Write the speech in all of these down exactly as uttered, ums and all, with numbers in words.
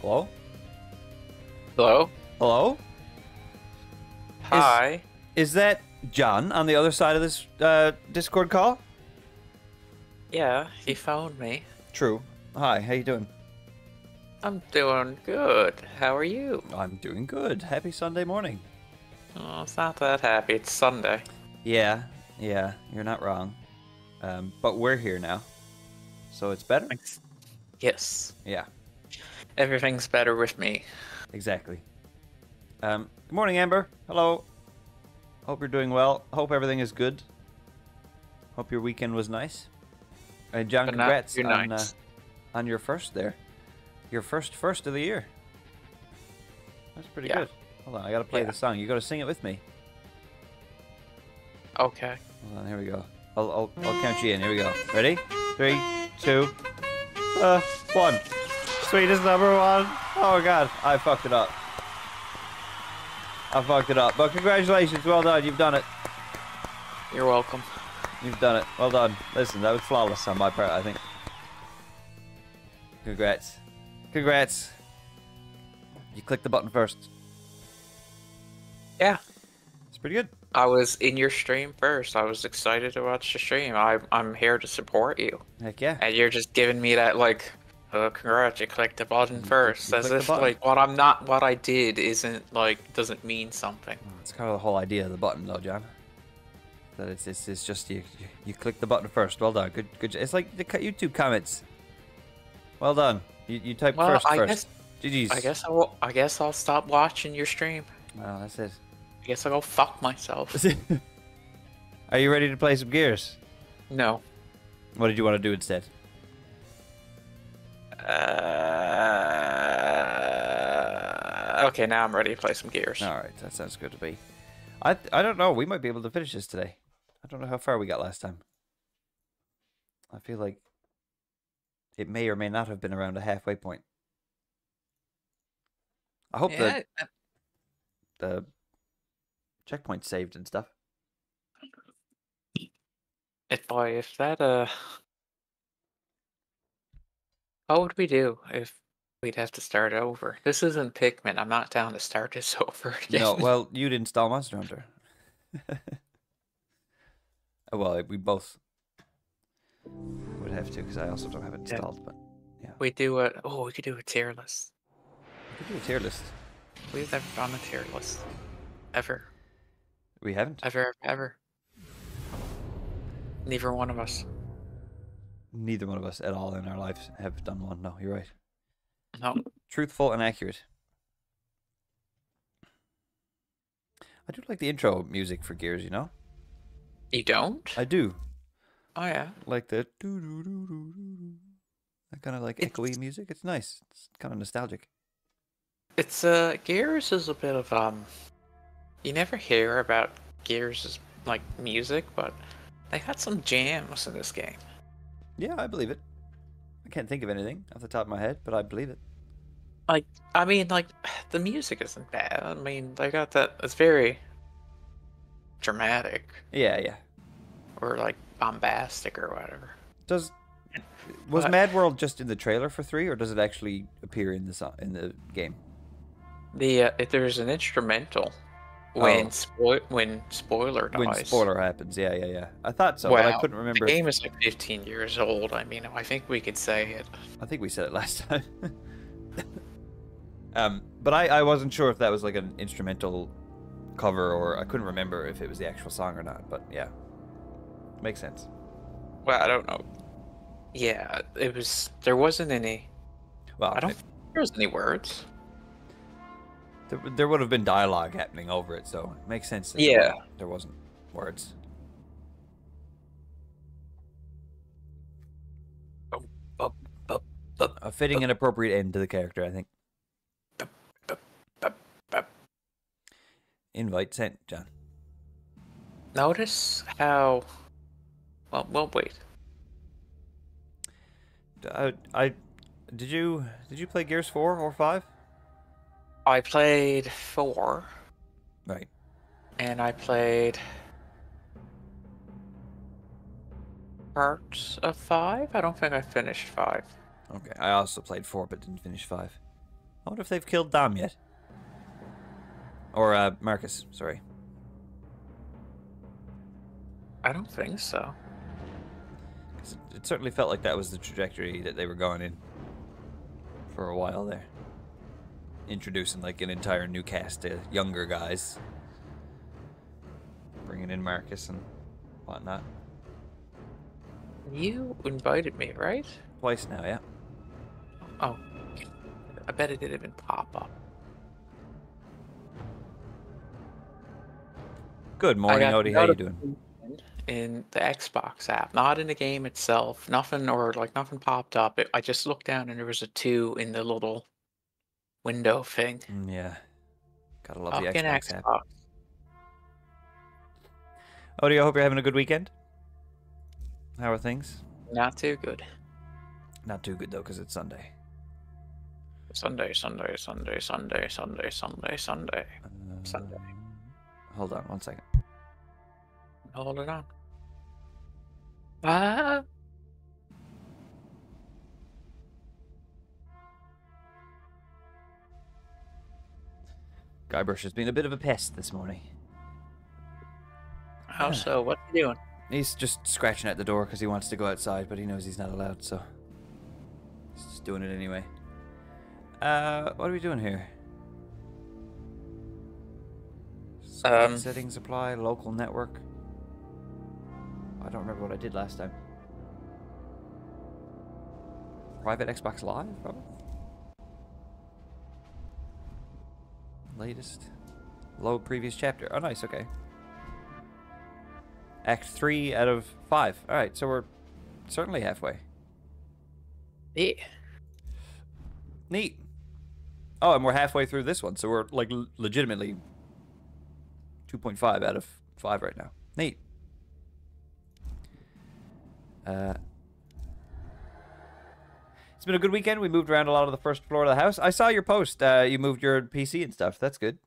Hello? Hello? Hello? Hi. Is, is that John on the other side of this uh, Discord call? Yeah, he found me. True. Hi, how you doing? I'm doing good. How are you? I'm doing good. Happy Sunday morning. Oh, it's not that happy. It's Sunday. Yeah, yeah, you're not wrong. Um, but we're here now. So it's better? Yes. Yeah. Everything's better with me. Exactly. Um, good morning, Amber. Hello. Hope you're doing well. Hope everything is good. Hope your weekend was nice. And John, congrats on, uh, on your first there. Your first first of the year. That's pretty yeah. good. Hold on, I gotta play yeah. the song. You gotta sing it with me. Okay. Hold on, here we go. I'll, I'll, I'll count you in. Here we go. Ready? Three, two, uh, one. Sweetest number one. Oh, God. I fucked it up. I fucked it up. But congratulations. Well done. You've done it. You're welcome. You've done it. Well done. Listen, that was flawless on my part, I think. Congrats. Congrats. You clicked the button first. Yeah. It's pretty good. I was in your stream first. I was excited to watch the stream. I, I'm here to support you. Heck yeah. And you're just giving me that, like... Oh, congrats, you clicked the button first. As if, like, what I'm not, what I did isn't, like, doesn't mean something. It's kind of the whole idea of the button, though, John. That it's, it's, it's just you, you, you click the button first. Well done. Good, good. It's like the YouTube comments. Well done. You, you type well, first I first. Guess, I guess I will, I guess I'll stop watching your stream. Well, that's it. I guess I'll go fuck myself. Are you ready to play some Gears? No. What did you want to do instead? Uh, okay, now I'm ready to play some Gears. All right, that sounds good to me. I I don't know. We might be able to finish this today. I don't know how far we got last time. I feel like it may or may not have been around a halfway point. I hope yeah. that the checkpoint saved and stuff. If boy, if that uh. What would we do if we'd have to start over? This isn't Pikmin. I'm not down to start this over again. No, well, you'd install Monster Hunter. Well, we both would have to, because I also don't have it installed. Yeah. But yeah, we do a. Oh, we could do a tier list. We could do a tier list. We've never done a tier list ever. We haven't ever, ever. Neither one of us. Neither one of us at all in our lives have done one. No, you're right. No. Truthful and accurate. I do like the intro music for Gears, you know? You don't? I do. Oh, yeah. Like the doo-doo-doo-doo-doo. That kind of like it's... echoey music. It's nice. It's kind of nostalgic. It's, uh, Gears is a bit of, um, you never hear about Gears' like music, but they had some jams in this game. Yeah, I believe it. I can't think of anything off the top of my head, but I believe it. Like, I mean, like, the music isn't bad. I mean, they got that. It's very dramatic. Yeah, yeah. Or, like, bombastic or whatever. Does Was but, Mad World just in the trailer for three, or does it actually appear in the, song, in the game? The uh, if there's an instrumental when, oh. spo when spoiler dies. When spoiler happens, yeah, yeah, yeah. I thought so, well, but I couldn't remember. The game is like fifteen years old. I mean, I think we could say it. I think we said it last time. um, But I, I wasn't sure if that was like an instrumental cover, or I couldn't remember if it was the actual song or not, but yeah. Makes sense. Well, I don't know. Yeah, it was... There wasn't any... Well, I don't it, think there was any words. There would have been dialogue happening over it, so it makes sense that yeah. there wasn't words. A fitting and appropriate end to the character, I think. Invite sent, John. Notice how... Well, we'll wait. I, I, did you did you play Gears four or five? I played four. Right. And I played parts of five? I don't think I finished five. Okay, I also played four but didn't finish five. I wonder if they've killed Dom yet. Or uh, Marcus, sorry. I don't think so. It certainly felt like that was the trajectory that they were going in for a while there. Introducing like an entire new cast of younger guys. Bringing in Marcus and whatnot. You invited me, right? Twice now, yeah. Oh. I bet it didn't even pop up. Good morning, Odie. How you doing? In the Xbox app, not in the game itself. Nothing or like nothing popped up. It, I just looked down and there was a two in the little window thing. Yeah. Gotta love the Xbox app. Odie, I hope you're having a good weekend. How are things? Not too good. Not too good though, because it's Sunday. Sunday, Sunday, Sunday, Sunday, Sunday, Sunday, Sunday, uh, Sunday. Hold on one second. Hold it on. Ah. Guybrush has been a bit of a pest this morning. How ah. so? What's he doing? He's just scratching at the door because he wants to go outside, but he knows he's not allowed, so he's just doing it anyway. Uh, what are we doing here? Um, settings apply, local network. I don't remember what I did last time. Private Xbox Live, probably? Latest. Low previous chapter. Oh, nice, okay. Act three out of five. Alright, so we're certainly halfway. Yeah. Neat. Oh, and we're halfway through this one, so we're, like, l legitimately two point five out of five right now. Neat. Uh, it's been a good weekend. We moved around a lot of the first floor of the house. I saw your post. Uh, you moved your P C and stuff. That's good.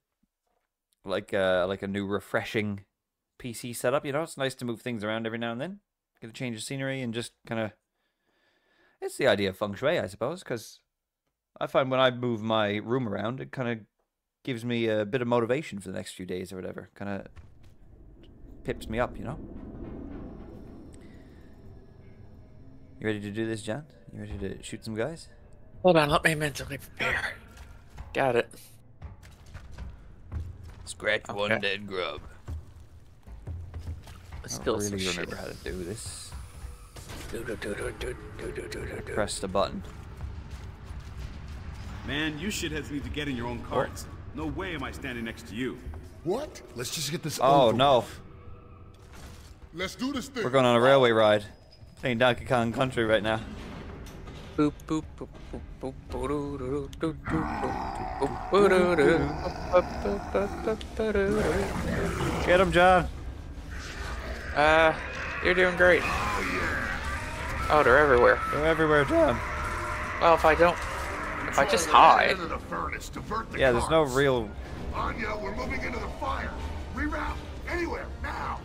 Like, uh, like a new refreshing P C setup, you know? It's nice to move things around every now and then. Get a change of scenery and just kind of... It's the idea of feng shui, I suppose, because... I find when I move my room around, it kind of gives me a bit of motivation for the next few days or whatever. Kind of pips me up, you know? You ready to do this, John? You ready to shoot some guys? Hold on, let me mentally prepare. Got it. Scratch okay. one dead grub. I still don't really remember shit. how to do this. Do, do, do, do, do, do, do, do. Press the button. Man, you shitheads need to get in your own carts. What? No way am I standing next to you. What? Let's just get this Oh, over. no. Let's do this thing. We're going on a railway ride. Playing Donkey Kong Country right now. Boop, boop, boop, boop, boop, boop, boop. Get him, John. Uh, you're doing great. Oh, they're everywhere. They're everywhere, John. Well, if I don't... If I just hide. The the yeah, there's no real. Anya, we're moving into the fire. Reroute anywhere now.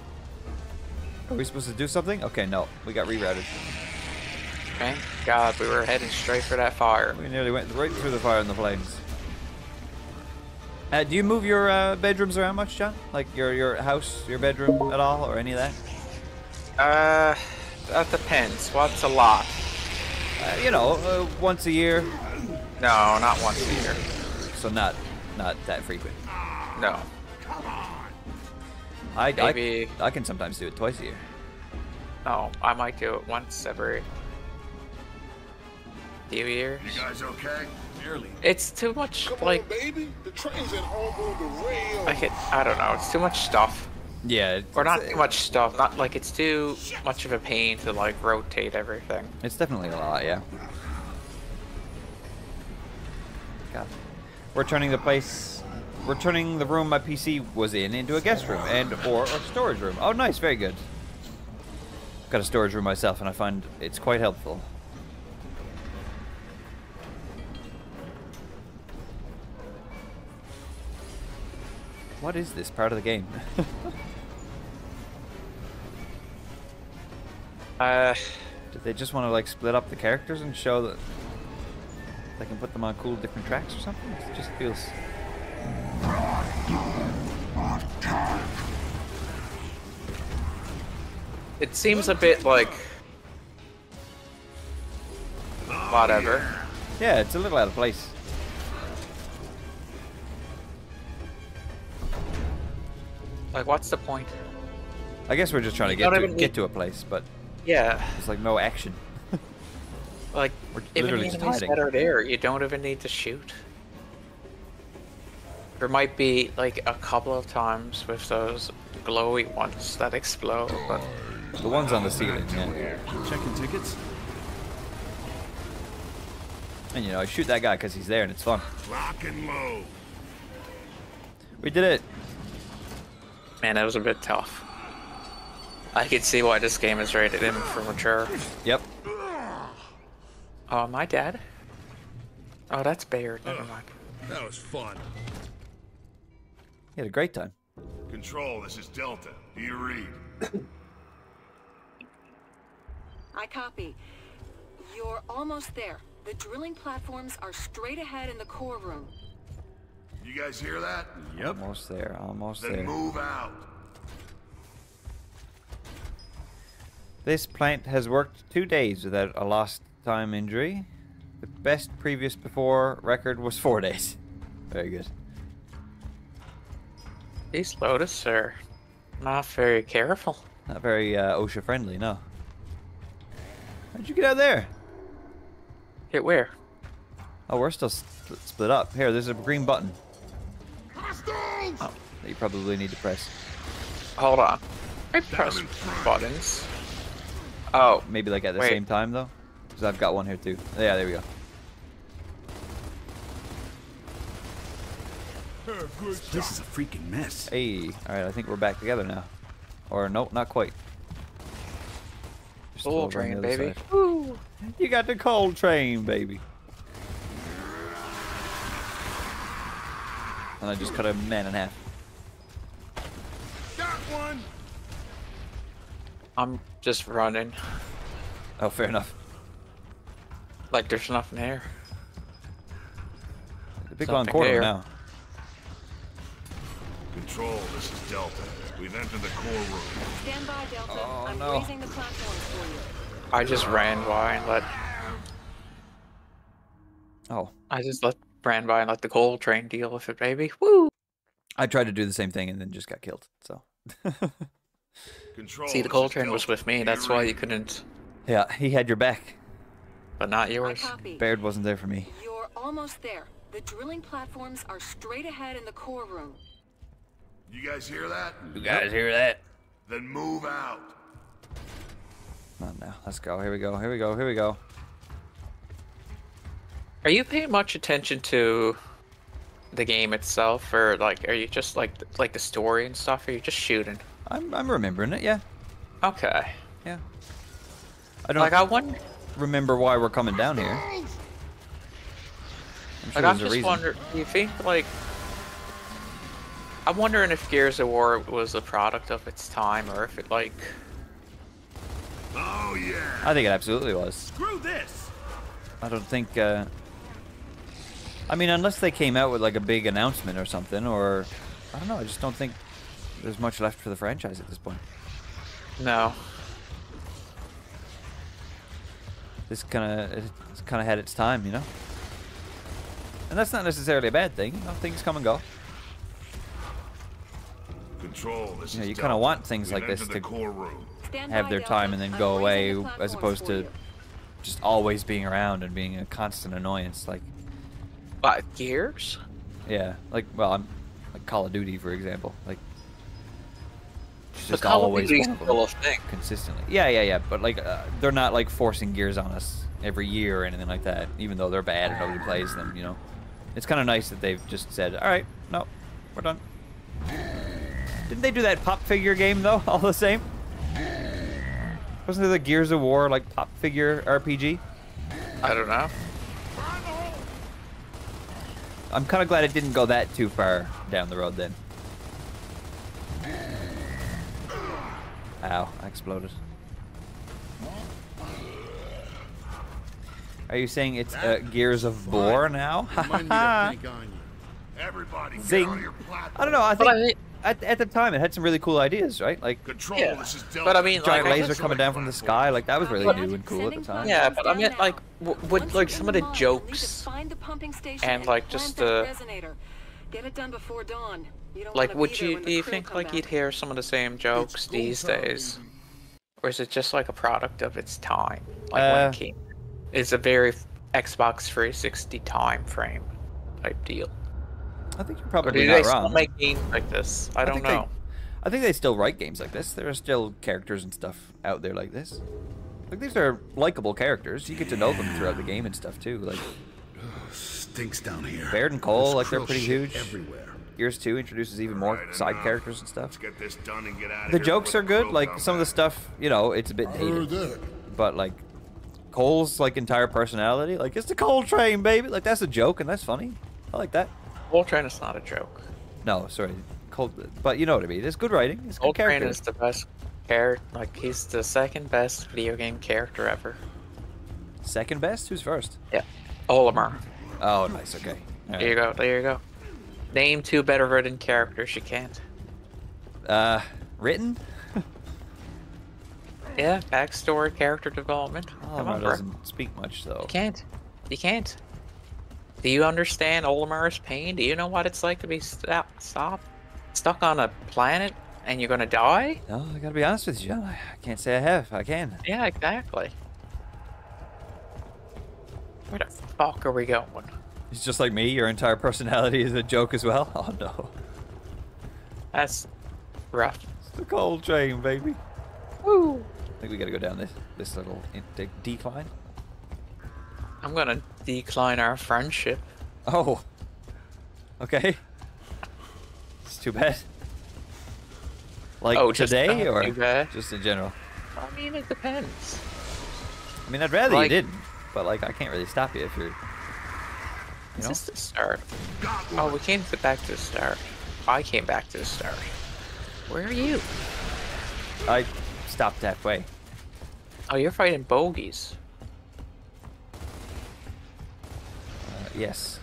Are we supposed to do something? Okay, no, we got rerouted. Thank God, we were heading straight for that fire. We nearly went right through the fire in the flames. Uh, do you move your uh, bedrooms around much, John? Like your your house, your bedroom at all, or any of that? Uh, that depends. What's a lot? Uh, you know, uh, once a year. No, not once a year. So not, not that frequent. No. Come on. I, Maybe, I I can sometimes do it twice a year. No, I might do it once every few years. You guys okay? Barely. It's too much. Come like on, baby, the train's at home on the rail. Like it, I don't know. It's too much stuff. Yeah. Or not too much stuff. Not like it's too Shit. much of a pain to like rotate everything. It's definitely a lot. Yeah. God. We're turning the place, we're turning the room my P C was in into a guest room and or a storage room. Oh, nice, very good. Got a storage room myself, and I find it's quite helpful. What is this part of the game? uh, Did they just want to like split up the characters and show that? They can put them on cool different tracks or something? It just feels... It seems a bit like... Whatever. Yeah, it's a little out of place. Like, what's the point? I guess we're just trying to get to, get to a place, but... Yeah. It's like no action. Like, we're literally even enemies that are there, you don't even need to shoot. There might be, like, a couple of times with those glowy ones that explode, but... The ones on the ceiling, yeah. Checking tickets. And, you know, I shoot that guy because he's there and it's fun. Lock and load. We did it. Man, that was a bit tough. I could see why this game is rated M for mature. Yep. Oh, uh, my dad? Oh, that's Baird. Never mind. That was fun. You had a great time. Control, this is Delta. Do you read? I copy. You're almost there. The drilling platforms are straight ahead in the core room. You guys hear that? Yep. Almost there. Almost there. Then move out. This plant has worked two days without a lost time injury. The best previous before record was four days. Very good. These Lotus are not very careful. Not very uh, OSHA friendly, no. How'd you get out there? Hit where? Oh, we're still split, split up. Here, there's a green button. Hostiles! Oh, that you probably need to press. Hold on. I press buttons. Oh, maybe like at the wait. same time though. Cause I've got one here too. Yeah, there we go. This is a freaking mess. Hey, all right, I think we're back together now. Or no, not quite. Coal train, baby. Ooh, you got the coal train, baby. And I just cut a man in half. Got one. I'm just running. Oh, fair enough. Like there's nothing there. The big long corridor now. Control, this is Delta. We've entered the core room. Stand by, Delta. Oh, I'm no. raising the platform for you. I just ran by and let. Oh. I just let ran by and let the coal train deal with it, baby. Woo! I tried to do the same thing and then just got killed. So. Control. See, the coal train was with me. That's why you couldn't. Yeah, he had your back. But not yours. Baird wasn't there for me. You're almost there. The drilling platforms are straight ahead in the core room. You guys hear that? You guys hear that? Then move out. Come on now. Let's go. Here we go. Here we go. Here we go. Are you paying much attention to the game itself, or like, are you just like, like the story and stuff? Or are you just shooting? I'm, I'm remembering it. Yeah. Okay. Yeah. I don't. Like I wonder. Remember why we're coming down here. I'm sure like, I'm just wondering, do you think, like, I'm wondering if Gears of War was a product of its time, or if it, like... Oh, yeah. I think it absolutely was. Screw this! I don't think, uh... I mean, unless they came out with, like, a big announcement or something, or... I don't know, I just don't think there's much left for the franchise at this point. No. This kind of it's kind of had its time, you know. And that's not necessarily a bad thing. You know, things come and go. Control. This you know, you kind of want things like this to have their time and then go away, as opposed to just always being around and being a constant annoyance. Like, what, Gears? Yeah. Like, well, I'm like Call of Duty, for example. Like, it's just always consistently. Yeah, yeah, yeah. But like, uh, they're not like forcing Gears on us every year or anything like that. Even though they're bad and nobody plays them, you know. It's kind of nice that they've just said, "All right, no, we're done." Didn't they do that pop figure game though? All the same. Wasn't there the Gears of War like pop figure R P G? I don't know. I'm kind of glad it didn't go that too far down the road then. Ow, I exploded. Are you saying it's uh, Gears of War now? Zing. I don't know. I think I mean, at, at the time it had some really cool ideas, right? Like, Control, yeah. this is but I mean, giant like, laser coming down from the sky, like that was really but, new and cool at the time. Yeah, but I mean, like, w would like some of the jokes and like just the. Uh, Get it done before dawn. You don't like, would you do you think like you'd hear some of the same jokes these days, or is it just like a product of its time? Like uh, when it came, it's a very Xbox three sixty time frame type deal. I think you're probably not wrong. Do they still make games like this? I don't know. I think they still write games like this. There are still characters and stuff out there like this. Like these are likable characters. You get to know them throughout the game and stuff too. Like. Stinks down here. Baird and Cole, like they're pretty huge. Everywhere. Gears two introduces even more right, side enough. characters and stuff. Let's get this done and get out of the here jokes are good. Like some of the stuff, you know, it's a bit dated. But like Cole's like entire personality, like it's the Cole Train, baby. Like that's a joke and that's funny. I like that. Cole Train is not a joke. No, sorry, Cole. But you know what I mean. It's good writing. It's Cole good character. Train is the best character. Like he's the second best video game character ever. Second best? Who's first? Yeah, Olimar. Oh, nice. Okay. Right. There you go. There you go. Name two better written characters you can't. Uh, written? Yeah, backstory, character development. Olimar doesn't speak much, though. You can't. You can't. Do you understand Olimar's pain? Do you know what it's like to be st stop, stuck on a planet and you're gonna die? No, I gotta be honest with you. I can't say I have. I can. Yeah, exactly. Where the fuck are we going? It's just like me. Your entire personality is a joke as well. Oh no, that's rough. It's the Cole Train, baby. Woo! I think we gotta go down this this little de decline. I'm gonna decline our friendship. Oh. Okay. It's too bad. Like oh, today just or bad. just in general? I mean, it depends. I mean, I'd rather like, you didn't. But like, I can't really stop you if you're. You Is know? this the start? Oh, we came back to the start. I came back to the start. Where are you? I stopped halfway. Oh, you're fighting bogeys. Uh, yes.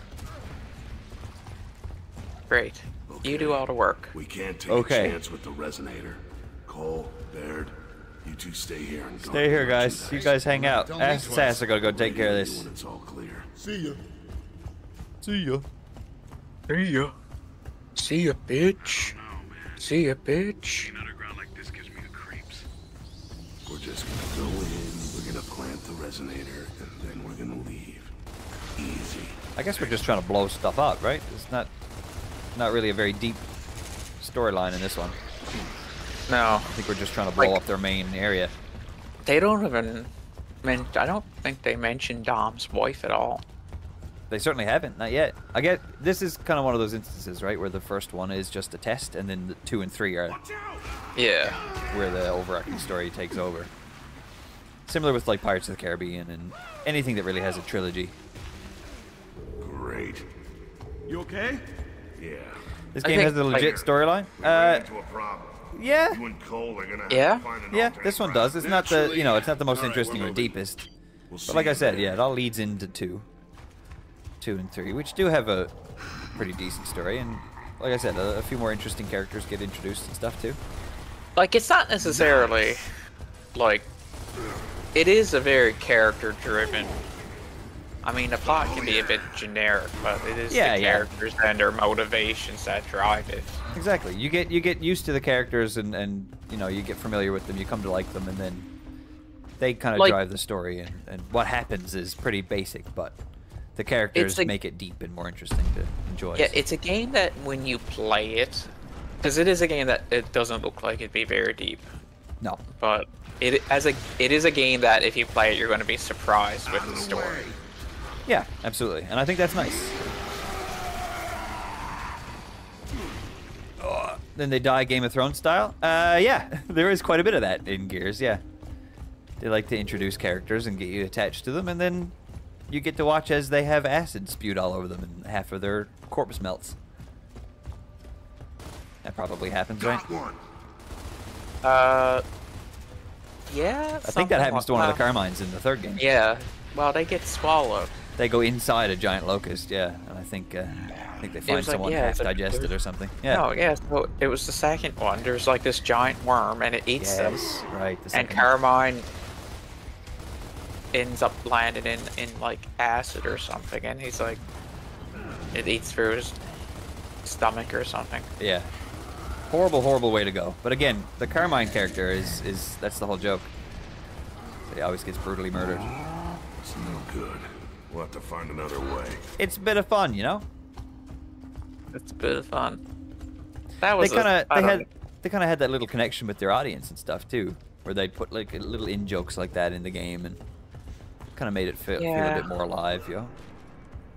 Great. Okay. You do all the work. We can't take okay. a chance with the resonator. Cole, Baird. You two stay here and stay here, guys. You guys hang out. Ass and Sass are gonna go take care of this. It's all clear. See ya. See ya. See ya. See ya, bitch. See ya, bitch. We're just gonna go in. We're gonna plant the resonator, and then we're gonna leave. Easy. I guess we're just trying to blow stuff up, right? It's not, not really a very deep storyline in this one. No. I think we're just trying to blow like, up their main area. They don't even... Men I don't think they mentioned Dom's wife at all. They certainly haven't, not yet. I get... This is kind of one of those instances, right? Where the first one is just a test, and then the two and three are... Yeah. Where the overarching story takes over. Similar with, like, Pirates of the Caribbean and anything that really has a trilogy. Great. You okay? Yeah. This game think, has a legit like, storyline. Uh... Yeah. Yeah. Yeah. This one does. It's not the you know, it's not the most interesting or deepest. But like I said, yeah, it all leads into two, two and three, which do have a pretty decent story, and like I said, a, a few more interesting characters get introduced and stuff too. Like it's not necessarily like it is a very character-driven. I mean, the plot can be a bit generic, but it is yeah, the characters yeah. and their motivations that drive it. Exactly. You get you get used to the characters, and and you know you get familiar with them. You come to like them, and then they kind of like, drive the story. And, and what happens is pretty basic, but the characters a, make it deep and more interesting to enjoy. Yeah, it's a game that when you play it, because it is a game that it doesn't look like it'd be very deep. No, but it as a it is a game that if you play it, you're going to be surprised with the story. Yeah, absolutely, and I think that's nice. Oh, then they die Game of Thrones style? Uh, yeah, there is quite a bit of that in Gears, yeah. They like to introduce characters and get you attached to them, and then you get to watch as they have acid spewed all over them and half of their corpse melts. That probably happens, right? Uh, yeah. I think that happens to one of the Carmines in the third game. Yeah. Well, they get swallowed. They go inside a giant locust, yeah. And I think, uh, I think they find someone like, yeah, half digested or something. Yeah. No, yeah. So it was the second one. There's like this giant worm, and it eats yes, them. Right. The and Carmine ends up landing in in like acid or something, and he's like, it eats through his stomach or something. Yeah. Horrible, horrible way to go. But again, the Carmine character is is that's the whole joke. So he always gets brutally murdered. It's no good. We'll have to find another way. It's a bit of fun, you know? It's a bit of fun. That was they kinda a, they had know. they kinda had that little connection with their audience and stuff too, where they put like little in jokes like that in the game and kinda made it feel, yeah. feel a bit more alive, yo.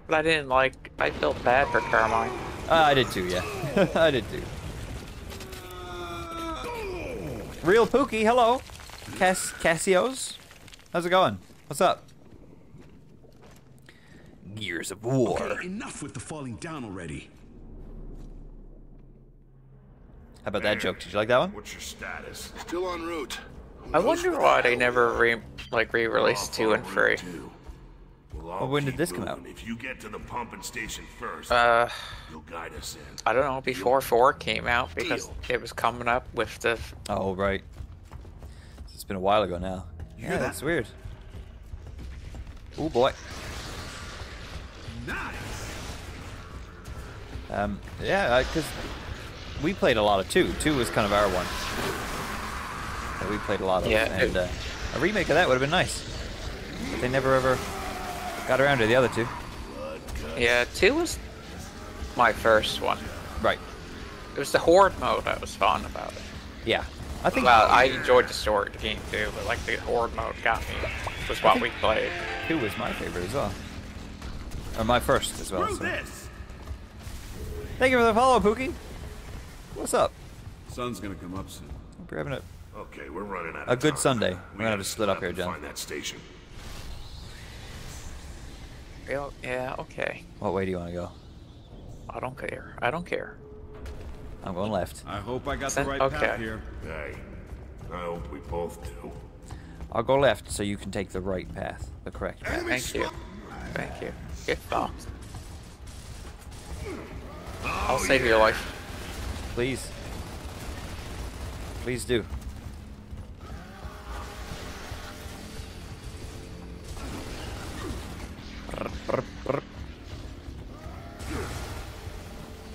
But I didn't like I felt bad for Carmine. Uh, I did too, yeah. I did too. Real Pookie, hello. Cass Cassios. How's it going? What's up? Gears of War. Okay, enough with the falling down already. How about that joke? Did you like that one? What's your status? Still en route. I wonder why they never re like re-released two and three. Well, when did this come out? If you get to the pumping station first, uh, you'll guide us in. I don't know. Before four came out, because it was coming up with the. Oh right. It's been a while ago now. Yeah, that's weird. Oh boy. Nice. Um, yeah, because we played a lot of two. Two was kind of our one that we played a lot of. Yeah. And uh, a remake of that would have been nice, but they never ever got around to the other two. Yeah, two was my first one. Right. It was the horde mode I was fond about it. Yeah, I think. Well, I enjoyed the story of the game too, but like the horde mode got me. Was what we played. Two was my favorite as well. Or my first as well. So. Thank you for the follow, Pookie. What's up? Sun's gonna come up soon. Hope you're having a okay. We're running out. A of good time. Sunday. We we're gonna have to split up here, John. Find that station. Yeah. Okay. What way do you want to go? I don't care. I don't care. I'm going left. I hope I got Send, the right okay. path here. Hey, I hope we both do. I'll go left so you can take the right path, the correct path. Hey, Thank you. Thank you. Get bombs. I'll oh, save yeah. your life. Please. Please do.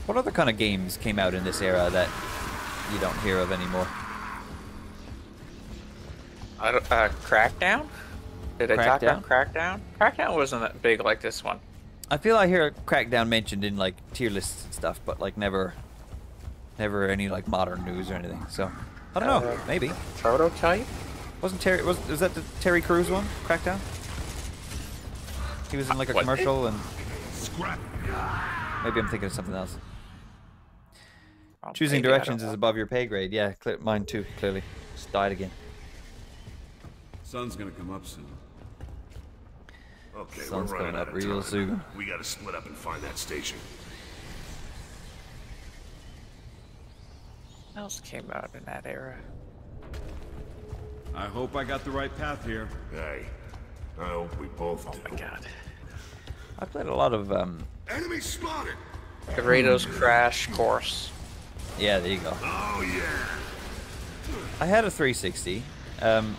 What other kind of games came out in this era that you don't hear of anymore? I don't, uh, Crackdown? Did I talk about Crackdown? Crackdown wasn't that big like this one. I feel I hear Crackdown mentioned in like tier lists and stuff, but like never, never any like modern news or anything. So I don't uh, know. Maybe. Prototype? Wasn't Terry? Was, was that the Terry Crews one? Crackdown? He was in like a what? commercial and. Scrap. Maybe I'm thinking of something else. I'll Choosing directions is above your pay grade. Yeah, mine too. Clearly, just died again. Sun's gonna come up soon. Okay, Sun's we're running out of real time. soon. We gotta split up and find that station. What else came out in that era? I hope I got the right path here. Hey, I hope we both. Oh do. my god. I played a lot of um. Enemy spotted. Doritos Crash Course. Yeah, there you go. Oh yeah. I had a three sixty. Um.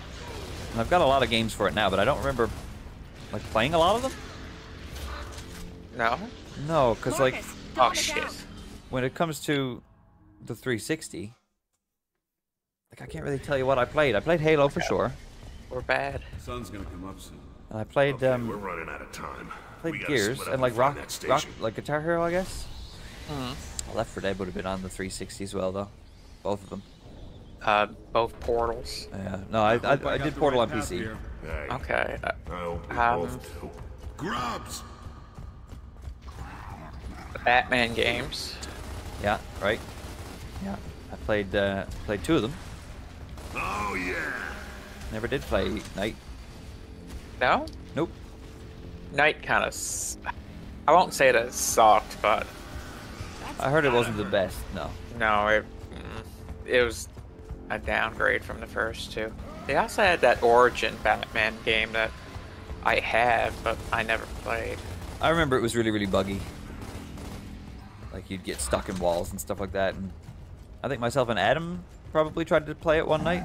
And I've got a lot of games for it now, but I don't remember like playing a lot of them. No. No, because like oh shit. When it comes to the three sixty, like I can't really tell you what I played. I played Halo for sure. We're bad. Sun's gonna come up soon. And I played okay, um. We're running out of time. Played Gears and like Rock, Rock, like Guitar Hero, I guess. Mm-hmm. Left four Dead would have been on the three sixty as well, though. Both of them. Uh, both portals. Yeah. No, I I, I, I did Portal right on P C. Hey, okay. Uh, um, Grubs. The Batman games. Yeah. Right. Yeah. I played uh, played two of them. Oh yeah. Never did play Knight. No. Nope. Knight kind of. I won't say that it sucked, but. That's I heard it wasn't ever. the best. No. No, it it was. A downgrade from the first two. They also had that Origin Batman game that I have, but I never played. I remember it was really, really buggy. Like, you'd get stuck in walls and stuff like that. And I think myself and Adam probably tried to play it one night.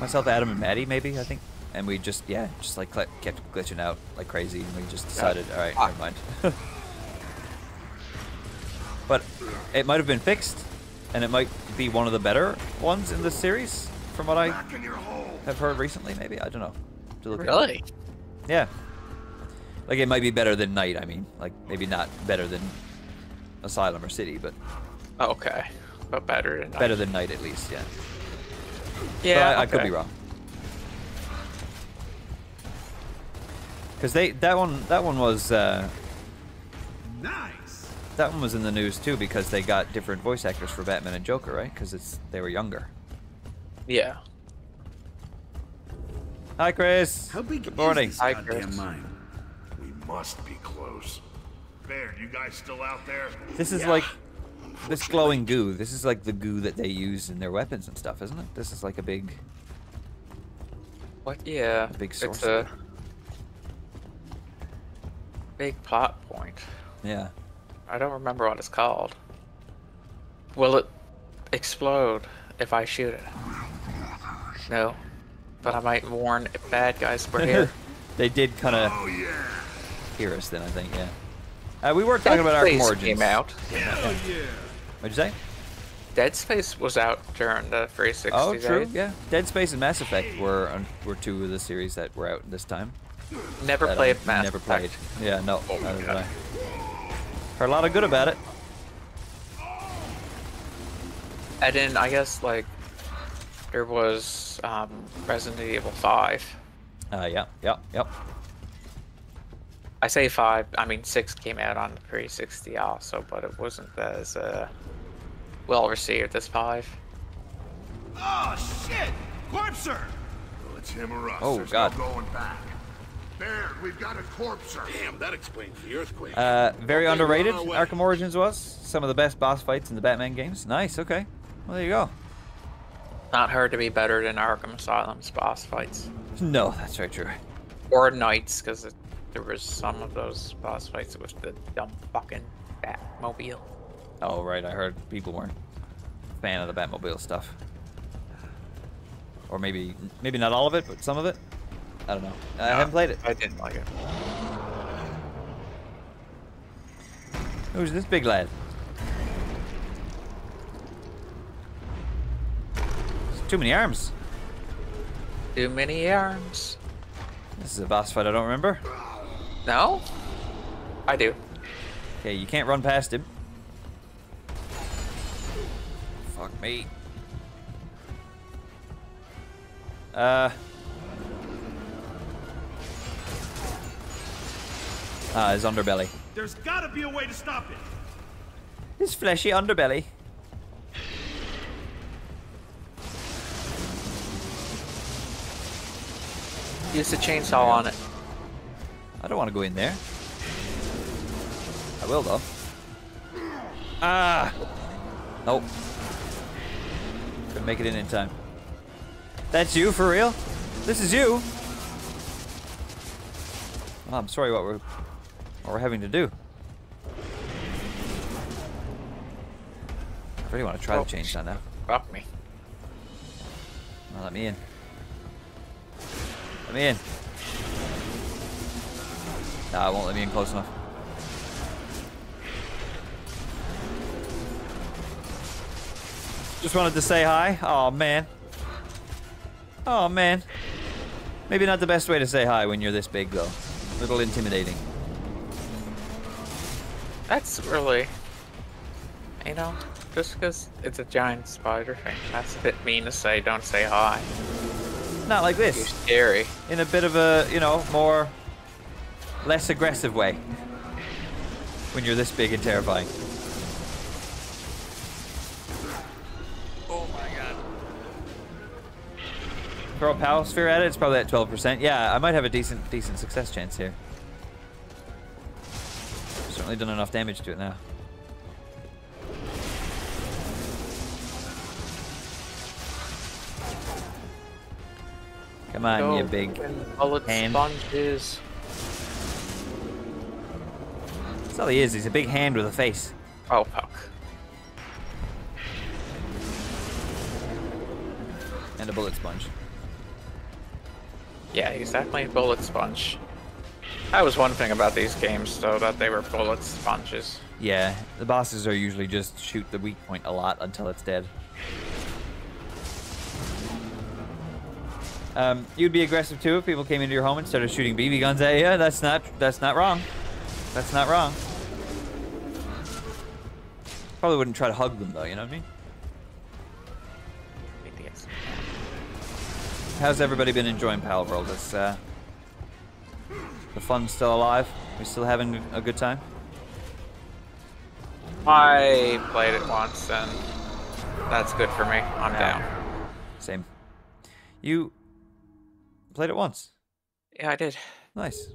Myself, Adam, and Maddie, maybe, I think. And we just, yeah, just like kept glitching out like crazy. And we just decided, all right, never mind. But it might have been fixed. And it might be one of the better ones in this series, from what I have heard recently, maybe. I don't know. To look really? At. Yeah. Like, it might be better than Night, I mean. Like, maybe not better than Asylum or City, but... Oh, okay. But better than Night. Better than Night, at least, yeah. Yeah, I, okay. I could be wrong. Because they that one that one was uh, nice. That one was in the news too because they got different voice actors for Batman and Joker, right? Because it's they were younger. Yeah. Hi, Chris. How big Good morning. Is this Hi, Chris. Mine? We must be close. Baird, you guys still out there? This is yeah. like this glowing goo. This is like the goo that they use in their weapons and stuff, isn't it? This is like a big. What? Yeah. A big source. It's a... Big plot point. Yeah. I don't remember what it's called. Will it explode if I shoot it? No. But I might warn if bad guys were here. They did kind of oh, yeah. hear us then, I think, yeah. Uh, we were talking Dead about Arkham Origins. Came out. Yeah. Yeah. What'd you say? Dead Space was out during the three sixty Oh, true, days. Yeah. Dead Space and Mass Effect were, were two of the series that were out this time. Never played Mass Never played. Yeah, no. Oh, yeah. Heard a lot of good about it. And then I guess like there was um, Resident Evil five. Uh, yeah, yeah, yeah. I say five. I mean six came out on the three sixty also, but it wasn't as uh, well received as five. Oh shit! Corpser! Well, it's him or us. Oh There's God. No going back. There, we've got a corpse. Damn, that explains the earthquake. Uh, very okay, underrated, Arkham Origins was. Some of the best boss fights in the Batman games. Nice, okay. Well, there you go. Not hard to be better than Arkham Asylum's boss fights. No, that's very true. Or Knights, because there was some of those boss fights with the dumb fucking Batmobile. Oh, right, I heard people weren't a fan of the Batmobile stuff. Or maybe, maybe not all of it, but some of it. I don't know. I no, haven't played it. I didn't like it. Who's this big lad? There's too many arms. Too many arms. This is a boss fight I don't remember. No? I do. Okay, you can't run past him. Fuck me. Uh... Ah, his underbelly. There's gotta be a way to stop it. His fleshy underbelly. Use the chainsaw on it. I don't want to go in there. I will though. Ah! Nope. Couldn't make it in in time. That's you for real? This is you? Oh, I'm sorry. What we're. What we're having to do. I really want to try oh, to change that now. Fuck me. Oh, let me in. Let me in. Nah, it won't let me in close enough. Just wanted to say hi. Oh man. Oh man. Maybe not the best way to say hi when you're this big though. A little intimidating. That's really, you know, just because it's a giant spider thing, that's a bit mean to say, don't say hi. Not like this. You're scary. In a bit of a, you know, more, less aggressive way. When you're this big and terrifying. Oh my god. Throw a power sphere at it, it's probably at twelve percent. Yeah, I might have a decent, decent success chance here. Certainly done enough damage to it now. Come on, Go you big hand. Bullet sponges. That's all he is. He's a big hand with a face. Oh, fuck. And a bullet sponge. Yeah, he's definitely a bullet sponge. That was one thing about these games, though, that they were bullet sponges. Yeah, the bosses are usually just shoot the weak point a lot until it's dead. Um, you'd be aggressive too if people came into your home and started shooting B B guns at you. That's not that's not wrong. That's not wrong. Probably wouldn't try to hug them though. You know what I mean? How's everybody been enjoying Palworld? Is uh, the fun still alive? We still having a good time? I played it once and that's good for me. I'm yeah. down. Same. You played it once? Yeah, I did. Nice.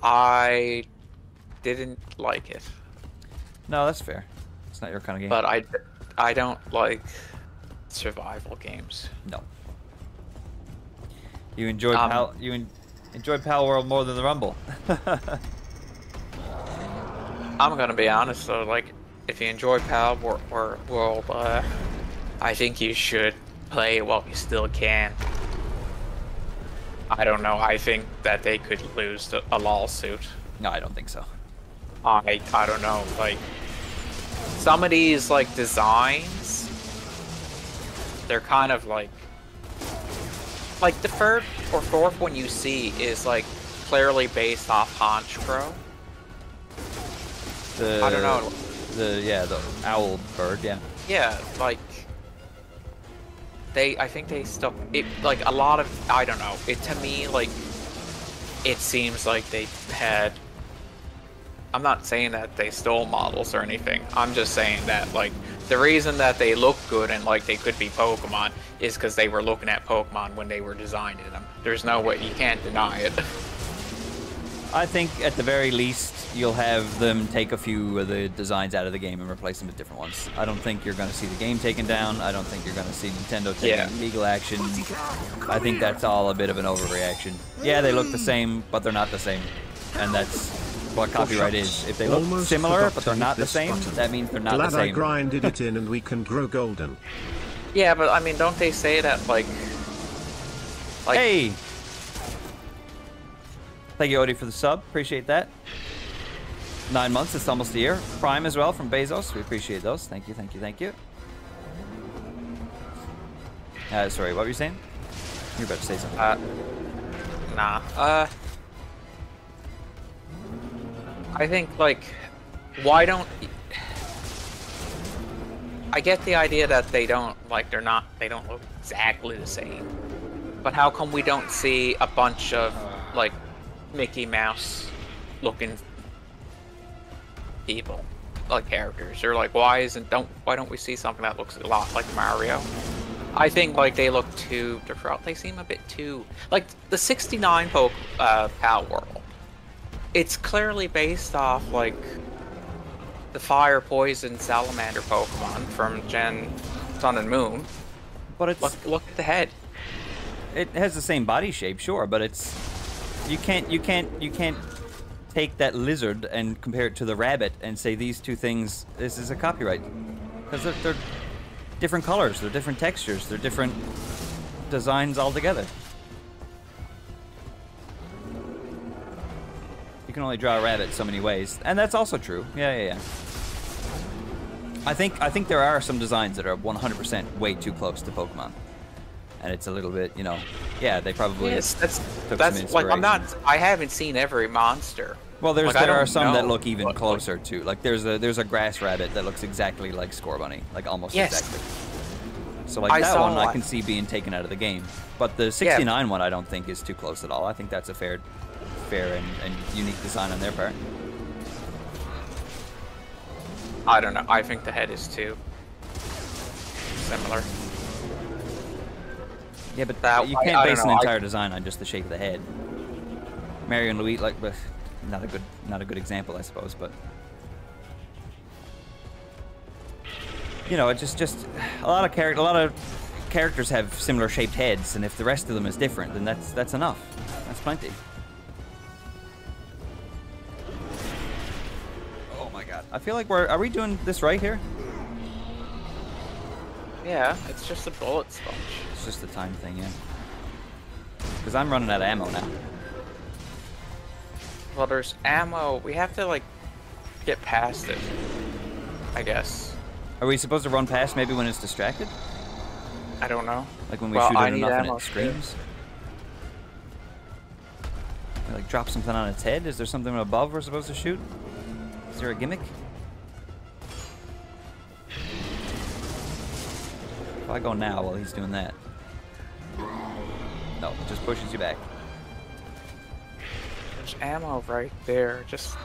I didn't like it. No, that's fair. It's not your kind of game. But I, I don't like survival games. No. You enjoy um, Pal, you en enjoy Palworld more than the Rumble. I'm gonna be honest though, like if you enjoy Palworld, uh, I think you should play it while you still can. I don't know. I think that they could lose a lawsuit. No, I don't think so. I I don't know. Like some of these like designs, they're kind of like like the third or fourth one you see is like clearly based off Honchkrow. The I don't know. The yeah the owl bird yeah. Yeah, like. They, I think they stuck it like a lot of I don't know it to me like it seems like they had I'm not saying that they stole models or anything, I'm just saying that like the reason that they look good and like they could be Pokemon is because they were looking at Pokemon when they were designing them. There's no way, you can't deny it. I think at the very least you'll have them take a few of the designs out of the game and replace them with different ones. I don't think you're going to see the game taken down. I don't think you're going to see Nintendo taking yeah. legal action. I think that's all a bit of an overreaction. Yeah, they look the same, but they're not the same. And that's what copyright is. If they look Almost similar, but they're not the same, button. that means they're not Glad the same. I grinded it in and we can grow golden. Yeah, but I mean, don't they say that like... like hey! Thank you, Odie, for the sub. Appreciate that. Nine months, it's almost a year. Prime as well from Bezos. We appreciate those. Thank you, thank you, thank you. Uh, sorry, what were you saying? You were about to say something. Uh, nah. Uh, I think, like, why don't... I get the idea that they don't, like, they're not, they don't look exactly the same. But how come we don't see a bunch of, like, Mickey Mouse looking people, like characters, or like why isn't don't why don't we see something that looks a lot like Mario? I think like they look too different. They seem a bit too like the sixty-nine Poke uh, Palworld. It's clearly based off like the Fire, Poison, Salamander Pokemon from Gen Sun and Moon. But it's look, look at the head. It has the same body shape, sure, but it's. You can't, you can't, you can't take that lizard and compare it to the rabbit and say these two things. This is a copyright because they're, they're different colors, they're different textures, they're different designs altogether. You can only draw a rabbit so many ways, and that's also true. Yeah, yeah, yeah. I think, I think there are some designs that are one hundred percent way too close to Pokemon. And it's a little bit, you know, yeah, they probably yes, that's took that's some like I'm not. I haven't seen every monster. Well, there's like, there are some know. that look even closer like, to like there's a there's a grass rabbit that looks exactly like Scorbunny, like almost yes. exactly. So like I that one, I can see being taken out of the game. But the sixty-nine yeah. one, I don't think is too close at all. I think that's a fair, fair and, and unique design on their part. I don't know. I think the head is too similar. Yeah, but that, you can't I, I base an entire I... design on just the shape of the head. Mario and Luigi, like, not a good, not a good example, I suppose. But you know, it just, just a lot of character, a lot of characters have similar shaped heads, and if the rest of them is different, then that's that's enough. That's plenty. at? I feel like we're... Are we doing this right here? Yeah, it's just a bullet sponge. It's just the time thing, yeah. Because I'm running out of ammo now. Well, there's ammo. We have to, like, get past it, I guess. Are we supposed to run past maybe when it's distracted? I don't know. Like when we well, shoot it enough and it screams? We, like, drop something on its head? Is there something above we're supposed to shoot? Is there a gimmick? If I go now while he's doing that. No, it just pushes you back. There's ammo right there. Just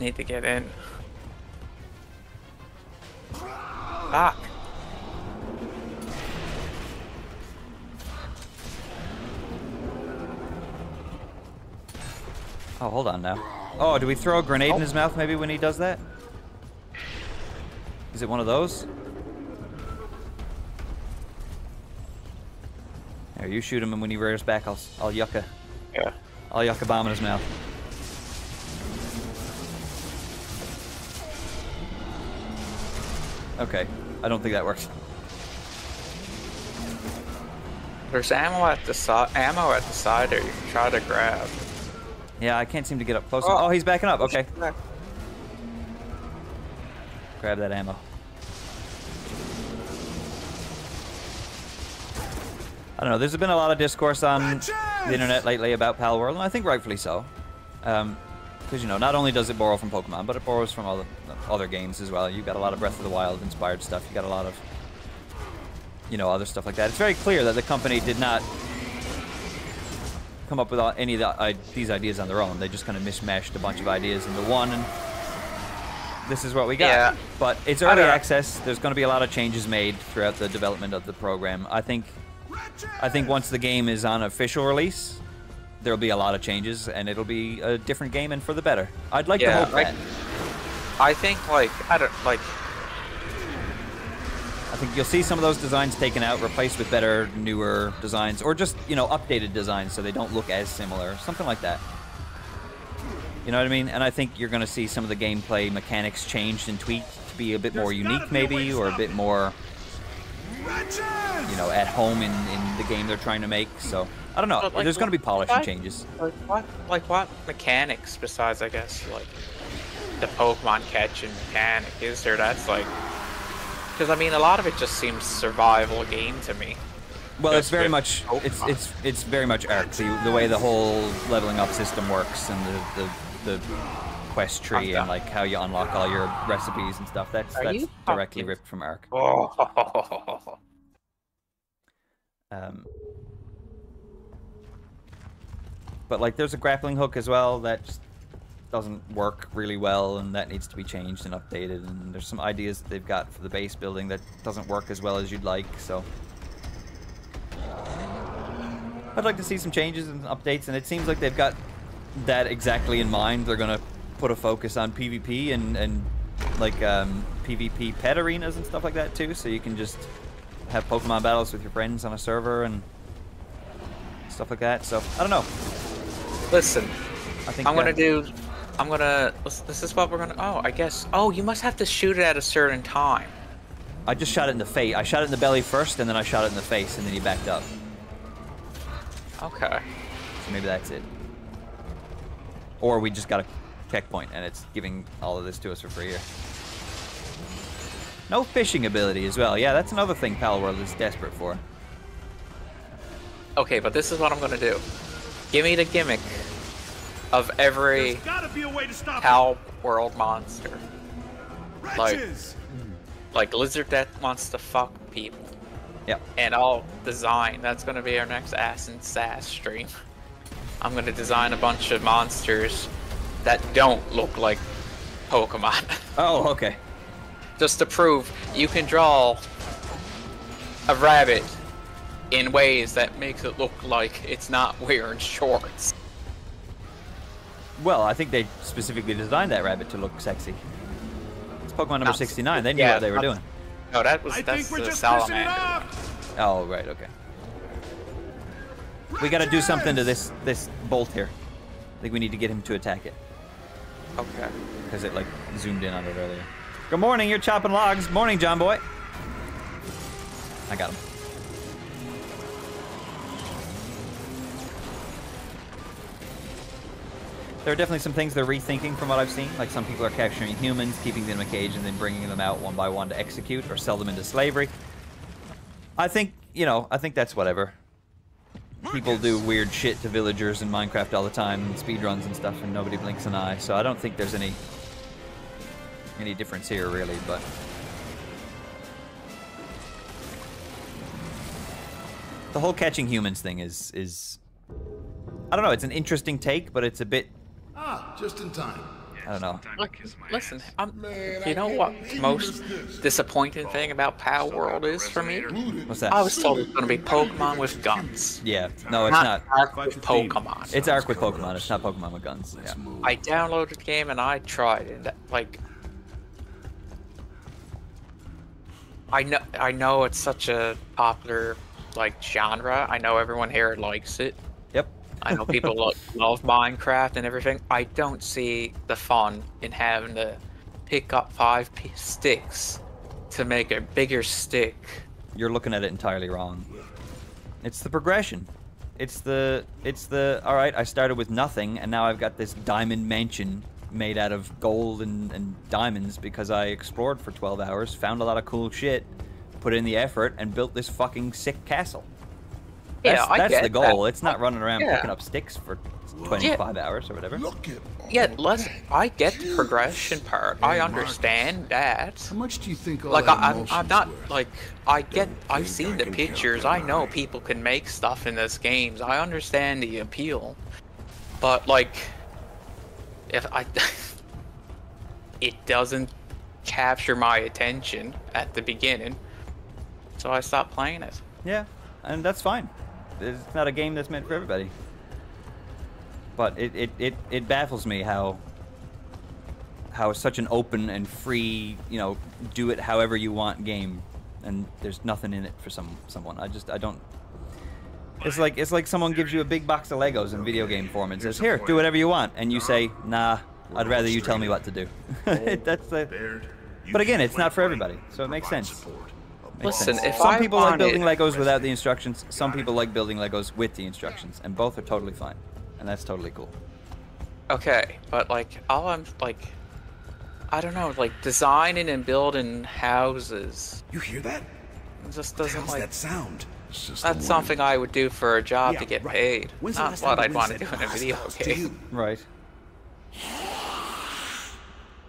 need to get in. Fuck. Oh, hold on now. Oh, do we throw a grenade oh. in his mouth maybe when he does that? Is it one of those? There, you shoot him, and when he rears back, I'll, I'll yucca. Yeah. I'll yucca bomb in his mouth. Okay. I don't think that works. There's ammo at the side. Ammo at the side there. You can try to grab. Yeah, I can't seem to get up close. Oh, oh he's backing up. Okay. Grab that ammo. I don't know. There's been a lot of discourse on Matches! the internet lately about Palworld, and I think rightfully so. Um, because, you know, not only does it borrow from Pokemon, but it borrows from all the other games as well. You've got a lot of Breath of the Wild inspired stuff. You got a lot of, you know, other stuff like that. It's very clear that the company did not come up with any of the, uh, these ideas on their own. They just kind of mishmashed a bunch of ideas into one, and this is what we got. Yeah. But it's early access. There's going to be a lot of changes made throughout the development of the program. I think, I think once the game is on official release, there'll be a lot of changes, and it'll be a different game and for the better. I'd like yeah, to hope like, that. I think, like, I don't, like... I think you'll see some of those designs taken out, replaced with better, newer designs, or just, you know, updated designs so they don't look as similar, something like that. You know what I mean? And I think you're going to see some of the gameplay mechanics changed and tweaked to be a bit There's more unique, maybe, or a bit more... you know, at home in, in the game they're trying to make, so... I don't know, like, there's going to be polish and changes. Like what, like what mechanics besides, I guess, like, the Pokemon catching mechanic is there that's, like... Because, I mean, a lot of it just seems survival game to me. Well, just it's very much... Pokemon. It's it's it's very much Arc, the, the way the whole leveling up system works, and the, the, the quest tree, and, like, how you unlock all your recipes and stuff. That's, that's directly ripped from Arc. Oh. Um... But, like, there's a grappling hook as well that just doesn't work really well, and that needs to be changed and updated. And there's some ideas that they've got for the base building that doesn't work as well as you'd like, so... I'd like to see some changes and updates, and it seems like they've got that exactly in mind. They're gonna put a focus on PvP and, and like, um, PvP pet arenas and stuff like that, too, so you can just have Pokemon battles with your friends on a server and stuff like that, so... I don't know. Listen, I think I'm gonna do. I'm gonna. This is what we're gonna. Oh, I guess. Oh, you must have to shoot it at a certain time. I just shot it in the face. I shot it in the belly first, and then I shot it in the face, and then he backed up. Okay. So maybe that's it. Or we just got a checkpoint, and it's giving all of this to us for free here. No fishing ability as well. Yeah, that's another thing Palworld is desperate for. Okay, but this is what I'm gonna do. Give me the gimmick of every Palworld monster. Like, mm. like Lizard that wants to fuck people. Yep. And I'll design. That's going to be our next Ass and Sass stream. I'm going to design a bunch of monsters that don't look like Pokemon. Oh, okay. Just to prove you can draw a rabbit in ways that makes it look like it's not wearing shorts. Well, I think they specifically designed that rabbit to look sexy. It's Pokemon number sixty-nine. They knew yeah, what they were doing. No, that was that's the salamander. Oh, right, okay. We got to do something to this this bolt here. I think we need to get him to attack it. Okay. Because it like zoomed in on it earlier. Good morning, you're chopping logs. Morning, John boy. I got him. There are definitely some things they're rethinking from what I've seen. Like some people are capturing humans, keeping them in a cage, and then bringing them out one by one to execute or sell them into slavery. I think, you know, I think that's whatever. People do weird shit to villagers in Minecraft all the time, and speedruns and stuff, and nobody blinks an eye. So I don't think there's any any difference here, really, but... The whole catching humans thing is, is... I don't know, it's an interesting take, but it's a bit... Ah, just in time. I don't know. Look, listen, I'm, Man, you know what the most disappointing thing about Palworld is for me? What's that? I was told it's going to be Pokemon with guns. Yeah, no, it's not. not. Arc with Pokemon. It's Arc with Pokemon, it's not Pokemon with guns. Yeah. I downloaded the game and I tried it. Like, I know, I know it's such a popular like genre. I know everyone here likes it. I know people love, love Minecraft and everything. I don't see the fun in having to pick up five sticks to make a bigger stick. You're looking at it entirely wrong. It's the progression. It's the, it's the, all right, I started with nothing, and now I've got this diamond mansion made out of gold and, and diamonds because I explored for twelve hours, found a lot of cool shit, put in the effort, and built this fucking sick castle. That's, yeah, I that's get the goal. That. It's not running around yeah. picking up sticks for twenty-five yeah. hours or whatever. Yeah, listen, I get the progression part. Hey, I understand Marcus. that. How much do you think all Like, that I, I'm not, were? like, I get, Don't I've seen I the pictures. I know people can make stuff in this game. I understand the appeal. But, like, if I... it doesn't capture my attention at the beginning. So I stopped playing it. Yeah, and that's fine. It's not a game that's meant for everybody. But it, it, it, it baffles me how how such an open and free, you know, do it however you want game, and there's nothing in it for some someone. I just I don't It's like it's like someone gives you a big box of Legos in video game form and says, "Here, do whatever you want," and you say, "Nah, I'd rather you tell me what to do." That's the But again, it's not for everybody, so it makes sense. Listen, if some people like building Legos without the instructions, some people like building Legos with the instructions, and both are totally fine, and that's totally cool. Okay, but like, all I'm like, I don't know, like designing and building houses. You hear that? It just doesn't like that sound. That's something I would do for a job to get paid. Not what I'd want to do in a video game. Right.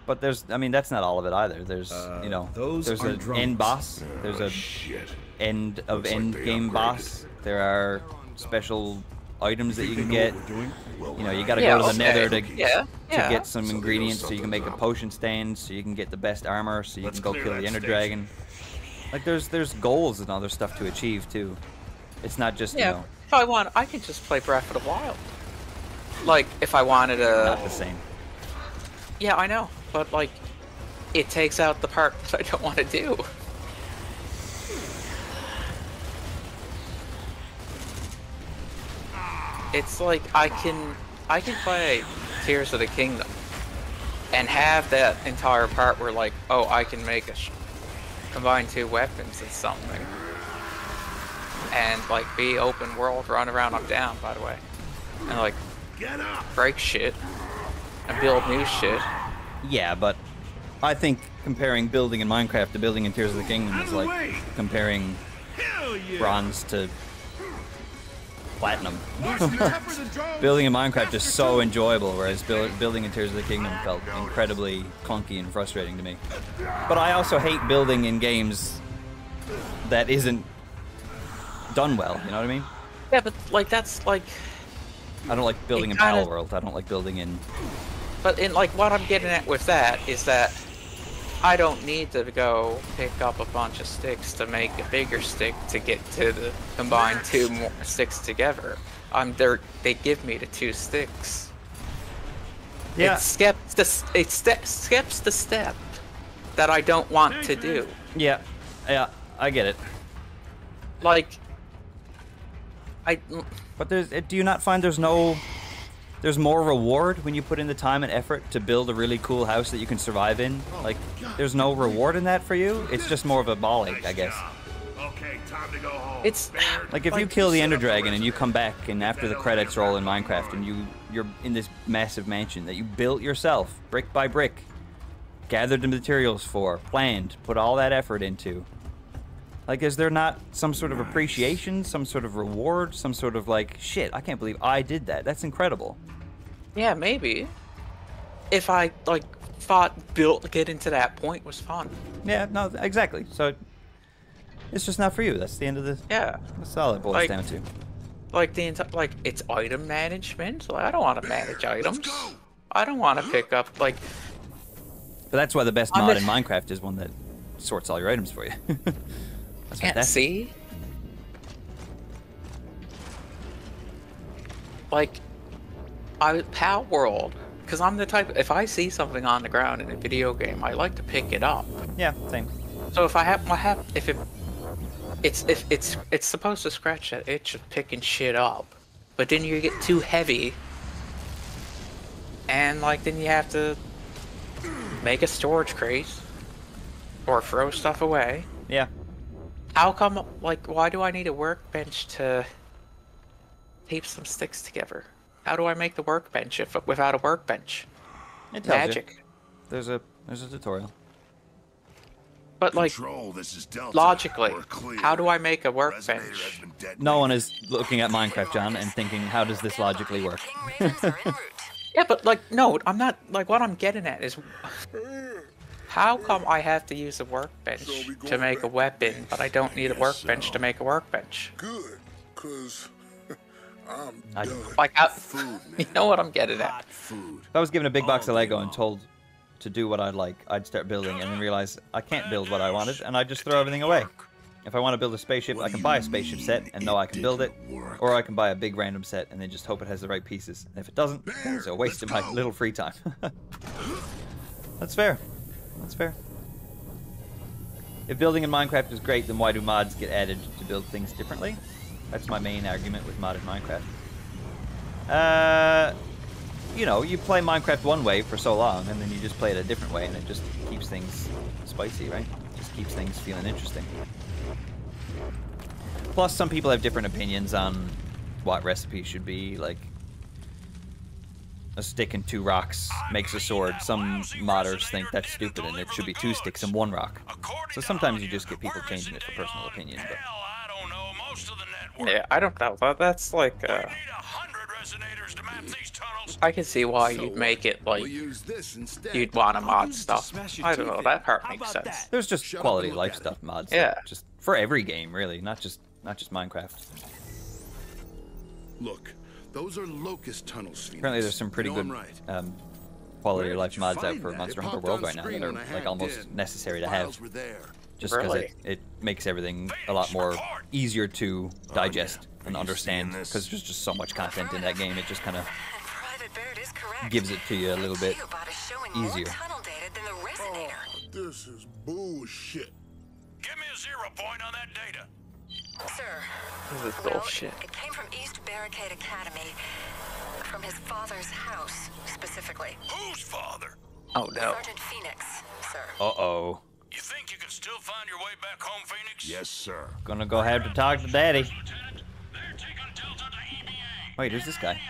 But there's, I mean, that's not all of it either. There's, uh, you know, there's an end boss. There's a shit. end of Looks end like game upgraded. boss. There are special items that you can get. You know, you gotta yeah, go to okay. the nether to, yeah. to yeah. get some so ingredients so you can make a potion stand, so you can get the best armor, so you Let's can go kill the Ender station. Dragon. Like, there's there's goals and other stuff to achieve, too. It's not just, yeah, you know... if I want, I could just play Breath of the Wild. Like, if I wanted a... Not the same. Yeah, I know. But, like, it takes out the part that I don't want to do. It's like, I can I can play Tears of the Kingdom and have that entire part where, like, oh, I can make a sh combine two weapons and something. And, like, be open world, run around, up, down, by the way. And, like, break shit and build new shit. Yeah, but I think comparing building in Minecraft to building in Tears of the Kingdom is like comparing yeah. bronze to platinum. Building in Minecraft is so enjoyable, whereas build, building in Tears of the Kingdom felt incredibly clunky and frustrating to me. But I also hate building in games that isn't done well, you know what I mean? Yeah, but like that's like... I don't like building in Palworld, I don't like building in... But in like what I'm getting at with that is that I don't need to go pick up a bunch of sticks to make a bigger stick to get to the combine two more sticks together. I'm there. They give me the two sticks. Yeah. It skips the it ste skips the step that I don't want to do. Yeah. Yeah. I get it. Like. I. But there's. Do you not find there's no. there's more reward when you put in the time and effort to build a really cool house that you can survive in. Like, there's no reward in that for you. It's just more of a bollock, I guess. Okay, time to go home. It's like if you kill the Ender Dragon and you come back and after the credits roll in Minecraft and you you're in this massive mansion that you built yourself, brick by brick, gathered the materials for, planned, put all that effort into. Like, is there not some sort of appreciation, some sort of reward, some sort of, like, shit, I can't believe I did that. That's incredible. Yeah, maybe. If I, like, fought, built, getting to that point was fun. Yeah, no, exactly. So, it's just not for you. That's the end of the... Yeah. That's all it boils like, down to. Like, the entire... Like, it's item management. Like, I don't want to manage items. I don't want to pick up, like... But that's why the best mod in Minecraft is one that sorts all your items for you. That's Can't that's... see. Like, I Palworld, because I'm the type. If I see something on the ground in a video game, I like to pick it up. Yeah, same. So if I have, I have, if it, it's if it's it's supposed to scratch that itch of picking shit up, but then you get too heavy, and like then you have to make a storage crate or throw stuff away. Yeah. How come, like, why do I need a workbench to tape some sticks together? How do I make the workbench if without a workbench? It tells Magic. You. There's a there's a tutorial. But like, Control, this is Delta. Logically, how do I make a workbench? No one is looking at Minecraft, John, and thinking, how does this logically work? Yeah, but like, no, I'm not. Like, what I'm getting at is. How come I have to use a workbench so to make a weapon, but I don't need a workbench so. to make a workbench? Good, cause I'm I, done. Like, I, food, you know what I'm getting at. Food. If I was given a big All box of Lego and told to do what I'd like, I'd start building and then realize I can't build what I wanted, and I'd just throw everything away. If I want to build a spaceship, I can buy a spaceship set and know I can build it, work. Or I can buy a big random set and then just hope it has the right pieces. And if it doesn't, Bear, it's a waste of my go. little free time. That's fair. That's fair. If building in Minecraft is great, then why do mods get added to build things differently? That's my main argument with modded Minecraft. Uh, you know, you play Minecraft one way for so long, and then you just play it a different way, and it just keeps things spicy, right? It just keeps things feeling interesting. Plus, some people have different opinions on what recipes should be, like... A stick and two rocks makes a sword. Some modders think that's stupid and it should be two sticks and one rock. So sometimes you just get people changing it for personal opinion. But... Yeah, I don't know. That's like, uh... I can see why you'd make it, like, you'd want to mod stuff. I don't know, that part makes sense. There's just quality of life stuff mods. Yeah. Just for every game, really. Not just, not just Minecraft. Look. Those are locust tunnels. Apparently there's some pretty good um, quality of life mods out for Monster Hunter World right now that are like almost necessary to have. Just because it, it makes everything a lot more easier to digest and understand, because there's just so much content in that game. It just kind of gives it to you a little bit easier. Oh, this is bullshit. Give me a zero point on that data. Sir, this is bullshit. Well, it came from East Barricade Academy, from his father's house specifically. Whose father? Oh no. Sergeant Phoenix, sir. Uh oh. You think you can still find your way back home, Phoenix? Yes, sir. Gonna go have to talk to Daddy. Wait, who's this guy?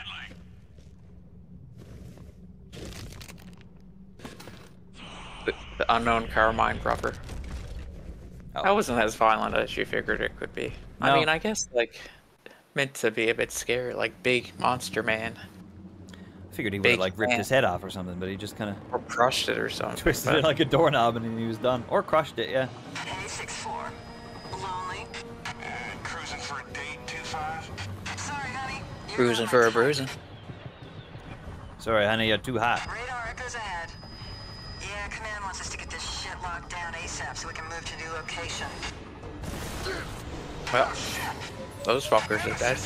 The, the unknown Carmine proper. Oh. That wasn't as violent as you figured it could be. No. I mean, I guess, like, meant to be a bit scary, like big monster man. I figured he would have, like, ripped man. his head off or something, but he just kind of... Or crushed it or something. Twisted but... it like a doorknob and he was done. Or crushed it, yeah. eight six four. Lonely. Uh, cruising for a date, two five. Sorry, honey. Cruising for a bruising. Sorry, honey, you're too hot. Radar echoes ahead. Yeah, command wants us to get this shit locked down ASAP so we can move to new location. Well, those fuckers are dead.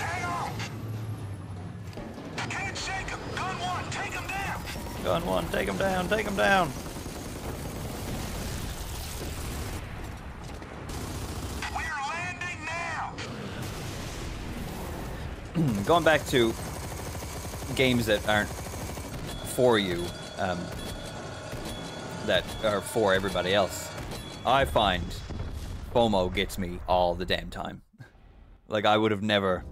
Can't shake him. Gun one, take him down. Gun one, take him down, take him down. We're landing now. Going back to games that aren't for you, um, that are for everybody else. I find FOMO gets me all the damn time. Like, I would have never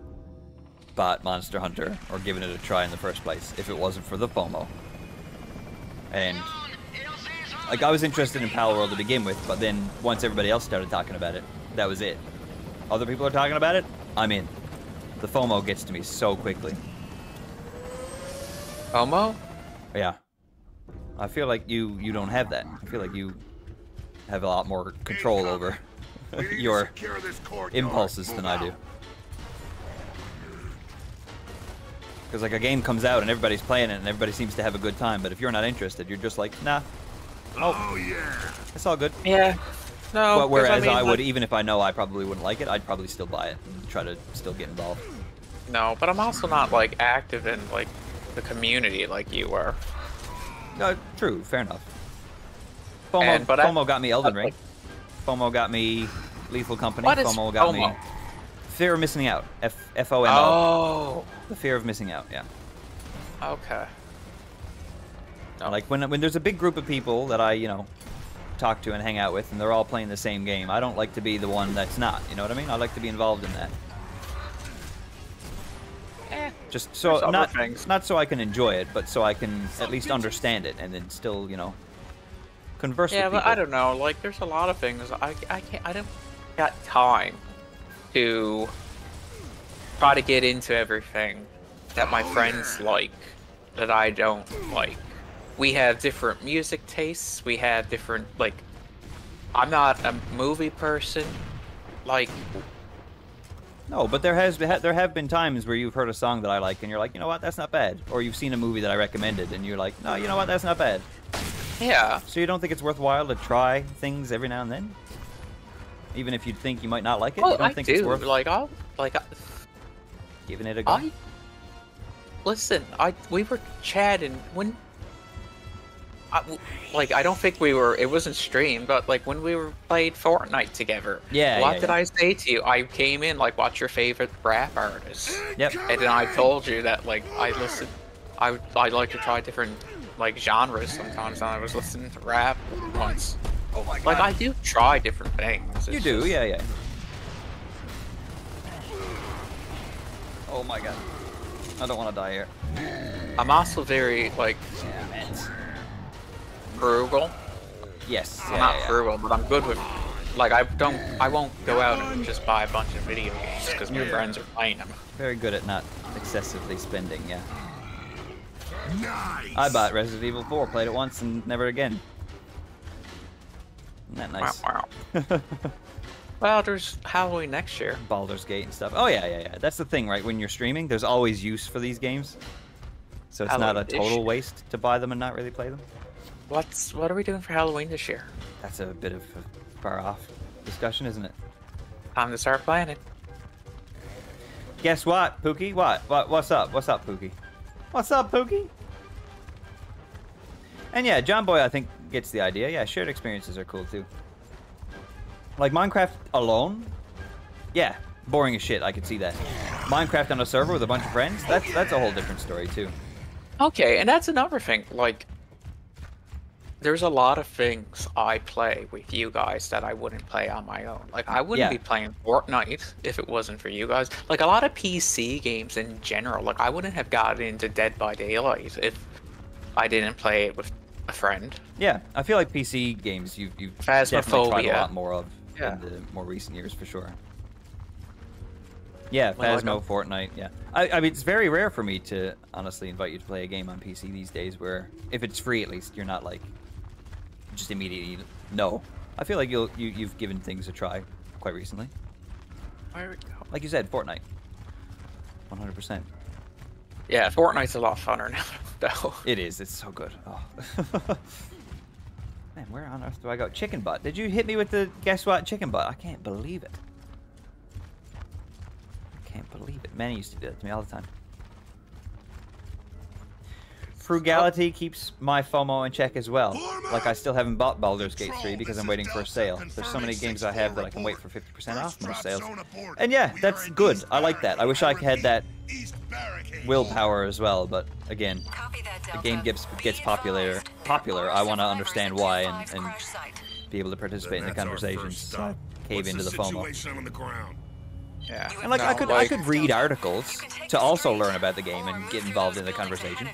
bought Monster Hunter or given it a try in the first place if it wasn't for the FOMO. And, like, I was interested in Palworld to begin with, but then once everybody else started talking about it, that was it. Other people are talking about it, I'm in. The FOMO gets to me so quickly. FOMO? Yeah. I feel like you, you don't have that. I feel like you have a lot more control over your impulses than I do. Because, like, a game comes out and everybody's playing it and everybody seems to have a good time, but if you're not interested, you're just like, nah. Oh, yeah. It's all good. Yeah. No. But whereas I, mean, I would, like, even if I know I probably wouldn't like it, I'd probably still buy it and try to still get involved. No, but I'm also not, like, active in, like, the community like you were. No, true. Fair enough. FOMO, and, but FOMO I, got me Elden Ring. FOMO got me Lethal Company. What FOMO is got FOMO? Me... Fear of missing out. F F O M O. Oh. The fear of missing out. Yeah. Okay. No. Like when when there's a big group of people that I you know talk to and hang out with, and they're all playing the same game. I don't like to be the one that's not. You know what I mean? I like to be involved in that. Eh. Just so not things. not so I can enjoy it, but so I can at least understand it, and then still you know converse. Yeah, with people. But I don't know. Like there's a lot of things I I can't I don't got time. To try to get into everything that my friends like, that I don't like. We have different music tastes, we have different, like, I'm not a movie person, like... No, but there has there have been times where you've heard a song that I like, and you're like, you know what, that's not bad. Or you've seen a movie that I recommended, and you're like, no, you know what, that's not bad. Yeah. So you don't think it's worthwhile to try things every now and then? Even if you think you might not like it, well, you don't I think do. It's worth like I'll like I, giving it a go. I, listen, I we were chatting when, I, like I don't think we were. It wasn't streamed, but like when we were played Fortnite together. Yeah. What yeah, did yeah. I say to you? I came in like, what's your favorite rap artist? Yep. And then I told you that like I listen, I I like to try different like genres sometimes. And I was listening to rap once. Oh my God. Like, I do try different things. It's you do, just... yeah, yeah. Oh my God. I don't want to die here. I'm also very, like, frugal. Yes. I'm yeah, not yeah. frugal, but I'm good with, like, I don't, I won't go out and just buy a bunch of video games because my yeah. friends are playing them. Very good at not excessively spending, yeah. Nice. I bought Resident Evil four, played it once and never again. Isn't that nice? Wow, wow. Well, there's Halloween next year. Baldur's Gate and stuff. Oh, yeah, yeah, yeah. That's the thing, right? When you're streaming, there's always use for these games. So it's Halloween not a total waste to buy them and not really play them. What's What are we doing for Halloween this year? That's a bit of a far-off discussion, isn't it? Time to start planning. Guess what, Pookie? What? What? What's up? What's up, Pookie? What's up, Pookie? And yeah, John Boy, I think... gets the idea. Yeah, shared experiences are cool too. Like Minecraft alone? Yeah, boring as shit, I could see that. Minecraft on a server with a bunch of friends? That's that's a whole different story too. Okay, and that's another thing. Like there's a lot of things I play with you guys that I wouldn't play on my own. Like I wouldn't yeah. be playing Fortnite if it wasn't for you guys. Like a lot of P C games in general. Like I wouldn't have gotten into Dead by Daylight if I didn't play it with a friend. Yeah, I feel like P C games you've, you've definitely tried a lot more of yeah. in the more recent years for sure. Yeah, Phasmo, Fortnite, yeah. I, I mean, it's very rare for me to honestly invite you to play a game on P C these days where, if it's free at least, you're not like, just immediately, no. I feel like you'll, you, you've given things a try quite recently. Like you said, Fortnite. one hundred percent. Yeah, Fortnite's a lot funner now. Though. It is. It's so good. Oh. Man, where on earth do I go? Chicken butt. Did you hit me with the guess what chicken butt? I can't believe it. I can't believe it. Manny used to do that to me all the time. Frugality keeps my FOMO in check as well. Like I still haven't bought Baldur's Gate three because I'm waiting for a sale. There's so many games I have that I can wait for fifty percent off most sales. And yeah, that's good. I like that. I wish I had that willpower as well, but again, the game gets gets popular. Popular. I want to understand why and, and be able to participate in the conversations. Not cave into the FOMO. Yeah, and like no, I could like, I could read articles to also learn about the game and get involved in the conversation,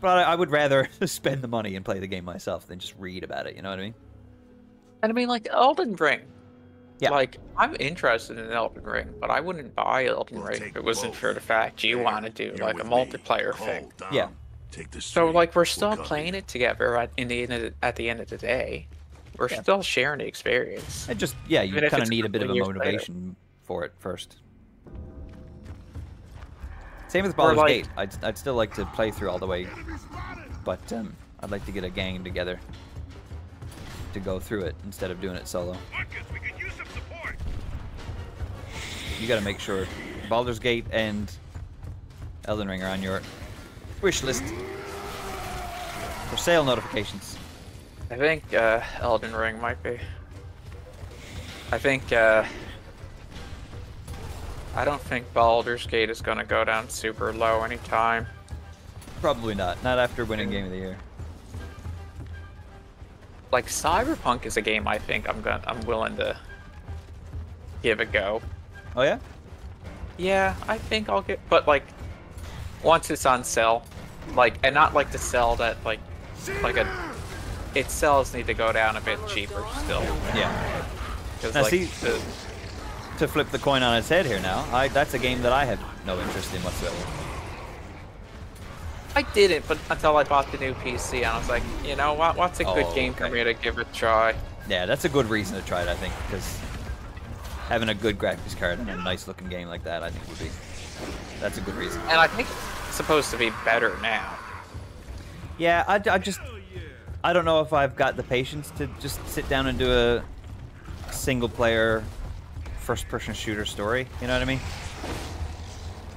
but I, I would rather spend the money and play the game myself than just read about it. You know what I mean? And I mean, like Elden Ring. Yeah. Like, I'm interested in Elden Ring, but I wouldn't buy Elden Ring if it wasn't for the fact you want to do, like, a multiplayer thing. Yeah. So, like, we're still playing it together at, in the end of the, at the end of the day. We're yeah. still sharing the experience. And just, yeah, you kind of need a bit of a motivation for it first. Same with Baldur's Gate. I'd, I'd still like to play through all the way, but um, I'd like to get a gang together to go through it instead of doing it solo. Marcus, we could use some support. You gotta make sure Baldur's Gate and Elden Ring are on your wish list for sale notifications. I think uh, Elden Ring might be. I think uh, I don't think Baldur's Gate is gonna go down super low anytime. Probably not. Not after winning Game of the Year. Like, Cyberpunk is a game I think I'm gonna I'm willing to give a go. Oh yeah? Yeah, I think I'll get, but like once it's on sale, like, and not like the sell that like like a its sells need to go down a bit cheaper still. Yeah. Now like, see, the, to flip the coin on its head here now, I that's a game that I have no interest in whatsoever. I didn't, but until I bought the new P C, and I was like, you know what? What's a good oh, game okay. for me to give it a try? Yeah, that's a good reason to try it, I think, because having a good graphics card and a nice-looking game like that, I think would be that's a good reason. And I think it's supposed to be better now. Yeah, I, I just I don't know if I've got the patience to just sit down and do a single-player first-person shooter story. You know what I mean?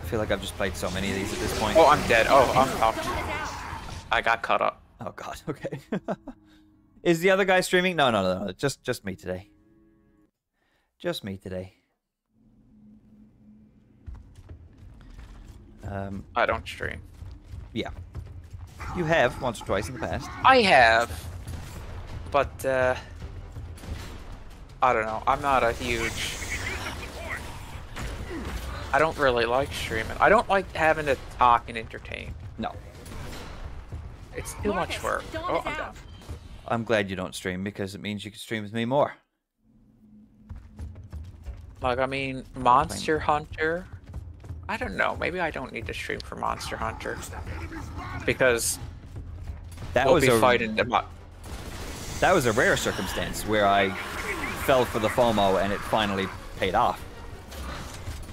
I feel like I've just played so many of these at this point. Oh, I'm dead. Oh, I'm off. I got caught up. Oh god. Okay. Is the other guy streaming? No, no, no, no. Just, just me today. Just me today. Um. I don't stream. Yeah. You have once or twice in the past. I have, but uh, I don't know. I'm not a huge. I don't really like streaming. I don't like having to talk and entertain. No. It's too Marcus, much work. Oh, I'm done. I'm glad you don't stream because it means you can stream with me more. Like, I mean, Monster Hunter. I don't know. Maybe I don't need to stream for Monster Hunter. Because that we'll was be a, fighting them up. That was a rare circumstance where I fell for the FOMO and it finally paid off.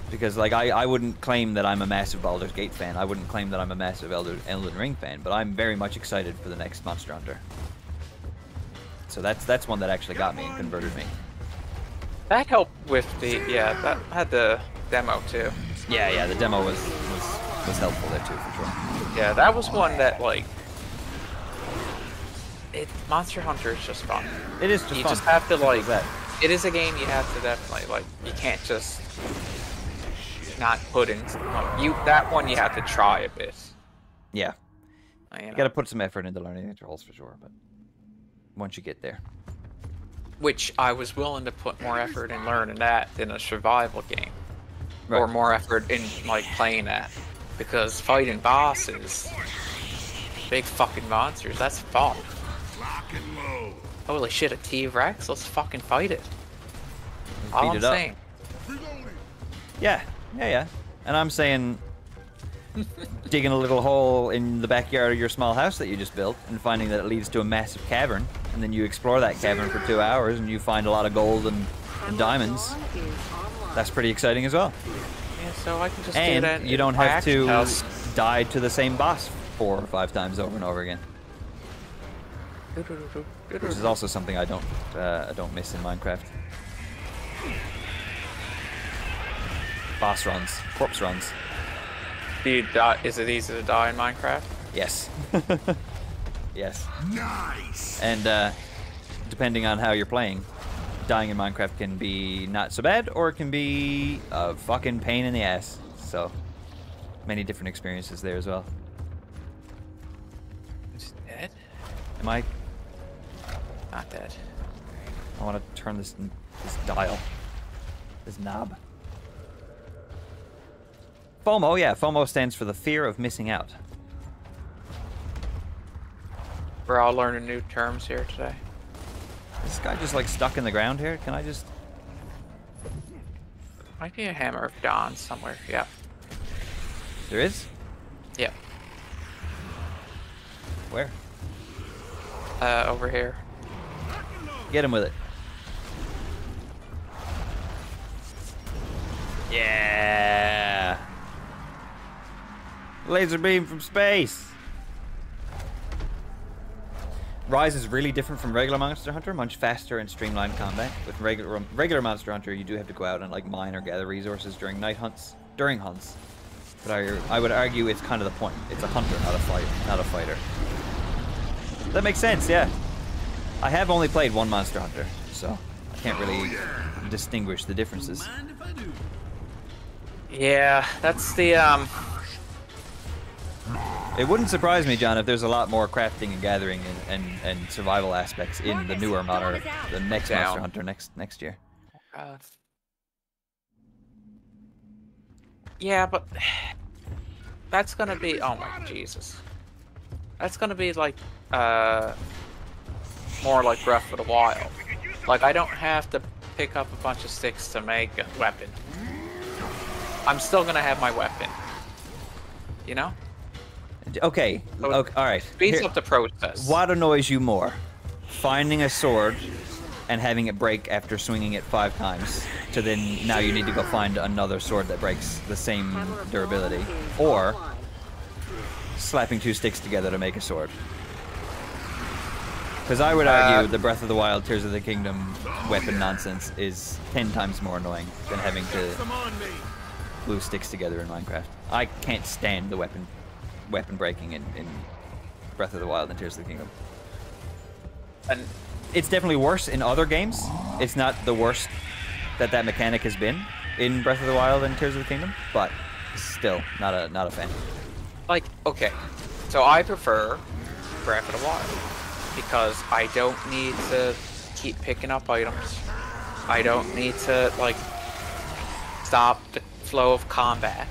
Because, like, I, I wouldn't claim that I'm a massive Baldur's Gate fan. I wouldn't claim that I'm a massive Elder, Elden Ring fan. But I'm very much excited for the next Monster Hunter. So that's that's one that actually got me and converted me. That helped with the... Yeah, that had the demo, too. Yeah, yeah, the demo was, was, was helpful there, too, for sure. Yeah, that was one that, like... It, Monster Hunter is just fun. It is just you fun. You just have to, like... That. It is a game you have to definitely, like... You can't just... not put in you that one you have to try a bit. Yeah, you, know. you gotta put some effort into learning the controls for sure, but once you get there, which I was willing to put more effort in learning that than a survival game, right. Or more effort in like playing that, because fighting bosses, big fucking monsters, that's fun. Holy shit, a T-Rex, let's fucking fight it. Let's all I'm it saying up. Yeah. Yeah, yeah. And I'm saying digging a little hole in the backyard of your small house that you just built and finding that it leads to a massive cavern, and then you explore that cavern for two hours and you find a lot of gold and, and diamonds. That's pretty exciting as well. Yeah, so I can just and do that you don't have to house. die to the same boss four or five times over and over again. Which is also something I don't, uh, I don't miss in Minecraft. Boss runs, corpse runs. Do you die? Is it easy to die in Minecraft? Yes. Yes. Nice. And uh, depending on how you're playing, dying in Minecraft can be not so bad, or it can be a fucking pain in the ass. So many different experiences there as well. Is he dead? Am I? Not dead. I want to turn this this dial, this knob. FOMO, yeah, FOMO stands for the fear of missing out. We're all learning new terms here today. Is this guy just like stuck in the ground here? Can I just? Might be a Hammer of Dawn somewhere. Yeah. There is? Yeah. Where? Uh, over here. Get him with it. Yeah. Laser beam from space. Rise is really different from regular Monster Hunter, much faster and streamlined combat. With regular regular Monster Hunter, you do have to go out and like mine or gather resources during night hunts, during hunts. But I, I would argue it's kind of the point. It's a hunter, not a fighter. Not a fighter. That makes sense, yeah. I have only played one Monster Hunter, so I can't really oh, yeah. distinguish the differences. Yeah, that's the um. It wouldn't surprise me, John, if there's a lot more crafting and gathering and, and, and survival aspects in Marcus, the newer modern, the next Down. Monster Hunter next next year. Uh, yeah, but that's gonna be oh my Jesus, that's gonna be like uh more like Breath of the Wild. Like I don't have to pick up a bunch of sticks to make a weapon. I'm still gonna have my weapon. You know. Okay. So okay. All right. Speeds Here. up the process. What annoys you more, finding a sword and having it break after swinging it five times, to then now you need to go find another sword that breaks the same durability, or slapping two sticks together to make a sword? Because I would argue uh, the Breath of the Wild, Tears of the Kingdom weapon nonsense is ten times more annoying than having to glue sticks together in Minecraft. I can't stand the weapon. Weapon breaking in, in Breath of the Wild and Tears of the Kingdom. And it's definitely worse in other games. It's not the worst that that mechanic has been in Breath of the Wild and Tears of the Kingdom, but still not a not a fan. Like, okay, so I prefer Breath of the Wild because I don't need to keep picking up items. I don't need to like stop the flow of combat.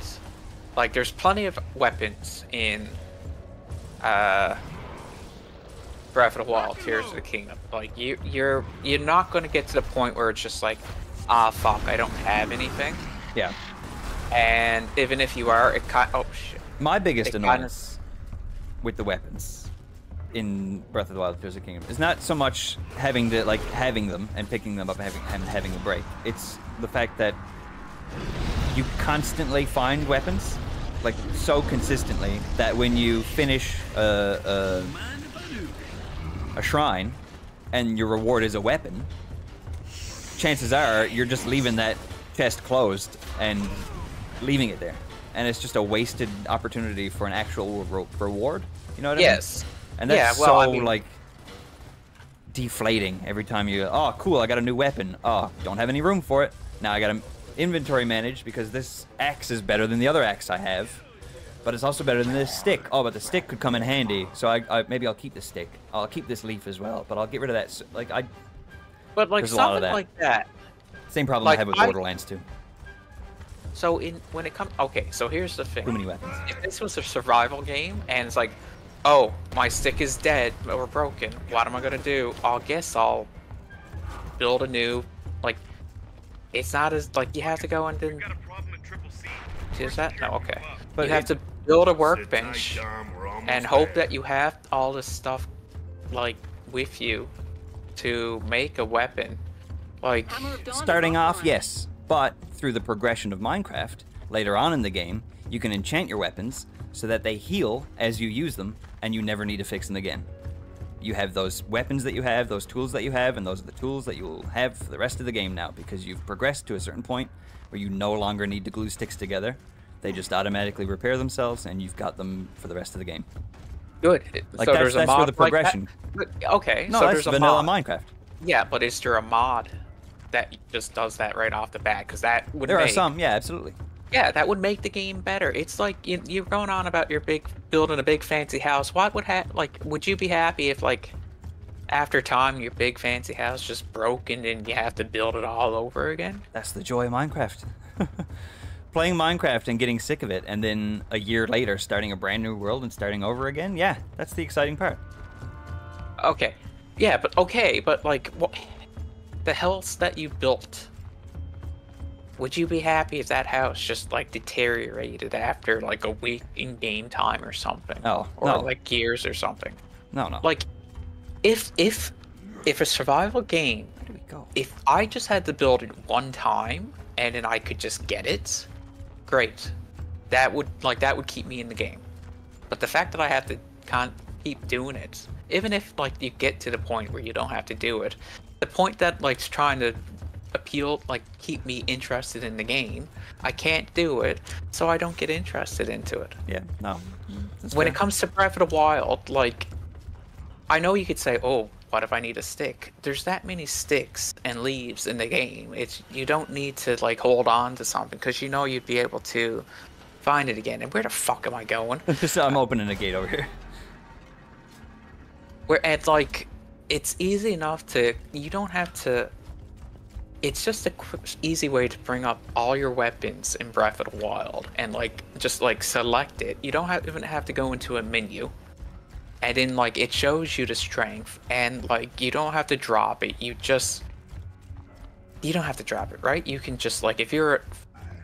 Like, there's plenty of weapons in uh, Breath of the Wild, Tears of the Kingdom. Like, you, you're you're not going to get to the point where it's just like, ah, fuck, I don't have anything. Yeah. And even if you are, it kind of... Oh, shit. My biggest it annoyance kinda... with the weapons in Breath of the Wild, Tears of the Kingdom is not so much having to, like, having them and picking them up and having, and having a break. It's the fact that you constantly find weapons, like so consistently, that when you finish a, a, a shrine and your reward is a weapon, chances are you're just leaving that chest closed and leaving it there. And it's just a wasted opportunity for an actual re reward. You know what I yes. mean? Yes. And that's yeah, well, so I mean... like deflating every time you, oh, cool, I got a new weapon. Oh, don't have any room for it. Now I got to inventory manage because this axe is better than the other axe I have, but it's also better than this stick. Oh, but the stick could come in handy, so I, I maybe I'll keep the stick. I'll keep this leaf as well, but I'll get rid of that. Like I, but like something a lot of that. like that. Same problem like, I have with I, Borderlands too. So in when it comes, okay. So here's the thing. Too many weapons. If this was a survival game, and it's like, oh, my stick is dead or broken. What am I gonna do? I guess I'll build a new like. It's not as, like, you have to go and then... Is that? No, okay. But you have to build a workbench and hope that you have all this stuff, like, with you to make a weapon. Like... Starting off, yes. But through the progression of Minecraft, later on in the game, you can enchant your weapons so that they heal as you use them and you never need to fix them again. You have those weapons that you have, those tools that you have, and those are the tools that you'll have for the rest of the game now because you've progressed to a certain point where you no longer need to glue sticks together. They just automatically repair themselves, and you've got them for the rest of the game. Good. Like so that's, there's that's a mod where the progression. Like that, okay. No, so that's there's vanilla a mod. Minecraft. Yeah, but is there a mod that just does that right off the bat? Because that would. There make... are some. Yeah, absolutely. Yeah, that would make the game better. It's like you, you're going on about your big building a big fancy house. What would ha like? Would you be happy if like after time your big fancy house just broke and then you have to build it all over again? That's the joy of Minecraft. Playing Minecraft and getting sick of it, and then a year later starting a brand new world and starting over again. Yeah, that's the exciting part. Okay, yeah, but okay, but like what, the house that you built. Would you be happy if that house just like deteriorated after like a week in game time or something? Oh, or no. like Gears or something. No, no. Like, if if if a survival game, where do we go? If I just had to build it one time and then I could just get it, great. That would like that would keep me in the game. But the fact that I have to con keep doing it, even if like you get to the point where you don't have to do it, the point that like's trying to appeal, like keep me interested in the game, I can't do it, so I don't get interested into it. Yeah, no. That's when fair. It comes to Breath of the Wild, like, I know you could say, oh, what if I need a stick? There's that many sticks and leaves in the game. It's, you don't need to like hold on to something because you know you'd be able to find it again. And where the fuck am I going? so I'm opening a gate over here. Where it's like, it's easy enough to, you don't have to. It's just a quick, easy way to bring up all your weapons in Breath of the Wild and like just like select it. You don't have, even have to go into a menu, and then like it shows you the strength, and like you don't have to drop it. You just you don't have to drop it, right? You can just like if you're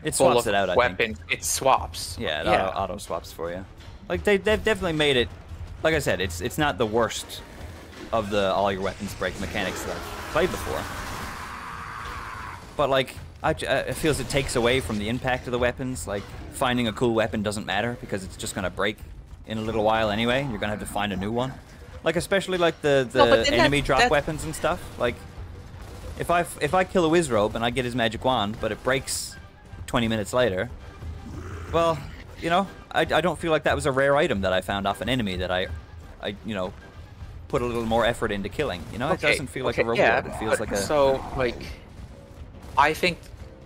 it full swaps of it out. Weapon, I think. It swaps. Yeah, it yeah. Auto, auto swaps for you. Like they they've definitely made it. Like I said, it's it's not the worst of the all your weapons break mechanics that I've played before. But like, I, it feels it takes away from the impact of the weapons. Like, finding a cool weapon doesn't matter because it's just gonna break in a little while anyway. You're gonna have to find a new one. Like, especially like the the no, enemy that, drop that... weapons and stuff. Like, if I if I kill a wizrobe and I get his magic wand, but it breaks twenty minutes later, well, you know, I I don't feel like that was a rare item that I found off an enemy that I, I you know, put a little more effort into killing. You know, okay. It doesn't feel okay. like a reward. Yeah, it feels like a so like. I think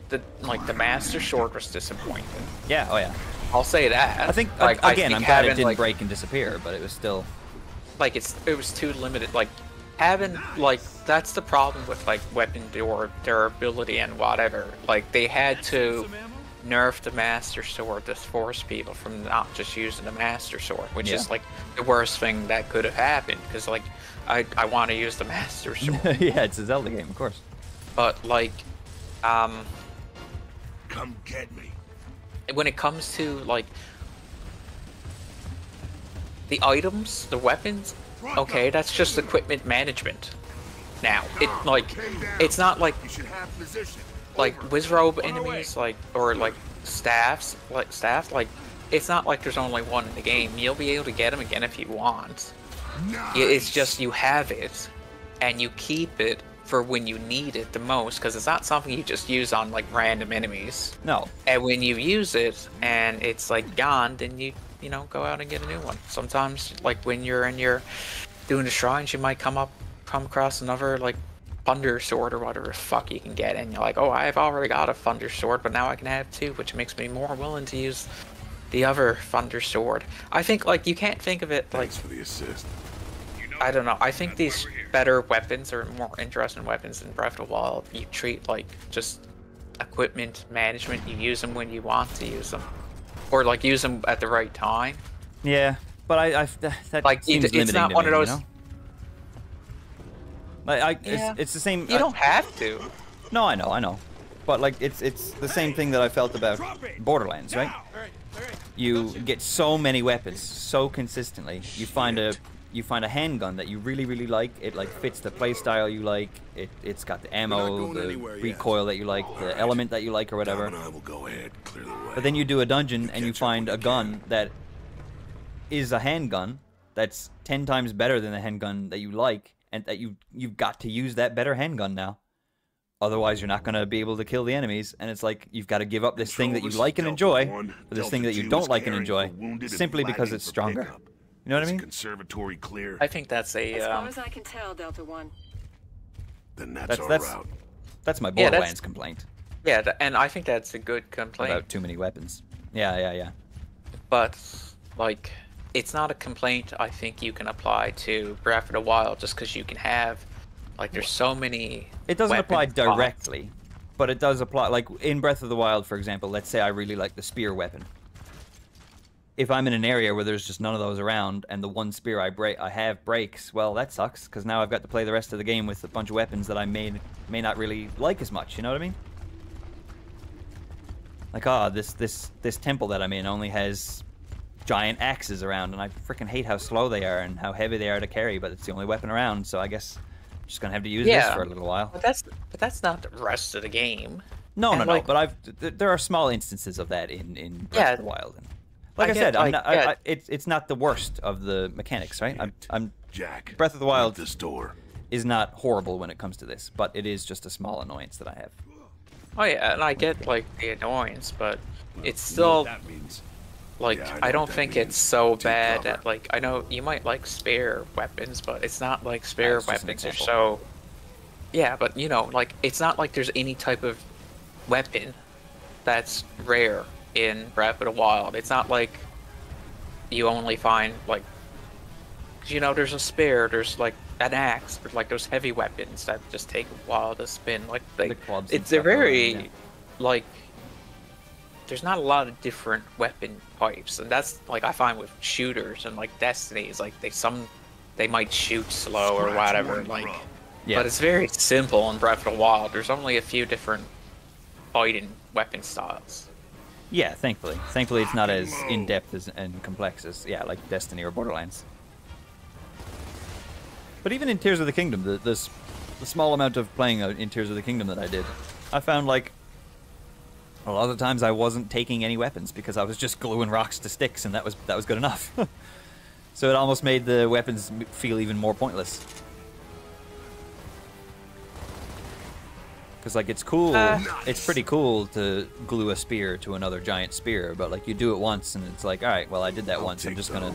that like the Master Sword was disappointing. Yeah, oh yeah. I'll say that. I think like, again, I think I'm glad having, it didn't like, break and disappear, but it was still like it's it was too limited. Like having like that's the problem with like weapon or durability and whatever. Like they had to nerf the Master Sword to force people from not just using the Master Sword, which yeah. is like the worst thing that could have happened because like I I want to use the Master Sword. yeah, it's a Zelda game, of course. But like. Um, Come get me. When it comes to like the items, the weapons, okay, that's just equipment management. Now it like it's not like like wizrobe enemies like or like staffs like staff like it's not like there's only one in the game. You'll be able to get them again if you want. Nice. It's just you have it and you keep it. For when you need it the most, because it's not something you just use on like random enemies. No. And when you use it and it's like gone, then you you know go out and get a new one. Sometimes like when you're in your doing the shrines, you might come up come across another like thunder sword or whatever the fuck you can get, and you're like, oh, I've already got a thunder sword, but now I can have two, which makes me more willing to use the other thunder sword. I think like you can't think of it like. Thanks for the assist. I don't know. I think these better weapons or more interesting weapons in Breath of the Wild, you treat like just equipment management. You use them when you want to use them, or like use them at the right time. Yeah, but I, I that like seems it, it's not to one me, of those. You know? Like I, yeah. it's, it's the same. You I, don't have to. No, I know, I know, but like it's it's the same thing that I felt about Borderlands, right? All right, all right. You get so many weapons so consistently. You find a. You find a handgun that you really, really like. It like fits the playstyle you like. It it's got the ammo, the recoil yet. that you like, All the right. element that you like, or whatever. I will go ahead, clear the way. But then you do a dungeon you and you find a gun can. that is a handgun that's ten times better than the handgun that you like, and that you you've got to use that better handgun now. Otherwise, you're not gonna be able to kill the enemies, and it's like you've got to give up this Control thing that you like and enjoy one, for this Delta thing that you don't like and enjoy simply and because it's stronger. Pickup. You know what I mean? Conservatory clear. I think that's a. Um, as far as I can tell, Delta One. Then that's that's, our that's, route. That's my Borderlands yeah, complaint. Yeah, and I think that's a good complaint. About too many weapons. Yeah, yeah, yeah. But, like, it's not a complaint I think you can apply to Breath of the Wild just because you can have, like, there's so many. It doesn't apply directly, bots. But it does apply. Like, in Breath of the Wild, for example, let's say I really like the spear weapon. If I'm in an area where there's just none of those around and the one spear I break, I have breaks, well, that sucks, because now I've got to play the rest of the game with a bunch of weapons that I may, may not really like as much, you know what I mean? Like, ah, oh, this, this, this temple that I'm in only has giant axes around, and I freaking hate how slow they are and how heavy they are to carry, but it's the only weapon around, so I guess I'm just going to have to use yeah, this for a little while. But that's, but that's not the rest of the game. No, and no, like, no, but I've, th there are small instances of that in, in Breath yeah, of the Wild. And, Like I, I said, get, I'm not, I, I, it's it's not the worst of the mechanics, right? I'm, I'm Jack. Breath of the Wild this door. is not horrible when it comes to this, but it is just a small annoyance that I have. Oh yeah, and I get like the annoyance, but it's still you know that means. like yeah, I, I don't think means. it's so Too bad. That, like I know you might like spare weapons, but it's not like spare That's weapons are so. Yeah, but you know, like it's not like there's any type of weapon that's rare in Breath of the Wild. It's not like you only find, like, you know, there's a spear, there's like an axe, there's like those heavy weapons that just take a while to spin. Like, they, the clubs it's a very, around, yeah. like, there's not a lot of different weapon types. And that's, like, I find with shooters and, like, Destiny, is like, they some, they might shoot slow or whatever, like, yeah. but it's very simple in Breath of the Wild. There's only a few different fighting weapon styles. Yeah, thankfully. Thankfully, it's not as in-depth as and complex as, yeah, like Destiny or Borderlands. But even in Tears of the Kingdom, the, this, the small amount of playing in Tears of the Kingdom that I did, I found, like, a lot of the times I wasn't taking any weapons because I was just gluing rocks to sticks, and that was, that was good enough. So it almost made the weapons feel even more pointless. Because, like, it's cool, uh, it's pretty cool to glue a spear to another giant spear, but, like, you do it once, and it's like, all right, well, I did that I'll once, I'm just gonna,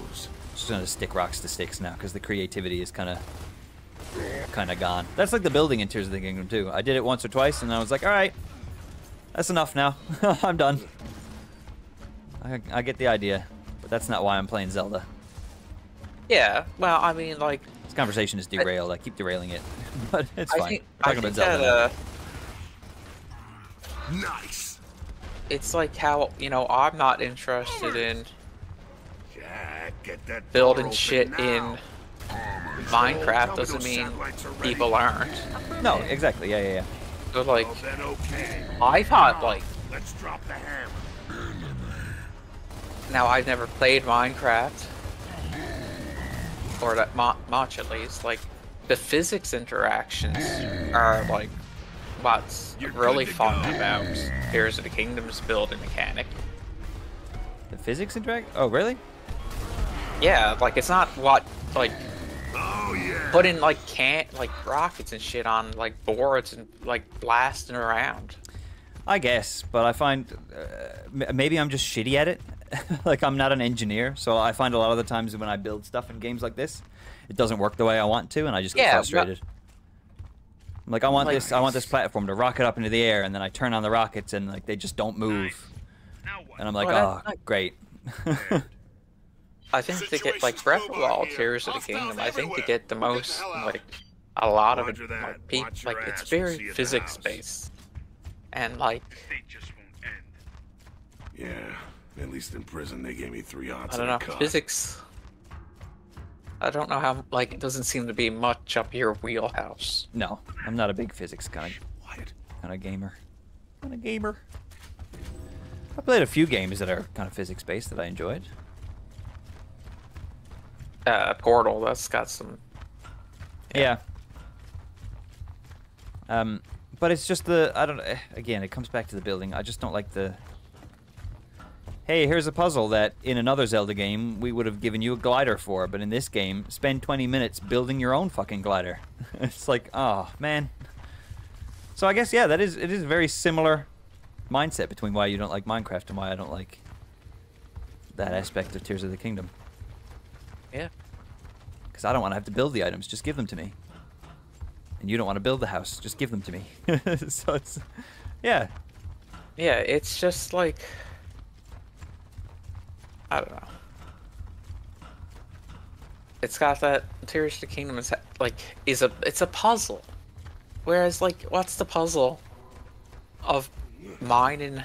just gonna stick rocks to sticks now, because the creativity is kind of, kind of gone. That's like the building in Tears of the Kingdom, too. I did it once or twice, and I was like, all right, that's enough now. I'm done. I, I get the idea, but that's not why I'm playing Zelda. Yeah, well, I mean, like... This conversation is derailed. I, I keep derailing it, but it's I fine. Think, We're talking I think about Zelda. That, uh, Nice. It's like how, you know, I'm not interested in Jack, get that building shit now. in oh, Minecraft doesn't mean people aren't. No, exactly. Yeah, yeah, yeah. So like, oh, okay. I thought like. Let's drop the hammer. Now I've never played Minecraft, or that mo much at least. Like, the physics interactions are like. What's really fun go. about Tears of the Kingdom's building mechanic. The physics interact? Oh, really? Yeah, like it's not what like oh, yeah. putting like can't like rockets and shit on like boards and like blasting around. I guess, but I find uh, maybe I'm just shitty at it. Like I'm not an engineer, so I find a lot of the times when I build stuff in games like this, it doesn't work the way I want to, and I just get yeah, frustrated. But Like I want like, this, I want this platform to rocket up into the air, and then I turn on the rockets, and like they just don't move, nice. and I'm like, well, oh, nice. great. I think Situation's to get like Breath of the Wild, Tears of the Kingdom, I think to get the most get the like a lot Roger of it, like, peak, like it's very physics based, and like. They just won't end. Yeah, at least in prison they gave me three odds. I don't know cut. physics. I don't know how, like, it doesn't seem to be much up your wheelhouse. No, I'm not a big physics guy. Not a gamer. Not a gamer. I played a few games that are kind of physics-based that I enjoyed. Uh, Portal, that's got some... Yeah. yeah. Um, but it's just the, I don't know, again, it comes back to the building. I just don't like the... Hey, here's a puzzle that in another Zelda game we would have given you a glider for, but in this game, spend twenty minutes building your own fucking glider. It's like, oh man. So I guess yeah, that is it is a very similar mindset between why you don't like Minecraft and why I don't like that aspect of Tears of the Kingdom. Yeah. Because I don't want to have to build the items; just give them to me. And you don't want to build the house; just give them to me. So it's yeah, Yeah, it's just like, I don't know. It's got that Tears of the Kingdom is like is a it's a puzzle, whereas like what's the puzzle of mining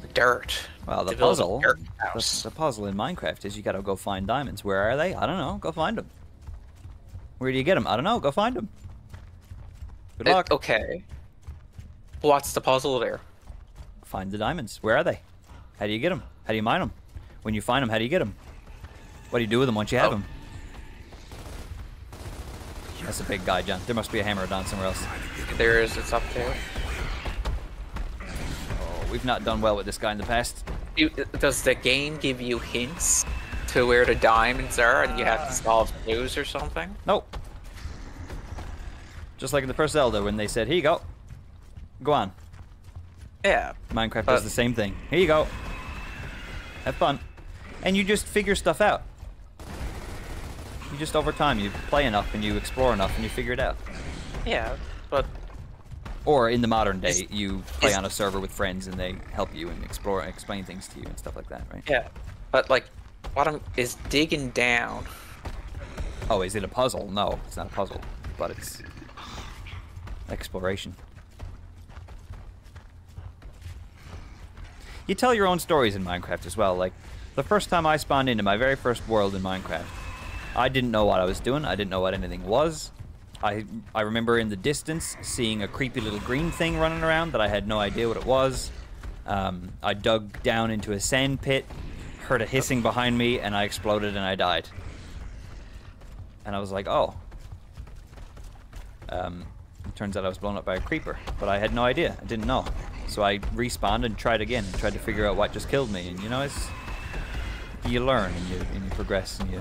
the dirt? Well, the puzzle dirt the, the puzzle in Minecraft is you gotta go find diamonds. Where are they? I don't know. Go find them. Where do you get them? I don't know. Go find them. Good luck. It, okay. What's the puzzle there? Find the diamonds. Where are they? How do you get them? How do you mine them? When you find them, how do you get them? What do you do with them once you have oh. them? That's a big guy, John. There must be a hammer down somewhere else. There is. It's up there. Oh, we've not done well with this guy in the past. You, does the game give you hints to where the diamonds are and you have to solve clues or something? Nope. Just like in the first Zelda when they said, here you go. Go on. Yeah. Minecraft does the same thing. Here you go. Have fun. And you just figure stuff out. You just over time, you play enough and you explore enough and you figure it out. Yeah, but... Or in the modern day, is, you play is, on a server with friends and they help you and explore and explain things to you and stuff like that, right? Yeah, but like, what I'm, is digging down. Oh, is it a puzzle? No, it's not a puzzle, but it's exploration. You tell your own stories in Minecraft as well. Like, the first time I spawned into my very first world in Minecraft, I didn't know what I was doing. I didn't know what anything was. I I remember in the distance seeing a creepy little green thing running around that I had no idea what it was. Um, I dug down into a sand pit, heard a hissing behind me, and I exploded and I died. And I was like, oh. Um, it turns out I was blown up by a creeper, but I had no idea. I didn't know. So I respawned and tried again and tried to figure out what just killed me. And you know, it's you learn and you, and you progress and you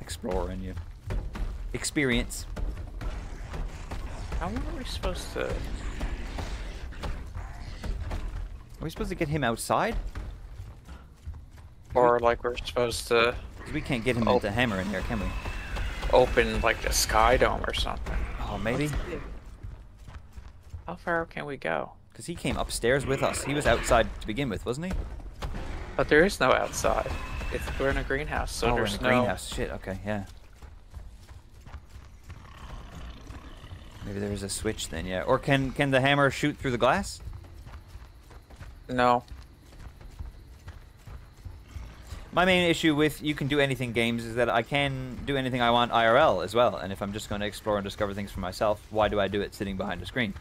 explore and you experience. How are we supposed to... Are we supposed to get him outside? Or we... like we're supposed to... We can't get him with the hammer in here, can we? Open like the Sky Dome or something. Oh, maybe? How far can we go? Because he came upstairs with us. He was outside to begin with, wasn't he? But there is no outside. It's, we're in a greenhouse, so oh, there's we're in a no... greenhouse. Shit, okay, yeah. Maybe there was a switch then, yeah. Or can, can the hammer shoot through the glass? No. My main issue with You Can Do Anything games is that I can do anything I want I R L as well. And if I'm just going to explore and discover things for myself, why do I do it sitting behind a screen?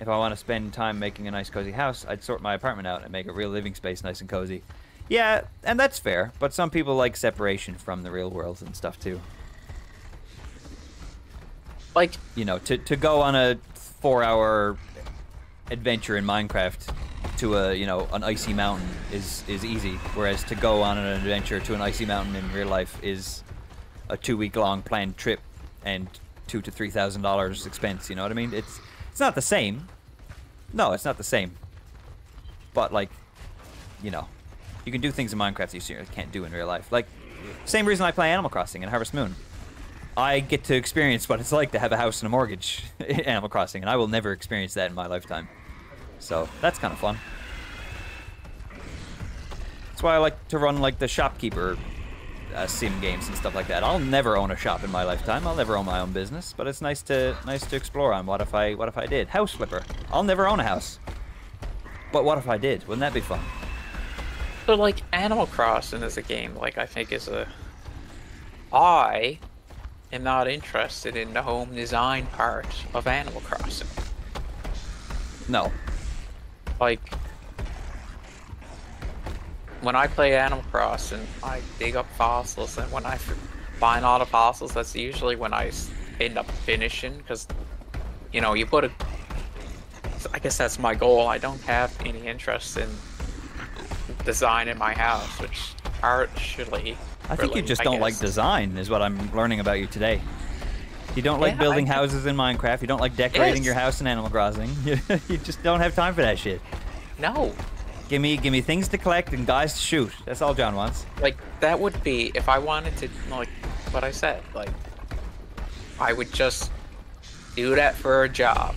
If I want to spend time making a nice cozy house, I'd sort my apartment out and make a real living space nice and cozy. Yeah, and that's fair, but some people like separation from the real world and stuff too. Like, you know, to, to go on a four hour adventure in Minecraft to a, you know, an icy mountain is, is easy, whereas to go on an adventure to an icy mountain in real life is a two week long planned trip and two to three thousand dollars expense, you know what I mean? It's It's not the same. No, it's not the same. But, like, you know, you can do things in Minecraft that you certainly can't do in real life. Like, same reason I play Animal Crossing and Harvest Moon. I get to experience what it's like to have a house and a mortgage in Animal Crossing, and I will never experience that in my lifetime. So, that's kind of fun. That's why I like to run, like, the shopkeeper uh, sim games and stuff like that. I'll never own a shop in my lifetime. I'll never own my own business, but it's nice to nice to explore on. What if I what if I did? House flipper. I'll never own a house. But what if I did? Wouldn't that be fun? So like Animal Crossing is a game like I think is a I am not interested in the home design part of Animal Crossing. No. Like when I play Animal Crossing, I dig up fossils, and when I find all the fossils, that's usually when I end up finishing, because, you know, you put a... I guess that's my goal. I don't have any interest in designing my house, which actually... I think you just don't like design, is what I'm learning about you today. You don't like building houses in Minecraft, you don't like decorating your house in Animal Crossing. You just don't have time for that shit. No. Give me, give me things to collect and guys to shoot. That's all John wants. Like, that would be, if I wanted to, like, what I said, like, I would just do that for a job.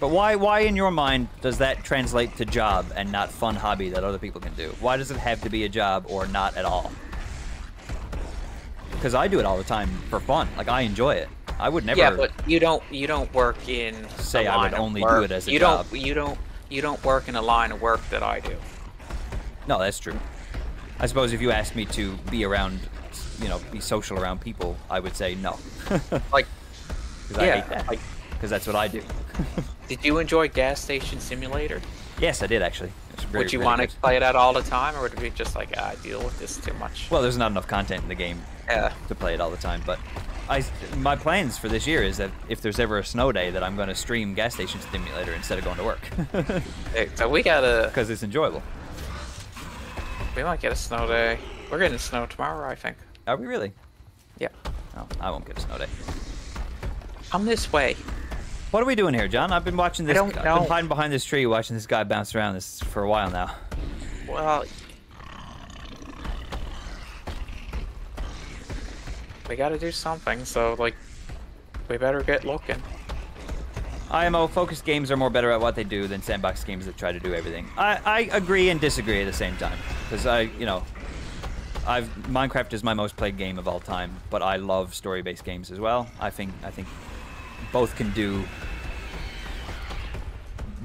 But why, why in your mind does that translate to job and not fun hobby that other people can do? Why does it have to be a job or not at all? Because I do it all the time for fun. Like, I enjoy it. I would never. Yeah, but you don't. You don't work in. Say I would only do it as a job. You don't. You don't. You don't work in a line of work that I do. No, that's true. I suppose if you asked me to be around, you know, be social around people, I would say no. Like, because I hate that. Like, because that's what I do. Did you enjoy Gas Station Simulator? Yes, I did, actually. Very, would you want good. to play that all the time, or would it be just like, ah, I deal with this too much? Well, there's not enough content in the game yeah. to play it all the time, but I, my plans for this year is that if there's ever a snow day, that I'm going to stream Gas Station Simulator instead of going to work. Hey, so we gotta... Because it's enjoyable. We might get a snow day. We're getting snow tomorrow, I think. Are we really? Yeah. Oh, I won't get a snow day. I'm this way. What are we doing here, John? I've been watching this. I don't know. I've been hiding behind this tree, watching this guy bounce around this for a while now. Well, we gotta do something, so like, we better get looking. I M O focused games are more better at what they do than sandbox games that try to do everything. I, I agree and disagree at the same time, because I, you know, I've Minecraft is my most played game of all time, but I love story-based games as well. I think I think. Both can do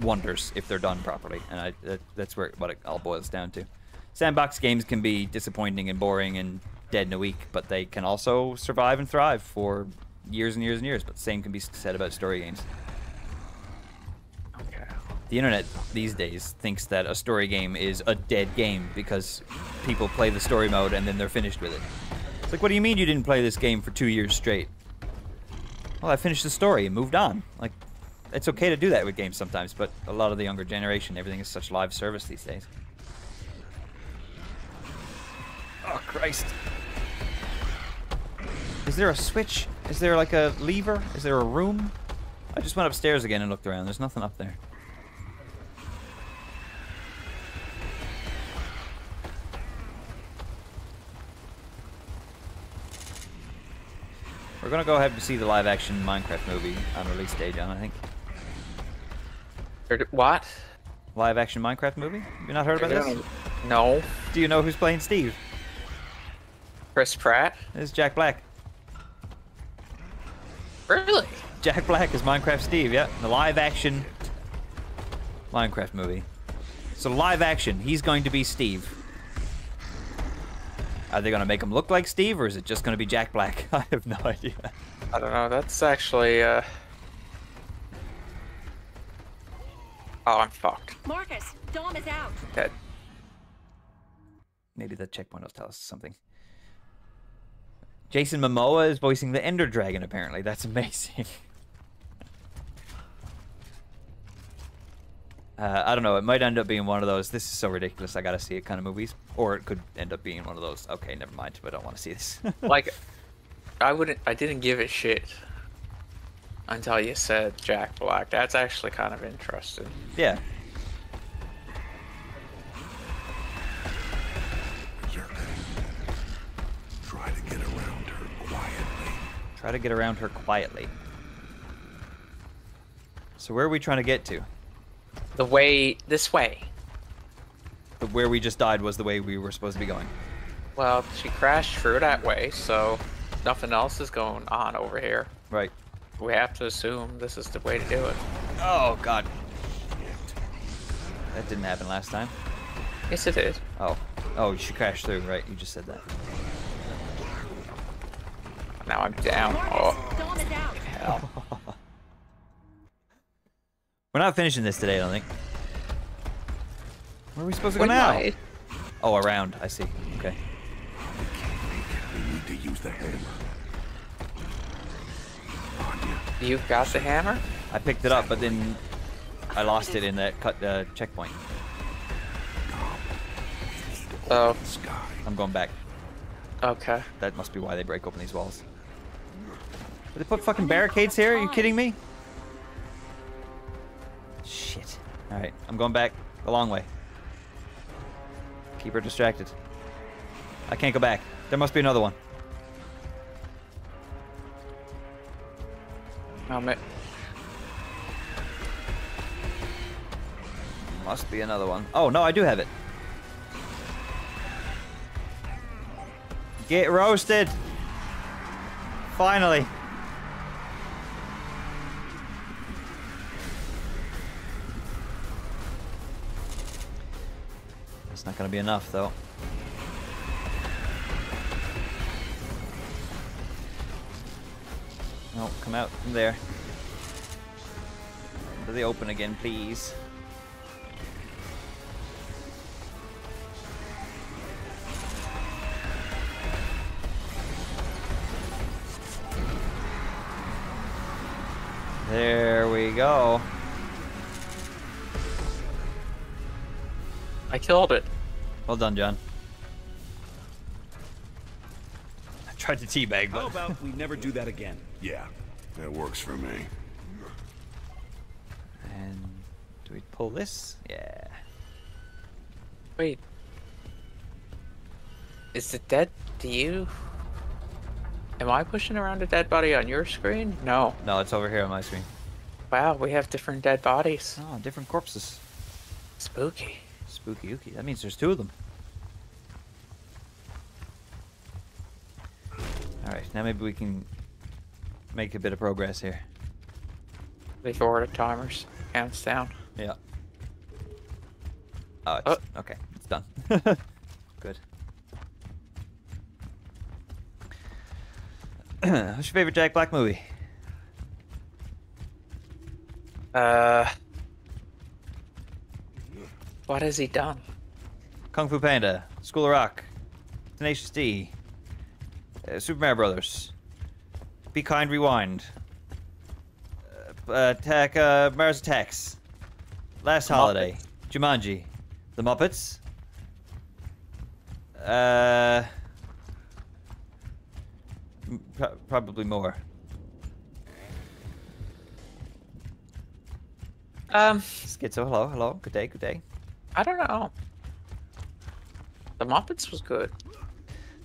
wonders if they're done properly, and I, that, that's where what it all boils down to. Sandbox games can be disappointing and boring and dead in a week, but they can also survive and thrive for years and years and years. But the same can be said about story games. Okay. The internet these days thinks that a story game is a dead game because people play the story mode and then they're finished with it. It's like, what do you mean you didn't play this game for two years straight? Well, I finished the story and moved on. Like, it's okay to do that with games sometimes, but a lot of the younger generation, everything is such live service these days. Oh, Christ. Is there a switch? Is there, like, a lever? Is there a room? I just went upstairs again and looked around. There's nothing up there. We're gonna go ahead and see the live-action Minecraft movie on release day, John, I think. What? Live-action Minecraft movie? You not heard about this? No. Do you know who's playing Steve? Chris Pratt. It's Jack Black. Really? Jack Black is Minecraft Steve, yeah. The live-action Minecraft movie. So live-action, he's going to be Steve. Are they going to make him look like Steve, or is it just going to be Jack Black? I have no idea. I don't know. That's actually, uh... oh, I'm fucked. Marcus, Dom is out. Dead. Maybe the checkpoint will tell us something. Jason Momoa is voicing the Ender Dragon, apparently. That's amazing. Uh, I don't know, it might end up being one of those, this is so ridiculous, I gotta see it kind of movies. Or it could end up being one of those, okay, never mind, I don't want to see this. Like, I wouldn't, I didn't give a shit until you said Jack Black. That's actually kind of interesting. Yeah. You're gonna try to get around her quietly. Try to get around her quietly. So where are we trying to get to? The way, this way. But where we just died was the way we were supposed to be going. Well, she crashed through that way, so nothing else is going on over here. Right. We have to assume this is the way to do it. Oh, God. That didn't happen last time. Yes, it did. Oh. Oh, she crashed through, right. You just said that. Now I'm down. Oh. Hell. We're not finishing this today, I don't think. Where are we supposed to go now? Oh, around. I see. Okay. We can't make it. We need to use the hammer. You've got the hammer? I picked it up, but then I lost it in that cut uh, checkpoint. Oh. I'm going back. Okay. That must be why they break open these walls. Did they put fucking barricades here? Are you kidding me? Shit. Alright, I'm going back the long way. Keep her distracted. I can't go back. There must be another one. Helmet. Must be another one. Oh, no, I do have it. Get roasted! Finally. It's not gonna be enough, though. No, come out from there. Into the open again, please. There we go. I killed it. Well done, John. I tried to teabag, but... How about we never do that again? Yeah, that works for me. And do we pull this? Yeah. Wait. Is it dead to you? Am I pushing around a dead body on your screen? No. No, it's over here on my screen. Wow, we have different dead bodies. Oh, different corpses. Spooky. Spooky ooky. That means there's two of them. Alright, now maybe we can make a bit of progress here. They forward timers. Counts down. Yeah. Oh, it's, oh. Okay. It's done. Good. What's your favorite Jack Black movie? Uh, what has he done? Kung Fu Panda, School of Rock, Tenacious D, uh, Super Mario Brothers, Be Kind Rewind, uh, Attack, uh, Mars Attacks, Last the Holiday, Muppets. Jumanji, The Muppets, uh... probably more. Um, Schizo, hello, hello, good day, good day. I don't know. The Muppets was good.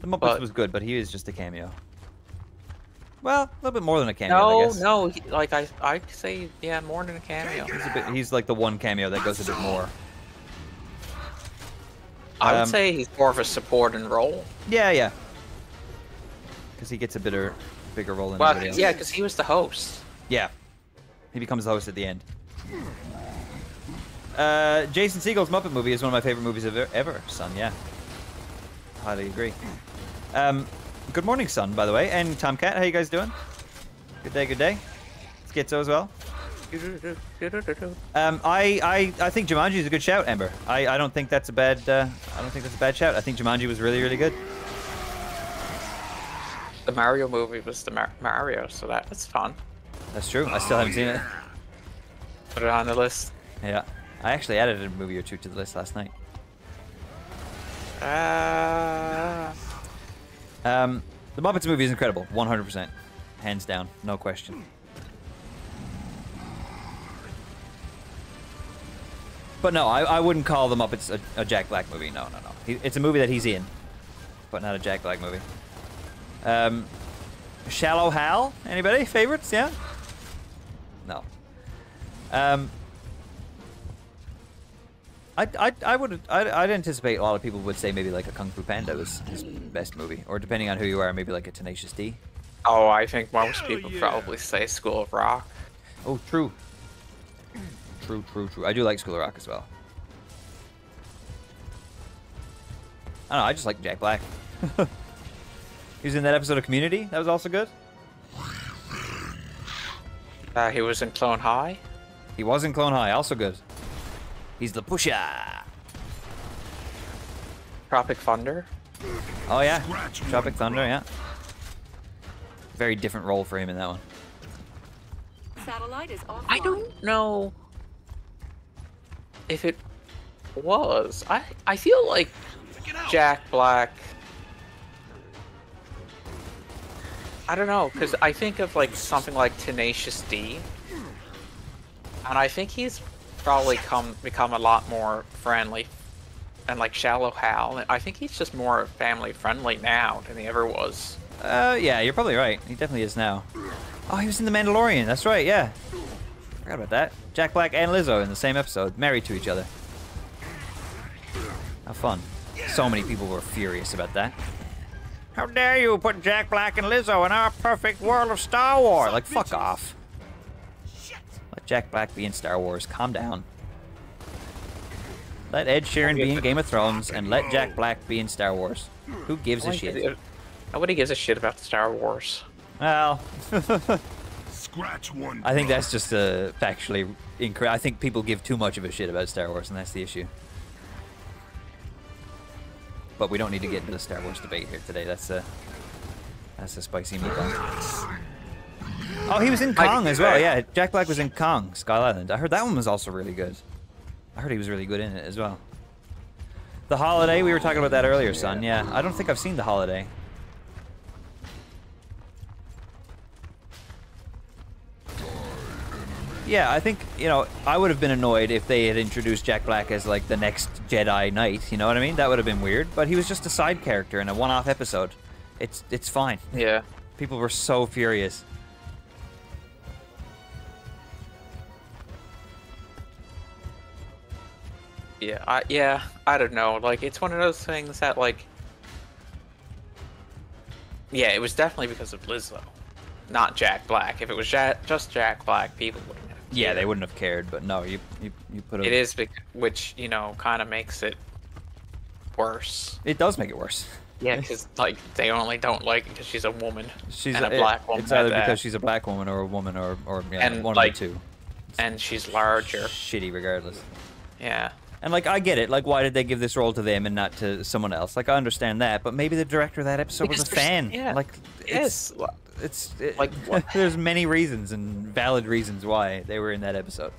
The Muppets but... was good, but he was just a cameo. Well, a little bit more than a cameo, no, I guess. No, no, like I, I say, yeah, more than a cameo. He's, a bit, he's like the one cameo that goes a bit more. I would um, say he's more of a supporting role. Yeah, yeah. Because he gets a bitter, bigger role in well, the video. Yeah, because he was the host. Yeah. He becomes the host at the end. Uh, Jason Segel's Muppet movie is one of my favorite movies ever, ever son. Yeah. Highly agree. Um, good morning, son, by the way. And Tomcat, how you guys doing? Good day, good day. Schizo as well. Um, I, I, I think Jumanji is a good shout, Ember. I, I don't think that's a bad, uh, I don't think that's a bad shout. I think Jumanji was really, really good. The Mario movie was the Mar Mario, so that was fun. That's true. I still haven't oh, yeah. seen it. Put it on the list. Yeah. I actually added a movie or two to the list last night. Uh... Um, the Muppets movie is incredible. one hundred percent. Hands down. No question. But no, I, I wouldn't call the Muppets a, a Jack Black movie. No, no, no. He, it's a movie that he's in, but not a Jack Black movie. Um, Shallow Hal? Anybody? Favorites? Yeah? No. Um, I, I, I would, I'd, I'd anticipate a lot of people would say maybe like a Kung Fu Panda was his best movie. Or depending on who you are, maybe like a Tenacious D. Oh, I think most people yeah. probably say School of Rock. Oh, true. True, true, true. I do like School of Rock as well. I don't know, I just like Jack Black. He was in that episode of Community. That was also good. Uh, he was in Clone High. He was in Clone High. Also good. He's the pusher. Tropic Thunder. Oh, yeah. Tropic Thunder, yeah. Very different role for him in that one. Satellite is offline. I don't know if it was. I, I feel like Jack Black... I don't know, because I think of like something like Tenacious D, and I think he's probably come become a lot more friendly, and like Shallow Hal, and I think he's just more family friendly now than he ever was. Uh, yeah, you're probably right. He definitely is now. Oh, he was in The Mandalorian. That's right. Yeah, forgot about that. Jack Black and Lizzo in the same episode, married to each other. Have fun. So many people were furious about that. How dare you put Jack Black and Lizzo in our perfect world of Star Wars? Like, fuck off. Shit. Let Jack Black be in Star Wars. Calm down. Let Ed Sheeran be in Game of Thrones, and let Jack Black be in Star Wars. Who gives a shit? Nobody gives a shit about Star Wars. Well, scratch one. I think that's just uh, factually incorrect. I think people give too much of a shit about Star Wars, and that's the issue. But we don't need to get into the Star Wars debate here today. That's a that's a spicy meatball. Oh, he was in Kong as well. Yeah, Jack Black was in Kong, Skull Island. I heard that one was also really good. I heard he was really good in it as well. The Holiday, we were talking about that earlier, son. Yeah, I don't think I've seen The Holiday. Yeah, I think, you know, I would have been annoyed if they had introduced Jack Black as, like, the next Jedi Knight, you know what I mean? That would have been weird, but he was just a side character in a one-off episode. It's it's fine. Yeah. People were so furious. Yeah, I, yeah, I don't know. Like, it's one of those things that, like... Yeah, it was definitely because of Lizzo, not Jack Black. If it was Jack, just Jack Black, people wouldn't have cared. Yeah, they wouldn't have cared, but no, you you, you put a... It is, because, which, you know, kind of makes it worse. It does make it worse. Yeah, because, like, they only don't like it because she's a woman she's and a, a black woman. It's either because she's a black woman or a woman or, or yeah, and, one like, or two. It's and she's larger. Shitty regardless. Yeah. And, like, I get it. Like, why did they give this role to them and not to someone else? Like, I understand that, but maybe the director of that episode because was a fan. Yeah. Like, it's, yes. It's, it, like, what? There's many reasons and valid reasons why they were in that episode.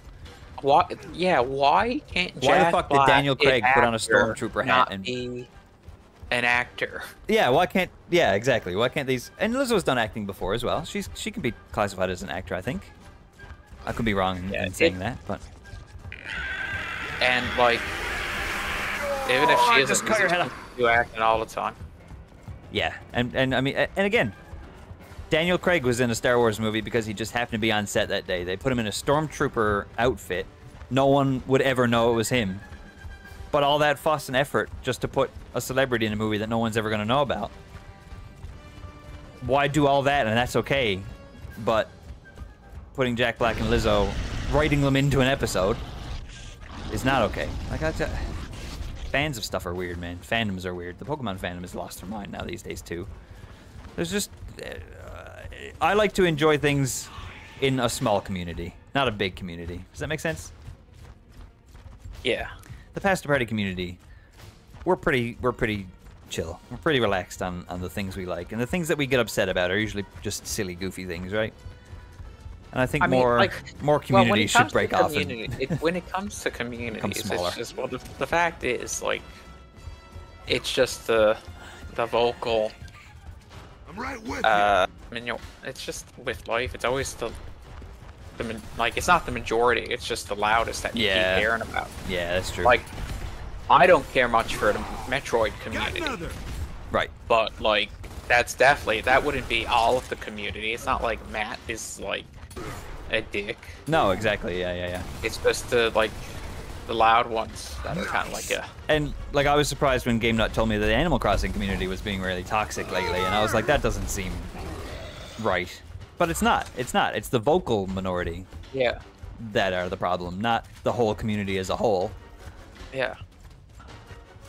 Why? Yeah, why can't Jack Why the fuck Black did Daniel Craig put on a Stormtrooper hat and be an actor? Yeah, why can't... Yeah, exactly. Why can't these... And Lizzo's done acting before as well. She's She can be classified as an actor, I think. I could be wrong in, yeah, in saying it, that, but... And, like, even if she oh, isn't, cut your head off. You acting all the time. Yeah, and, and I mean, and again, Daniel Craig was in a Star Wars movie because he just happened to be on set that day. They put him in a Stormtrooper outfit. No one would ever know it was him. But all that fuss and effort just to put a celebrity in a movie that no one's ever going to know about. Why do all that? And that's okay. But putting Jack Black and Lizzo, writing them into an episode... It's not okay. Like, I, fans of stuff are weird, man. Fandoms are weird. The Pokemon fandom has lost their mind now these days, too. There's just... Uh, I like to enjoy things in a small community, not a big community. Does that make sense? Yeah. The Pastor Party community, we're pretty we're pretty chill. We're pretty relaxed on, on the things we like. And the things that we get upset about are usually just silly, goofy things, right? And I think I mean, more like, more communities well, should break off. And... it, when it comes to communities, it comes it's just well, the, the fact is, like, it's just the the vocal. I'm right with uh, you. I mean, you know, it's just with life. It's always the the like. It's not the majority. It's just the loudest that you yeah. keep caring about. Yeah, that's true. Like, I don't care much for the Metroid community. Right. But like, that's definitely that wouldn't be all of the community. It's not like Matt is like. A dick. No, exactly. Yeah, yeah, yeah. It's just the like the loud ones that are kind of like a. And like I was surprised when GameNut told me that the Animal Crossing community was being really toxic lately, and I was like, that doesn't seem right. But it's not. It's not. It's the vocal minority. Yeah. That are the problem, not the whole community as a whole. Yeah.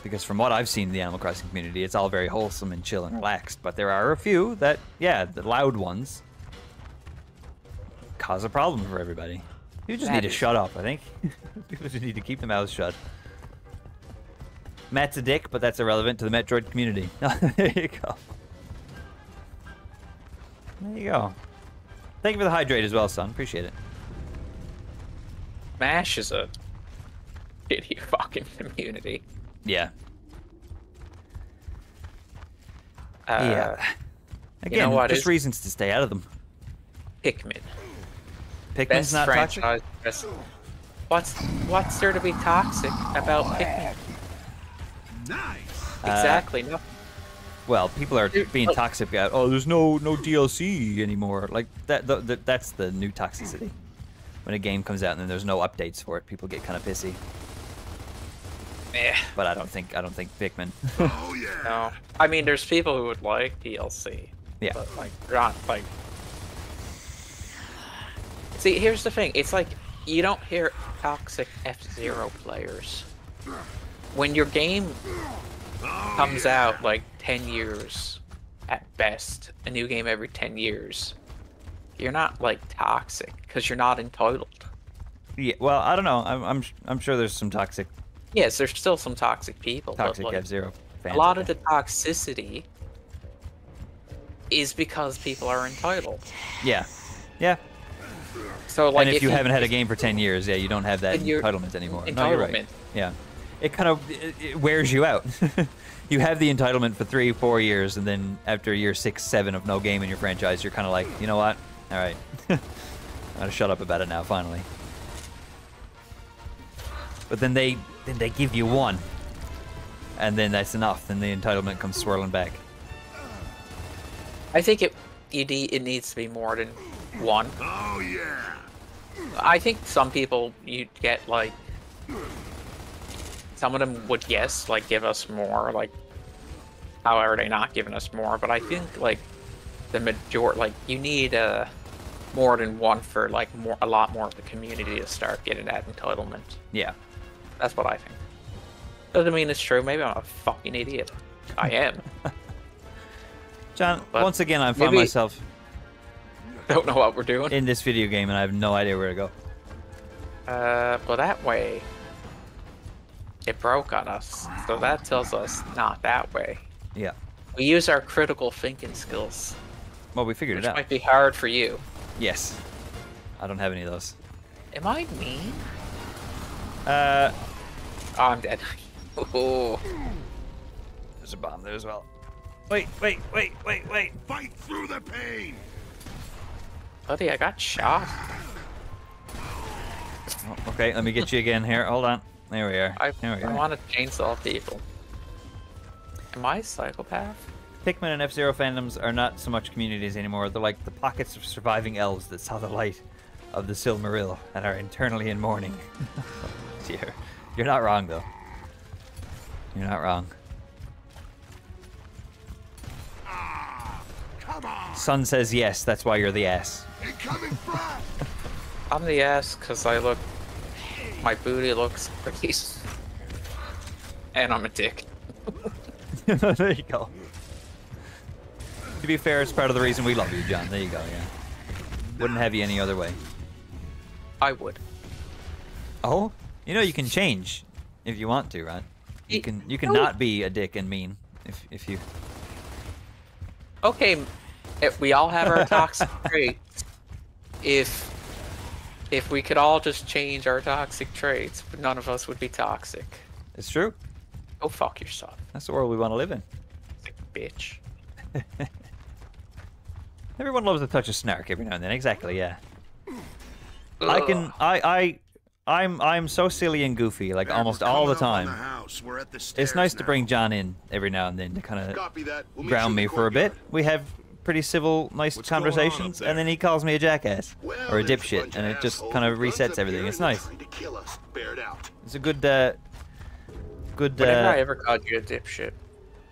Because from what I've seen, in the Animal Crossing community, it's all very wholesome and chill and relaxed. But there are a few that, yeah, the loud ones. Cause a problem for everybody. You just Matt need to shut up, I think. People just need to keep their mouths shut. Matt's a dick, but that's irrelevant to the Metroid community. There you go. There you go. Thank you for the hydrate as well, son. Appreciate it. MASH is a shitty fucking community. Yeah. Uh, yeah. Again, you know what just is... reasons to stay out of them. Pikmin. Pikmin's not toxic? Best. What's what's there to be toxic about Pikmin? Nice. Exactly. Uh, no. Well, people are being toxic about. Oh, there's no no D L C anymore. Like that. The, the, that's the new toxicity. When a game comes out and then there's no updates for it, people get kind of pissy. Yeah. But I don't think I don't think Pikmin. Oh yeah. No. I mean, there's people who would like D L C. Yeah. But like, not like. See, here's the thing. It's like you don't hear toxic F-Zero players. When your game comes out like ten years at best, a new game every ten years, you're not like toxic because you're not entitled. Yeah. Well, I don't know. I'm I'm I'm sure there's some toxic. Yes, there's still some toxic people. Toxic like, F-Zero fans. A lot of the toxicity is because people are entitled. Yeah. Yeah. So like, and if, if you, you haven't had a game for ten years, yeah, you don't have that entitlement anymore. Entitlement. No, you're right. Yeah. It kind of it, it wears you out. You have the entitlement for three, four years, and then after year six, seven of no game in your franchise, you're kind of like, you know what? All right. I gotta shut up about it now, finally. But then they then they give you one, and then that's enough. Then the entitlement comes swirling back. I think it you need, it needs to be more than one. Oh yeah. I think some people you'd get like some of them would yes like give us more like how are they not giving us more? But I think like the majority like you need a uh, more than one for like more a lot more of the community to start getting that entitlement. Yeah. That's what I think. Doesn't mean it's true. Maybe I'm a fucking idiot. I am. John, but once again, I find myself. Don't know what we're doing in this video game, and I have no idea where to go. Uh, well, that way it broke on us, so that tells us not that way. Yeah. We use our critical thinking skills. Well, we figured it out. Which might be hard for you. Yes. I don't have any of those. Am I mean? Uh. Oh, I'm dead. Oh. There's a bomb there as well. Wait, wait, wait, wait, wait. Fight through the pain. Buddy, I got shot. Oh, okay, let me get you again here. Hold on. There we are. I, there we I are. want to chainsaw people. Am I a psychopath? Pikmin and F-Zero fandoms are not so much communities anymore. They're like the pockets of surviving elves that saw the light of the Silmaril and are internally in mourning. Dear. You're not wrong, though. You're not wrong. Sun says yes, that's why you're the ass. I'm the ass because I look... My booty looks pretty. And I'm a dick. There you go. To be fair, it's part of the reason we love you, John. There you go, yeah. Wouldn't have you any other way. I would. Oh? You know you can change if you want to, right? You can you can no. not be a dick and mean if, if you... Okay. If we all have our toxic traits, if if we could all just change our toxic traits, but none of us would be toxic. It's true. Go fuck yourself. That's the world we want to live in. Sick bitch. Everyone loves a touch of snark every now and then. Exactly, yeah. Ugh. I can. I. I. I'm. I'm so silly and goofy, like yeah, almost all the time. The house. We're at the stairs it's nice now. to bring John in every now and then to kind of we'll ground me for a bit. We have. Pretty civil, nice What's conversations, and then he calls me a jackass well, or a dipshit, a and it just kind of resets everything. It's nice. Us, it it's a good, uh, good. Uh, Whenever I ever called you a dipshit,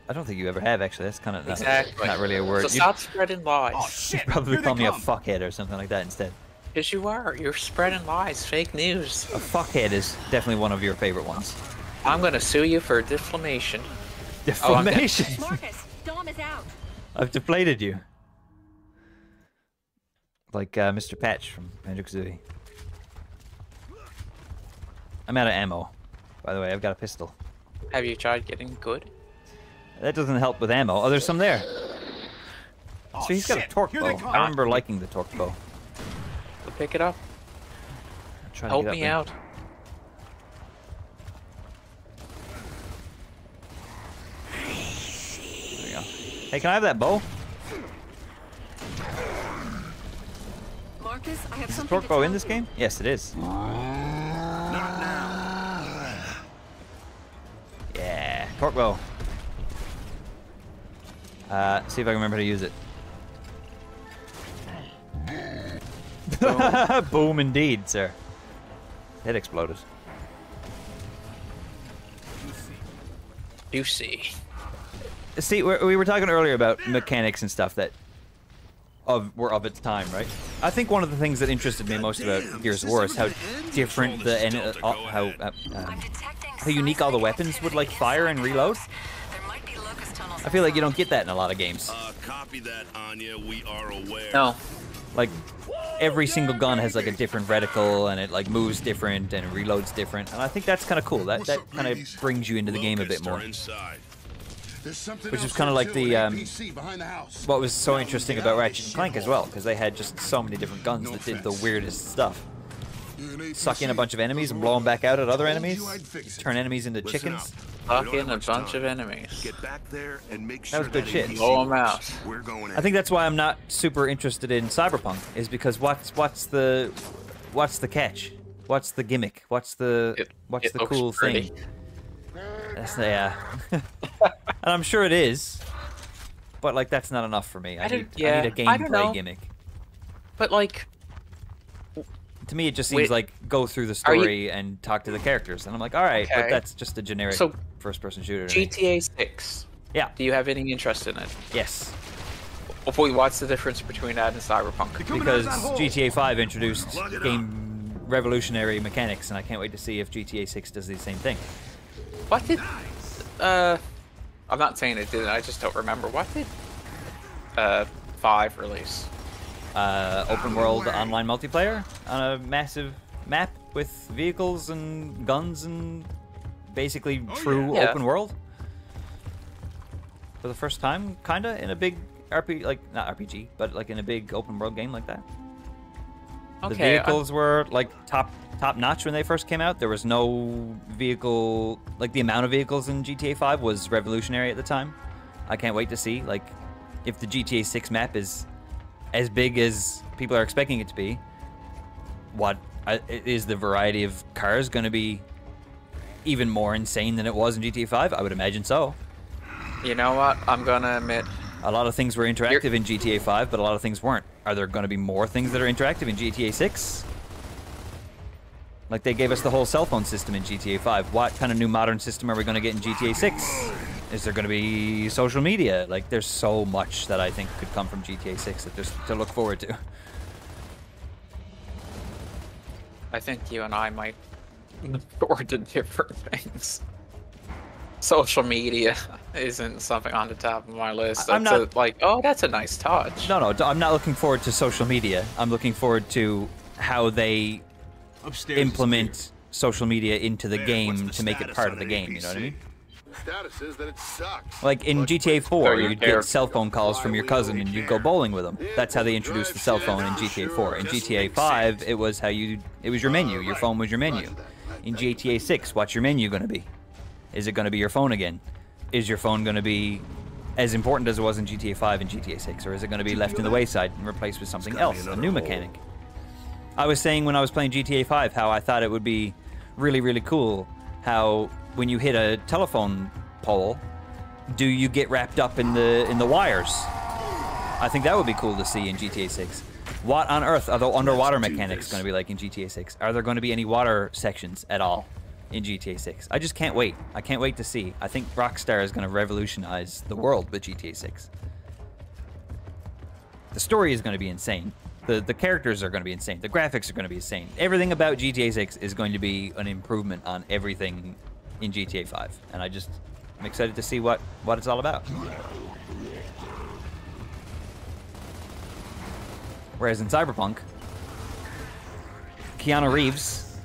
I don't think you ever have actually. That's kind of exactly. not, not really a word. So stop You'd, spreading lies. Oh, shit. You'd probably call me come. a fuckhead or something like that instead. Yes, you are. You're spreading lies, fake news. A fuckhead is definitely one of your favorite ones. I'm gonna sue you for defamation. Defamation. Oh, Marcus, Dom is out. I've deflated you. Like uh, Mister Patch from Banjo Kazooie. I'm out of ammo. By the way, I've got a pistol. Have you tried getting good? That doesn't help with ammo. Oh, there's some there. Oh, so he's shit. got a torque bow. I remember liking the torque bow. We'll pick it up. Help me out. out. Hey, can I have that bow? Marcus, I have is the torque bow in this game? Yes, it is. Not now. Yeah, torque bow. Uh, see if I can remember how to use it. Boom, Boom indeed, sir. It exploded. Juicy. See, we're, we were talking earlier about mechanics and stuff that of were of its time, right? I think one of the things that interested me most about Gears of War is how different the and uh, uh, how uh, uh, how unique all the weapons would like fire and reload. I feel like you don't get that in a lot of games. Uh, copy that, Anya. We are aware. No. Like every single gun has like a different reticle, and it like moves different and reloads different, and I think that's kind of cool. That that kind of brings you into the game a bit more. Which is kind of like the um, what was so interesting about Ratchet and Clank as well, because they had just so many different guns that did the weirdest stuff. Suck in a bunch of enemies and blow them back out at other enemies. Turn enemies into chickens. Suck in a bunch of enemies. Get back there and make sure that was good shit. Blow them out. I think that's why I'm not super interested in Cyberpunk, is because what's what's the what's the catch? What's the gimmick? What's the what's the cool thing? That's the, uh, and I'm sure it is, but like that's not enough for me. I, I, need, yeah, I need a gameplay gimmick. But like, to me, it just seems wait, like go through the story you... and talk to the characters, and I'm like, all right, okay. But that's just a generic so, first-person shooter. G T A six. Yeah. Do you have any interest in it? Yes. Well, boy, what's the difference between that and Cyberpunk? Because G T A five introduced game revolutionary mechanics, and I can't wait to see if G T A six does the same thing. What did, uh, I'm not saying it didn't, I just don't remember. What did, uh, five release? Uh, open world online multiplayer on a massive map with vehicles and guns and basically oh, true yeah. open world. For the first time, kinda, in a big R P G, like, not R P G, but like in a big open world game like that. The okay, vehicles I'm... were like top top notch when they first came out. There was no vehicle, like the amount of vehicles in G T A five was revolutionary at the time. I can't wait to see like if the G T A six map is as big as people are expecting it to be. What uh, is the variety of cars going to be even more insane than it was in G T A five? I would imagine so. You know what? I'm going to admit a lot of things were interactive You're... in G T A five, but a lot of things weren't. Are there going to be more things that are interactive in G T A six? Like, they gave us the whole cell phone system in G T A five. What kind of new modern system are we going to get in G T A six? Is there going to be social media? Like, there's so much that I think could come from G T A six that there's to look forward to. I think you and I might look forward to different things. Social media isn't something on the top of my list. That's I'm not a, like, oh, that's a nice touch. No, no, I'm not looking forward to social media. I'm looking forward to how they Upstairs implement social media into the there, game the to make it part of the game. N P C? You know what I mean? Status is that it sucks. Like in G T A four, you'd get cell phone calls from your cousin and you'd go bowling with them. That's how they introduced the cell phone in G T A four. In G T A five, it was how you it was your menu. Your phone was your menu. In G T A six, what's your menu going to be? Is it going to be your phone again? Is your phone going to be as important as it was in G T A five and G T A six? Or is it going to be left in the wayside and replaced with something else, a new mechanic? I was saying when I was playing G T A five how I thought it would be really, really cool how when you hit a telephone pole, do you get wrapped up in the in the wires? I think that would be cool to see in G T A six. What on earth are the underwater mechanics going to be like in G T A six? Are there going to be any water sections at all in G T A six? I just can't wait. I can't wait to see. I think Rockstar is going to revolutionize the world with G T A six. The story is going to be insane. The, the characters are going to be insane. The graphics are going to be insane. Everything about G T A six is going to be an improvement on everything in G T A five. And I just am excited to see what, what it's all about. Whereas in Cyberpunk, Keanu Reeves,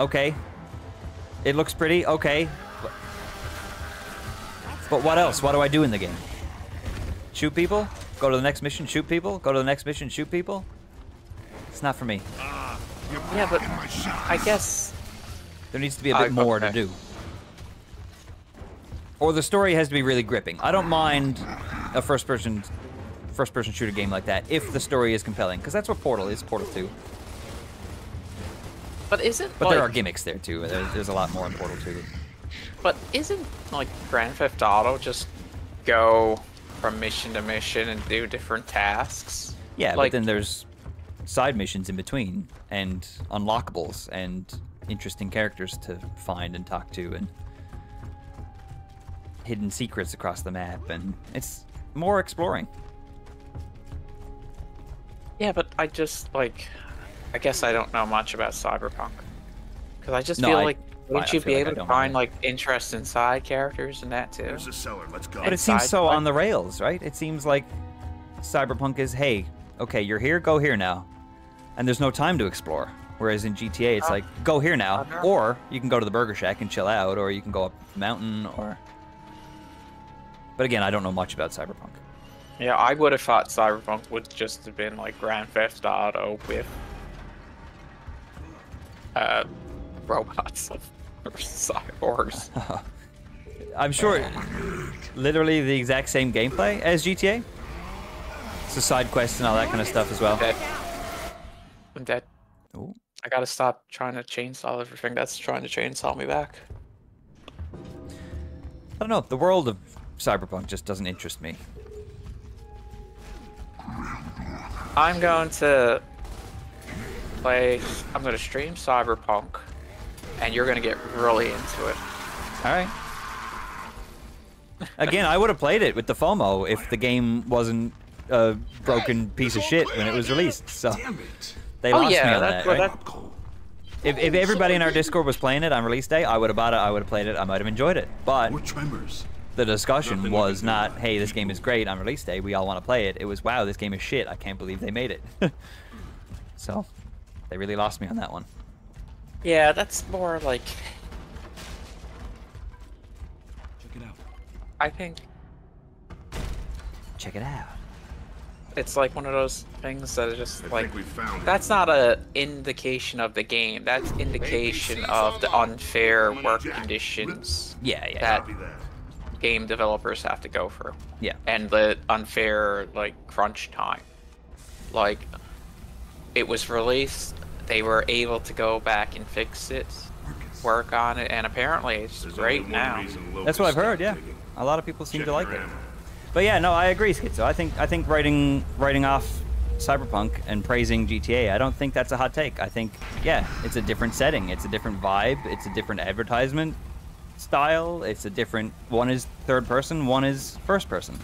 okay, it looks pretty, okay. But what else? What do I do in the game? Shoot people? Go to the next mission, shoot people? Go to the next mission, shoot people? It's not for me. Uh, yeah, but I guess there needs to be a bit uh, more okay. to do. Or the story has to be really gripping. I don't mind a first-person first-person shooter game like that if the story is compelling, because that's what Portal is, Portal two. But isn't But like, there are gimmicks there too. There's, there's a lot more in Portal two. But isn't like Grand Theft Auto just go from mission to mission and do different tasks? Yeah, like, but then there's side missions in between and unlockables and interesting characters to find and talk to, and hidden secrets across the map, and it's more exploring. Yeah, but I just, like, I guess I don't know much about Cyberpunk. Because I just no, feel I, like, wouldn't you be like able to find, like, interest in side characters and that, too? There's a cellar, let's go. But it seems so on the rails, right? It seems like Cyberpunk is, hey, okay, you're here, go here now. And there's no time to explore. Whereas in G T A, it's uh, like, go here now, uh-huh. or you can go to the burger shack and chill out, or you can go up the mountain, or... But again, I don't know much about Cyberpunk. Yeah, I would have thought Cyberpunk would just have been like Grand Theft Auto with uh, robots or cyborgs. I'm sure literally the exact same gameplay as G T A. So side quests and all that kind of stuff as well. I'm dead. I'm dead. Ooh. I gotta stop trying to chainsaw everything that's trying to chainsaw me back. I don't know, the world of Cyberpunk just doesn't interest me. I'm going to play, I'm going to stream Cyberpunk, and you're going to get really into it. All right. Again, I would have played it with the FOMO if the game wasn't a broken piece of shit when it was released. So they lost oh, yeah, me on that. Right? That... If, if everybody in our Discord was playing it on release day, I would have bought it, I would have played it, I might have enjoyed it. But the discussion Nothing was not, hey, this game is great on release day, we all want to play it. It was, wow, this game is shit, I can't believe they made it. So, they really lost me on that one. Yeah, that's more like... Check it out. I think... Check it out. It's like one of those things that are just like... We found that's it. Not a indication of the game, that's indication A B C's of the unfair work Jack. Conditions. Yeah, yeah. That, game developers have to go through. Yeah. And the unfair, like, crunch time. Like, it was released, they were able to go back and fix it, work on it, and apparently it's There's great now. That's what I've heard, yeah. A lot of people seem Check to like it. Ammo. But yeah, no, I agree, Schizo. I think I think writing writing off Cyberpunk and praising G T A, I don't think that's a hot take. I think, yeah, it's a different setting, it's a different vibe, it's a different advertisement. Style, it's a different one is third person, one is first person,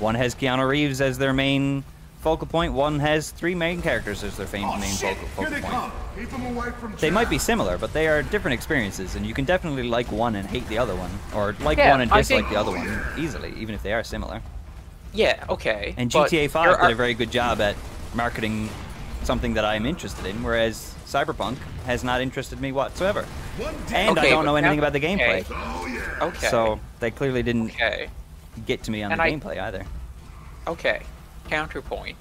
one has Keanu Reeves as their main focal point, one has three main characters as their main, oh, main focal, focal they point Keep them away from they Jack. Might be similar, but they are different experiences, and you can definitely like one and hate the other one, or like yeah, one and dislike think, the other oh, yeah. one easily, even if they are similar. Yeah, okay. And G T A five did a very good job at marketing something that I'm interested in, whereas Cyberpunk has not interested me whatsoever. And okay, I don't know anything now, about the gameplay. Okay. okay. So they clearly didn't okay. get to me on and the I, gameplay either. Okay. Counterpoint.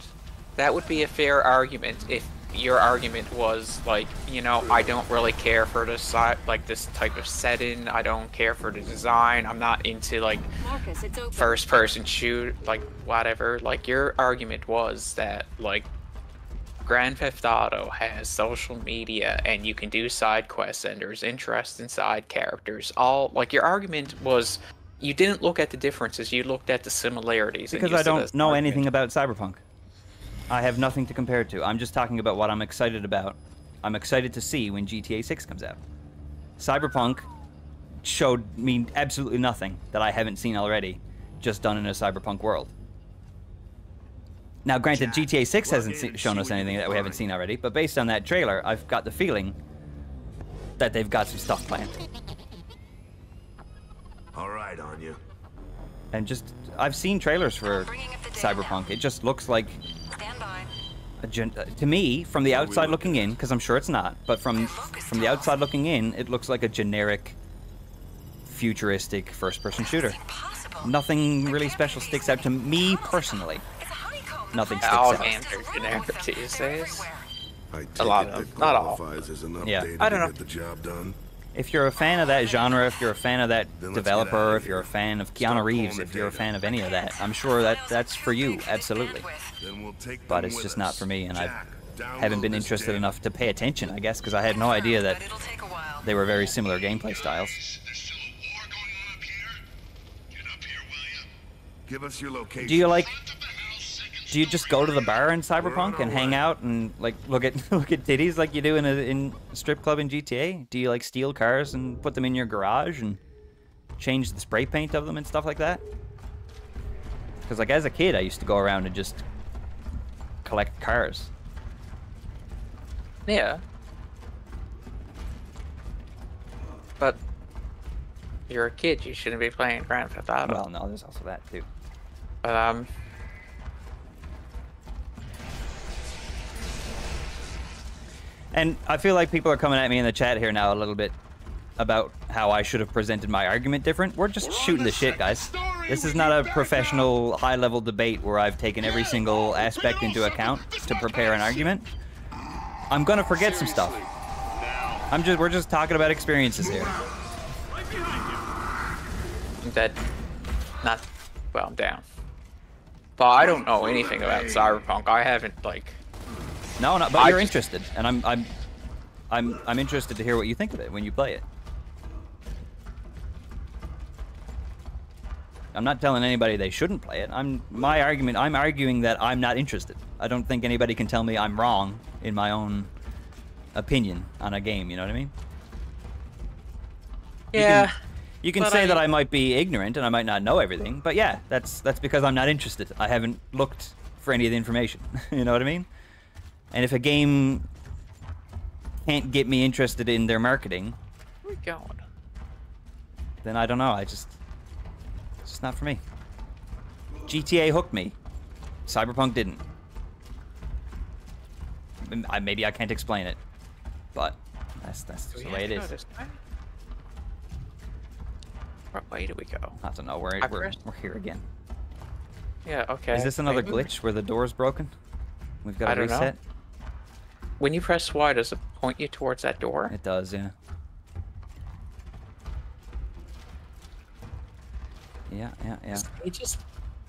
That would be a fair argument if your argument was like, you know, I don't really care for this like this type of setting. I don't care for the design. I'm not into like Marcus, it's open. First person shoot, like whatever. Like your argument was that like Grand Theft Auto has social media, and you can do side quests, and there's interest in side characters. All like your argument was, you didn't look at the differences; you looked at the similarities. Because I don't know anything about Cyberpunk. I have nothing to compare it to. I'm just talking about what I'm excited about. I'm excited to see when G T A six comes out. Cyberpunk showed me absolutely nothing that I haven't seen already, just done in a Cyberpunk world. Now, granted, G T A six hasn't se shown us anything that we haven't seen already, but based on that trailer, I've got the feeling that they've got some stuff planned. All right, Anya. And just, I've seen trailers for Cyberpunk. It just looks like, a gen to me, from the outside looking in, because I'm sure it's not, but from from the outside looking in, it looks like a generic, futuristic first-person shooter. Nothing really special sticks out to me personally. Nothing sticks all out. I a lot of them. Not all. Yeah. I don't know. The job done. If you're a fan of that genre, if you're a fan of that then developer, of if you're a fan of Keanu Reeves, if you're a fan of any of that, I'm sure that that's for you, absolutely. Then we'll take but it's just not for me, and Jack, I haven't been interested enough to pay attention, I guess, because I had no idea that they were very similar gameplay styles. Give us your location. Do you like... Do you just go to the bar in Cyberpunk and hang out and like look at look at titties like you do in a in strip club in G T A? Do you like steal cars and put them in your garage and change the spray paint of them and stuff like that. Because like as a kid, I used to go around and just collect cars. Yeah. But you're a kid, you shouldn't be playing Grand Theft Auto. Well, no, there's also that too. But um. And I feel like people are coming at me in the chat here now a little bit about how I should have presented my argument different. We're just We're shooting the shit, guys. Story, this is not a professional, high-level debate where I've taken every single aspect into account to prepare an argument. I'm gonna forget Seriously. some stuff. I'm just, we're just talking about experiences here. I'm dead. Not, well, I'm down. But I don't know anything about Cyberpunk. I haven't, like... No, no, but I you're just... interested, and I'm, I'm, I'm, I'm interested to hear what you think of it when you play it. I'm not telling anybody they shouldn't play it. I'm my argument. I'm arguing that I'm not interested. I don't think anybody can tell me I'm wrong in my own opinion on a game. You know what I mean? Yeah. You can, you can say I... that I might be ignorant and I might not know everything, but yeah, that's that's because I'm not interested. I haven't looked for any of the information. You know what I mean? And if a game can't get me interested in their marketing, where are we going? Then I don't know. I just. It's just not for me. G T A hooked me. Cyberpunk didn't. I, maybe I can't explain it, but that's that's just the way it is. What way do we go? I don't know. We're we're, we're here again. Yeah. Okay. Is this another Wait, glitch where the door is broken? We've got to reset. Know. When you press Y, does it point you towards that door? It does. Yeah. Yeah, yeah, yeah. We just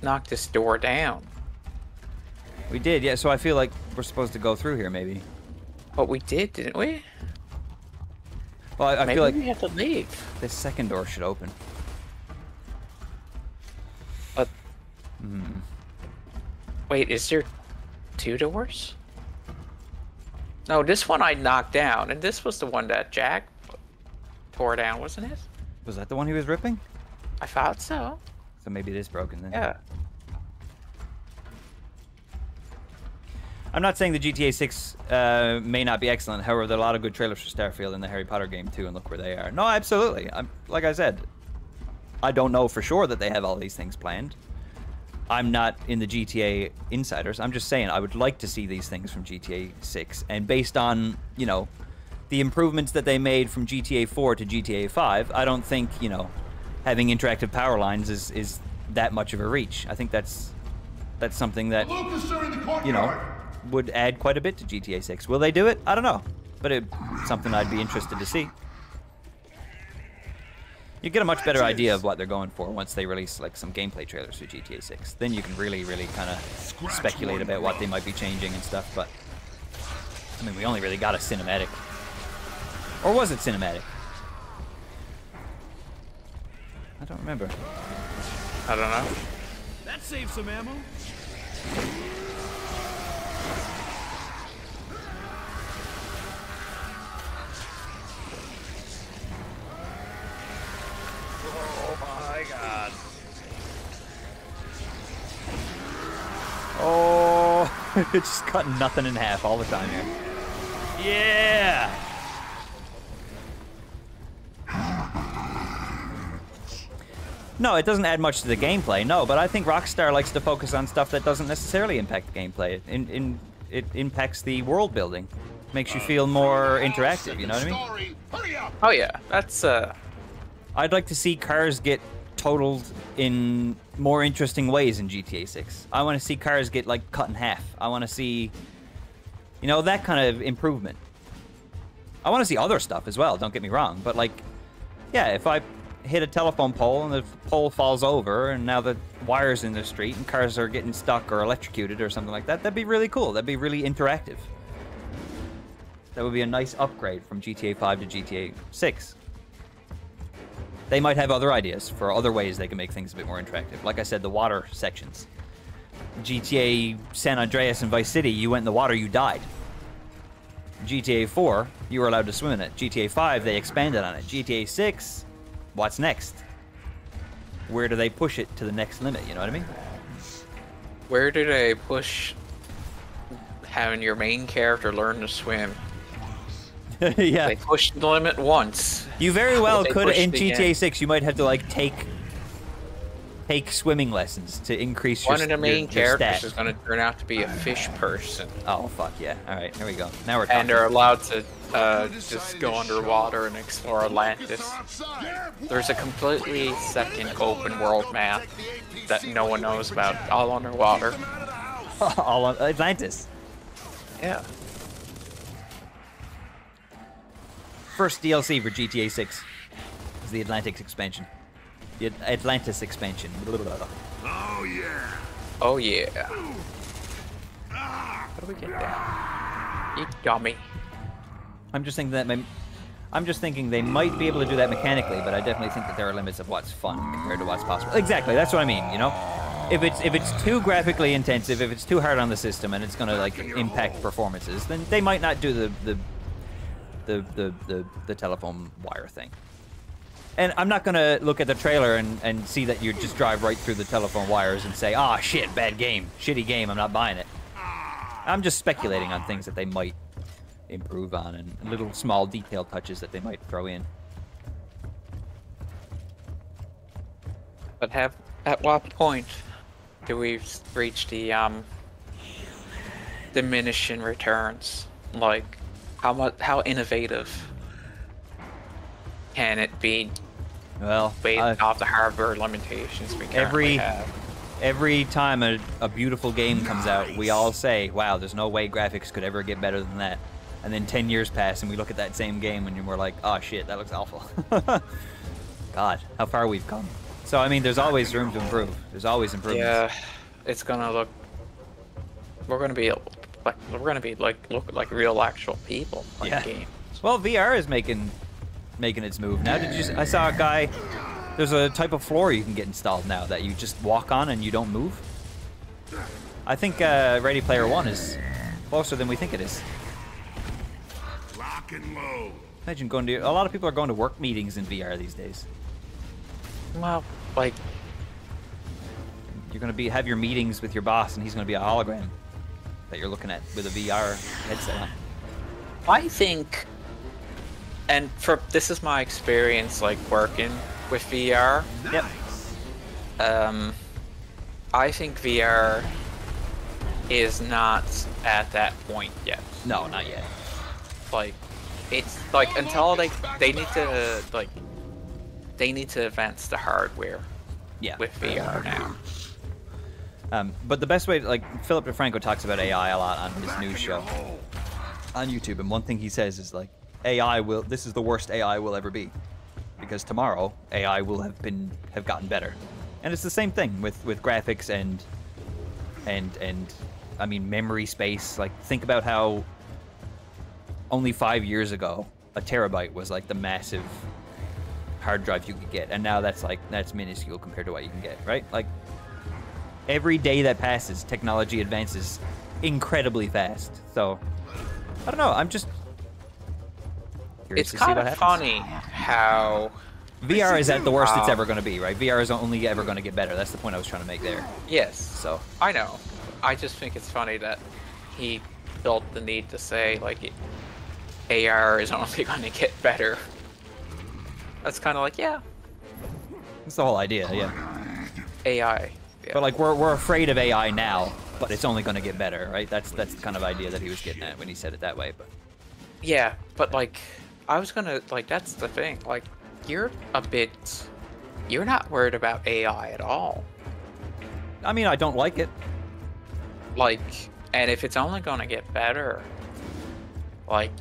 knocked this door down. We did, yeah, so I feel like we're supposed to go through here, maybe. But we did, didn't we? Well, I, I maybe feel like... we have to leave. This second door should open. But... Hmm. Wait, is there two doors? No, this one I knocked down, and this was the one that Jack tore down, wasn't it? Was that the one he was ripping? I thought so. So maybe it is broken then. Yeah. I'm not saying the G T A six uh, may not be excellent. However, there are a lot of good trailers for Starfield and the Harry Potter game too, and look where they are. No, absolutely. I'm, like I said, I don't know for sure that they have all these things planned. I'm not in the G T A insiders. I'm just saying I would like to see these things from G T A six, and based on, you know, the improvements that they made from G T A four to G T A five, I don't think, you know, having interactive power lines is, is that much of a reach. I think that's that's something that, you know, would add quite a bit to G T A six. Will they do it? I don't know. But it's something I'd be interested to see. You get a much better idea of what they're going for once they release like some gameplay trailers for G T A six. Then you can really, really kind of speculate about what they might be changing and stuff. But, I mean, we only really got a cinematic. Or was it cinematic? I don't remember. I don't know. That saved some ammo. Oh my god. Oh, it's just cutting nothing in half all the time here. Yeah. No, it doesn't add much to the gameplay, no, but I think Rockstar likes to focus on stuff that doesn't necessarily impact the gameplay. It, in, in, it impacts the world building. Makes you feel more interactive, you know what I mean? Oh yeah, that's... Uh... I'd like to see cars get totaled in more interesting ways in G T A six. I want to see cars get, like, cut in half. I want to see, you know, that kind of improvement. I want to see other stuff as well, don't get me wrong, but, like, yeah, if I... hit a telephone pole and the pole falls over and now the wires in the street and cars are getting stuck or electrocuted or something like that, that'd be really cool. That'd be really interactive. That would be a nice upgrade from G T A five to G T A six. They might have other ideas for other ways they can make things a bit more interactive. Like I said, the water sections. G T A San Andreas and Vice City, you went in the water, you died. G T A four, you were allowed to swim in it. G T A five, they expanded on it. G T A six... What's next? where do they push it to the next limit, you know what I mean? Where do they push having your main character learn to swim? Yeah. They pushed the limit once. You very well could, in G T A six, you might have to like take take swimming lessons to increase your stats. One of the main characters is going to turn out to be a fish person. Oh, fuck yeah. All right, here we go. Now we're talking. And they're allowed to uh, just go underwater and explore Atlantis. There's a completely second open world map that no one knows about, all underwater. All on Atlantis. Yeah. First D L C for G T A six is the Atlantic expansion. The Atlantis expansion. Oh yeah. Oh yeah. How do we get there? You dummy. I'm just thinking that my, I'm just thinking they might be able to do that mechanically, but I definitely think that there are limits of what's fun compared to what's possible. Exactly. That's what I mean. You know, if it's if it's too graphically intensive, if it's too hard on the system, and it's gonna like impact performances, then they might not do the the. The, the, the, the telephone wire thing. And I'm not gonna look at the trailer and, and see that you just drive right through the telephone wires and say, ah, shit, bad game, shitty game, I'm not buying it. I'm just speculating on things that they might improve on and little small detail touches that they might throw in. But have, at what point do we reach the um, diminishing returns? Like, How much? How innovative can it be? Well, based uh, off the hardware limitations we currently have. Every time a, a beautiful game comes nice. out, we all say, "Wow, there's no way graphics could ever get better than that." And then ten years pass, and we look at that same game, and we're like, "Oh shit, that looks awful." God, how far we've come. So I mean, there's always room to improve. There's always improvements. Yeah, it's gonna look. We're gonna be. Able Like, we're gonna be like look like real actual people playing yeah. games. Well, V R is making making its move now. Did you? I saw a guy. There's a type of floor you can get installed now that you just walk on and you don't move. I think uh, Ready Player One is closer than we think it is. Lock and load. Imagine going to. A lot of people are going to work meetings in V R these days. Well, like you're gonna be have your meetings with your boss, and he's gonna be a hologram that you're looking at with a V R headset on. I think, and for this is my experience, like working with V R. Yep. Um, I think V R is not at that point yet. No, not yet. Like, it's like until they they need to like they need to advance the hardware. Yeah. With V R now. Um, but the best way, to, like, Philip DeFranco talks about A I a lot on his news show on YouTube, and one thing he says is, like, A I will, this is the worst A I will ever be, because tomorrow, A I will have been, have gotten better. And it's the same thing with, with graphics and, and, and, I mean, memory space. Like, think about how only five years ago, a terabyte was, like, the massive hard drive you could get, and now that's, like, that's minuscule compared to what you can get, right? Like, every day that passes, technology advances incredibly fast. So, I don't know. I'm just curious to see what happens. It's kind of funny how V R is at the worst it's ever going to be, right? V R is only ever going to get better. That's the point I was trying to make there. Yes. So I know. I just think it's funny that he felt the need to say, like, A R is only going to get better. That's kind of like, yeah. That's the whole idea, yeah. A I. Yeah. But like we're we're afraid of A I now, but it's only going to get better, right? That's that's the kind of idea that he was getting at when he said it that way. But yeah, but like I was gonna like that's the thing. Like you're a bit, you're not worried about A I at all. I mean, I don't like it. Like, and if it's only going to get better, like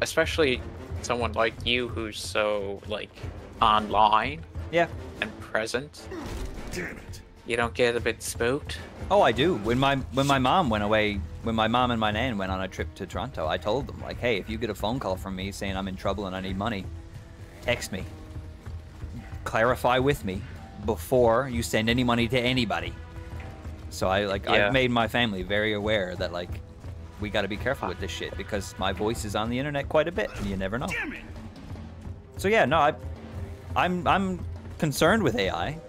especially someone like you who's so like online, yeah, and present. Damn it. You don't get a bit spooked? Oh, I do. When my when my mom went away, when my mom and my nan went on a trip to Toronto, I told them, like, hey, if you get a phone call from me saying I'm in trouble and I need money, text me. Clarify with me before you send any money to anybody. So I, like, yeah. I've made my family very aware that, like, we got to be careful with this shit because my voice is on the internet quite a bit and you never know. Damn it. So, yeah, no, I, I'm, I'm concerned with A I.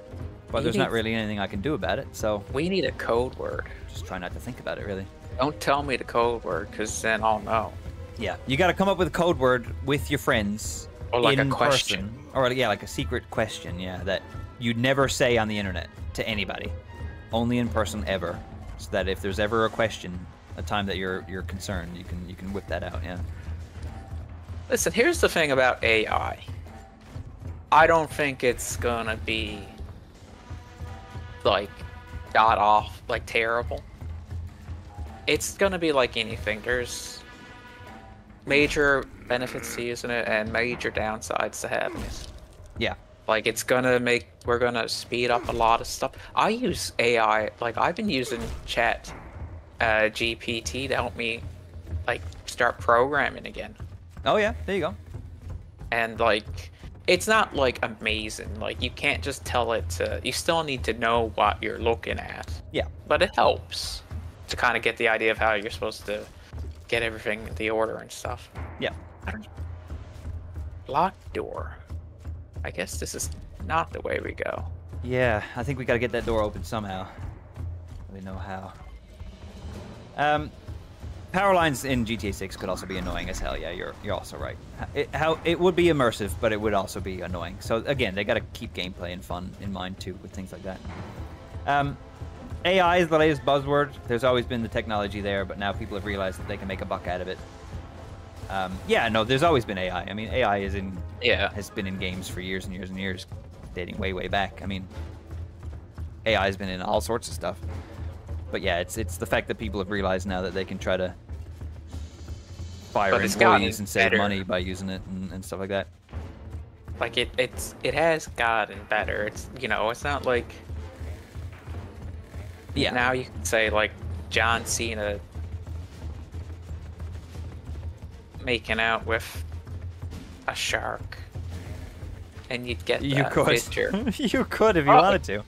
Well, there's not really anything I can do about it, so... We need a code word. Just try not to think about it, really. Don't tell me the code word, because then I'll know. Yeah, you got to come up with a code word with your friends. Or like a question. Person. Or, yeah, like a secret question, yeah, that you'd never say on the internet to anybody. Only in person ever. So that if there's ever a question, a time that you're you're concerned, you can, you can whip that out, yeah. Listen, here's the thing about A I. I don't think it's going to be... like got off like terrible. It's gonna be like anything. There's major benefits to using it and major downsides to having it. Yeah, like it's gonna make we're gonna speed up a lot of stuff. I use A I, like I've been using Chat uh, G P T to help me like start programming again. Oh yeah, there you go. And like, it's not like amazing, like you can't just tell it to, you still need to know what you're looking at. Yeah. But it helps to kind of get the idea of how you're supposed to get everything, the order and stuff. Yeah. I don't, lock door. I guess this is not the way we go. Yeah, I think we got to get that door open somehow. We know how. Um, Power lines in G T A six could also be annoying as hell. Yeah, you're you're also right. It, how it would be immersive, but it would also be annoying. So again, they got to keep gameplay and fun in mind too with things like that. Um, A I is the latest buzzword. There's always been the technology there, but now people have realized that they can make a buck out of it. Um, yeah, no, there's always been A I. I mean, A I is in yeah has been in games for years and years and years, dating way way back. I mean, A I has been in all sorts of stuff. But yeah, it's it's the fact that people have realized now that they can try to fire employees and save better. money by using it and, and stuff like that. Like it, it's it has gotten better. It's you know, it's not like yeah. Now you can say like John Cena making out with a shark, and you'd get that you could. picture. You could if you oh. wanted to.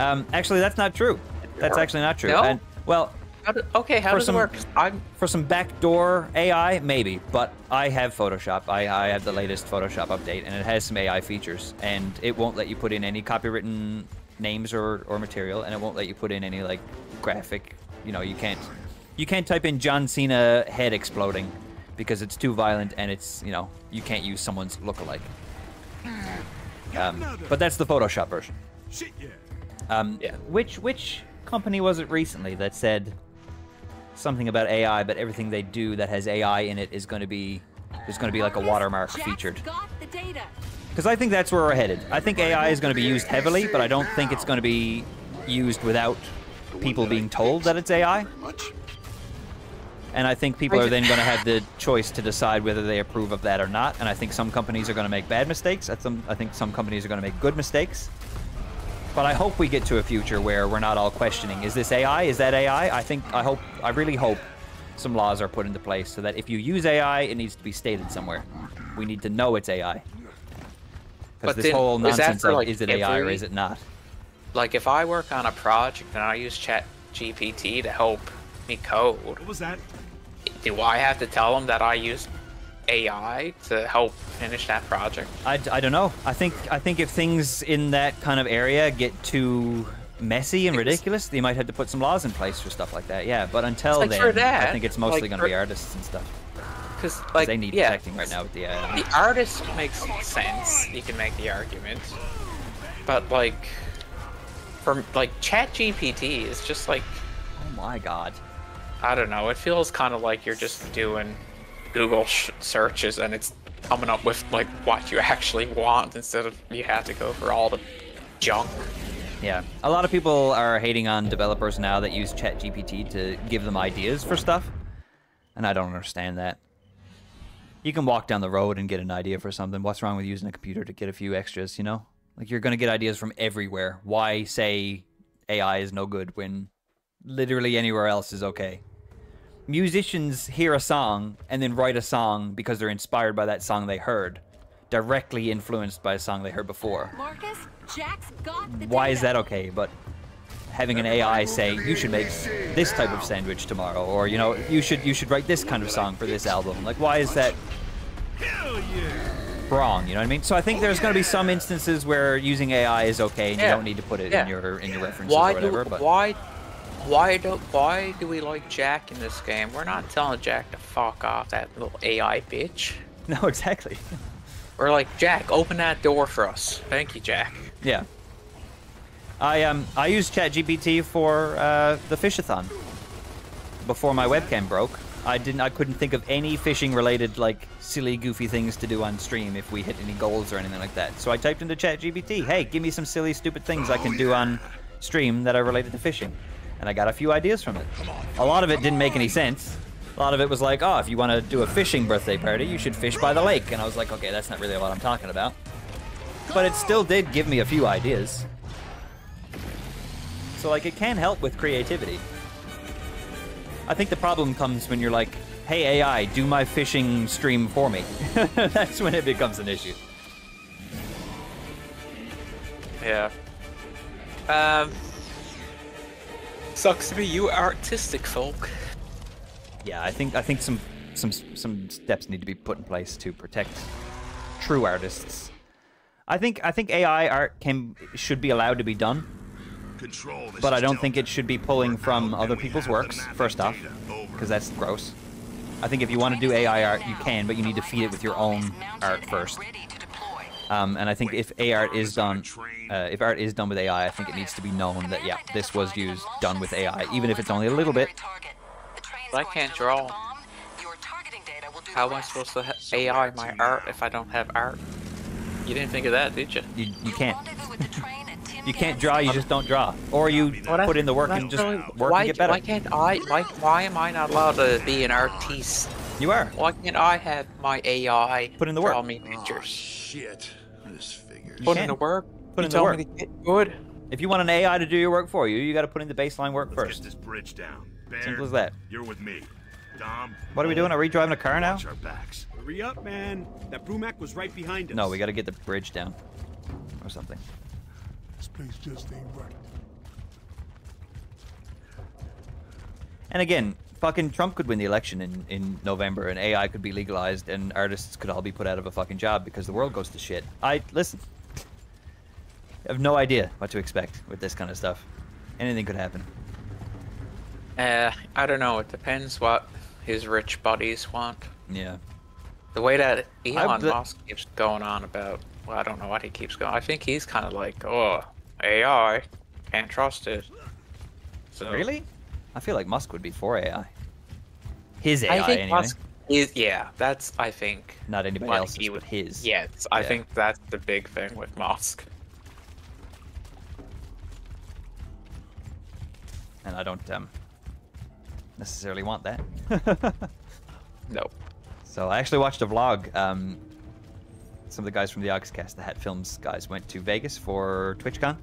Um, actually, that's not true. That's actually not true. No? And, well, how do, okay, how does some, it work? I'm... For some backdoor A I, maybe, but I have Photoshop. I, I have the latest Photoshop update, and it has some A I features, and it won't let you put in any copywritten names or, or material, and it won't let you put in any, like, graphic. You know, you can't, you can't type in John Cena head exploding because it's too violent, and it's, you know, you can't use someone's lookalike. Um, but that's the Photoshop version. Shit, yeah. Um, yeah. Which, which... company was it recently that said something about A I, but everything they do that has A I in it is going to be there's going to be like a watermark Jack's featured. Because I think that's where we're headed. I think A I is going to be used heavily, but I don't think it's going to be used without people being told that it's A I. And I think people are then going to have the choice to decide whether they approve of that or not. And I think some companies are going to make bad mistakes. I think some companies are going to make good mistakes. But I hope we get to a future where we're not all questioning, is this A I? Is that A I? I think, I hope, I really hope some laws are put into place so that if you use A I, it needs to be stated somewhere. We need to know it's A I. Because this then, whole nonsense of, like, is it every, A I or is it not? Like, if I work on a project and I use Chat G P T to help me code, what was that? Do I have to tell them that I use A I to help finish that project? I, I don't know. I think I think if things in that kind of area get too messy and ridiculous, they might have to put some laws in place for stuff like that. Yeah, but until like then, that, I think it's mostly like, going to be artists and stuff. Because like, they need yeah, protecting right now with the A I. The artist makes sense. You can make the argument, but like from like Chat G P T is just like, oh my god, I don't know. It feels kind of like you're just doing Google sh searches and it's coming up with like what you actually want instead of you have to go for all the junk. Yeah, a lot of people are hating on developers now that use Chat G P T to give them ideas for stuff, and I don't understand that. You can walk down the road and get an idea for something. What's wrong with using a computer to get a few extras, you know? Like, you're gonna get ideas from everywhere. Why say A I is no good when literally anywhere else is okay? Musicians hear a song and then write a song because they're inspired by that song they heard, directly influenced by a song they heard before. Marcus, Jack's got the data. Why is that okay? But having an A I say you should make this type of sandwich tomorrow, or you know, you should you should write this kind of song for this album. Like, why is that? wrong, you know what I mean? So I think there's going to be some instances where using A I is okay, and yeah. you don't need to put it yeah. in your in your references why or whatever. Do, but why, why do why do we like Jack in this game? We're not telling Jack to fuck off, that little A I bitch. No, exactly. We're like, Jack, open that door for us. Thank you, Jack. Yeah. I um I used ChatGPT for uh, the fishathon before my webcam broke. I didn't. I couldn't think of any fishing-related, like, silly, goofy things to do on stream if we hit any goals or anything like that. So I typed into ChatGPT, "Hey, give me some silly, stupid things oh, I can yeah. do on stream that are related to fishing," and I got a few ideas from it. Come on, come a lot of it didn't on. make any sense. A lot of it was like, "Oh, if you want to do a fishing birthday party, you should fish by the lake," and I was like, "Okay, that's not really what I'm talking about." But it still did give me a few ideas. So, like, it can help with creativity. I think the problem comes when you're like, "Hey, A I, do my fishing stream for me." That's when it becomes an issue. Yeah. Um. Sucks to be you artistic folk. Yeah, I think I think some some some steps need to be put in place to protect true artists. I think I think A I art can should be allowed to be done. Control, but I don't think it should be pulling from other people's works, first off, because that's gross. I think if you want to do A I art, you can, but you need to feed it with your own art first. Um, and I think if A I art is done, uh, if art is done with A I, I think it needs to be known that, yeah, this was used, done with A I, even if it's only a little bit. But I can't draw. How am I supposed to A I my art if I don't have art? You didn't think of that, did you? You, you can't. You can't draw, you just don't draw. Or you put in the work and just work and get better. Why can't I, why, why am I not allowed to be an artiste? You are. Why can't I have my A I put in the work? Draw me pictures? Oh, shit. This figure. Put in the work? Put in the work. You told me to get good. If you want an A I to do your work for you, you gotta put in the baseline work first. Let's get this bridge down. Baird, simple as that. You're with me. Dom, what are we doing? Are we driving a car now? Our backs. Hurry up, man. That Brumac was right behind us. No, we gotta get the bridge down. Or something. This place just ain't right. And again, fucking Trump could win the election in, in November, and A I could be legalized, and artists could all be put out of a fucking job because the world goes to shit. I, listen, I have no idea what to expect with this kind of stuff. Anything could happen. Uh, I don't know. It depends what his rich buddies want. Yeah. The way that Elon Musk keeps going on about... Well, I don't know why he keeps going. I think he's kind of like, oh, A I, can't trust it. So, really? I feel like Musk would be for A I. His A I, I think anyway. Musk is, yeah, that's, I think... Not anybody else's, he would, but his. Yes, yeah. I think that's the big thing with Musk. And I don't um, necessarily want that. Nope. So I actually watched a vlog... Um, some of the guys from the Oxcast, the Hat Films guys, went to Vegas for TwitchCon,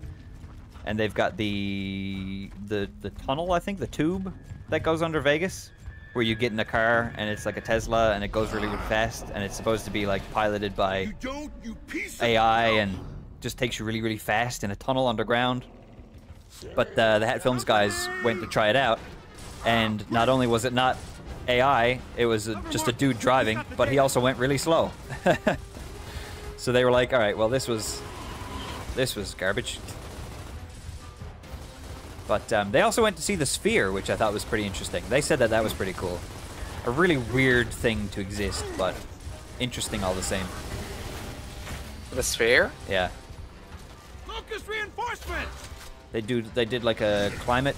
and they've got the the the tunnel, I think, the tube that goes under Vegas, where you get in a car and it's like a Tesla and it goes really, really fast, and it's supposed to be like piloted by you don't, you piece A I of and just takes you really, really fast in a tunnel underground. But uh, the Hat Films guys went to try it out, and not only was it not A I, it was a, just a dude driving, but he also went really slow. So they were like, all right, well, this was this was garbage. But um, they also went to see the Sphere, which I thought was pretty interesting. They said that that was pretty cool. A really weird thing to exist, but interesting all the same. The Sphere? Yeah. Locust reinforcement. They do. They did like a climate,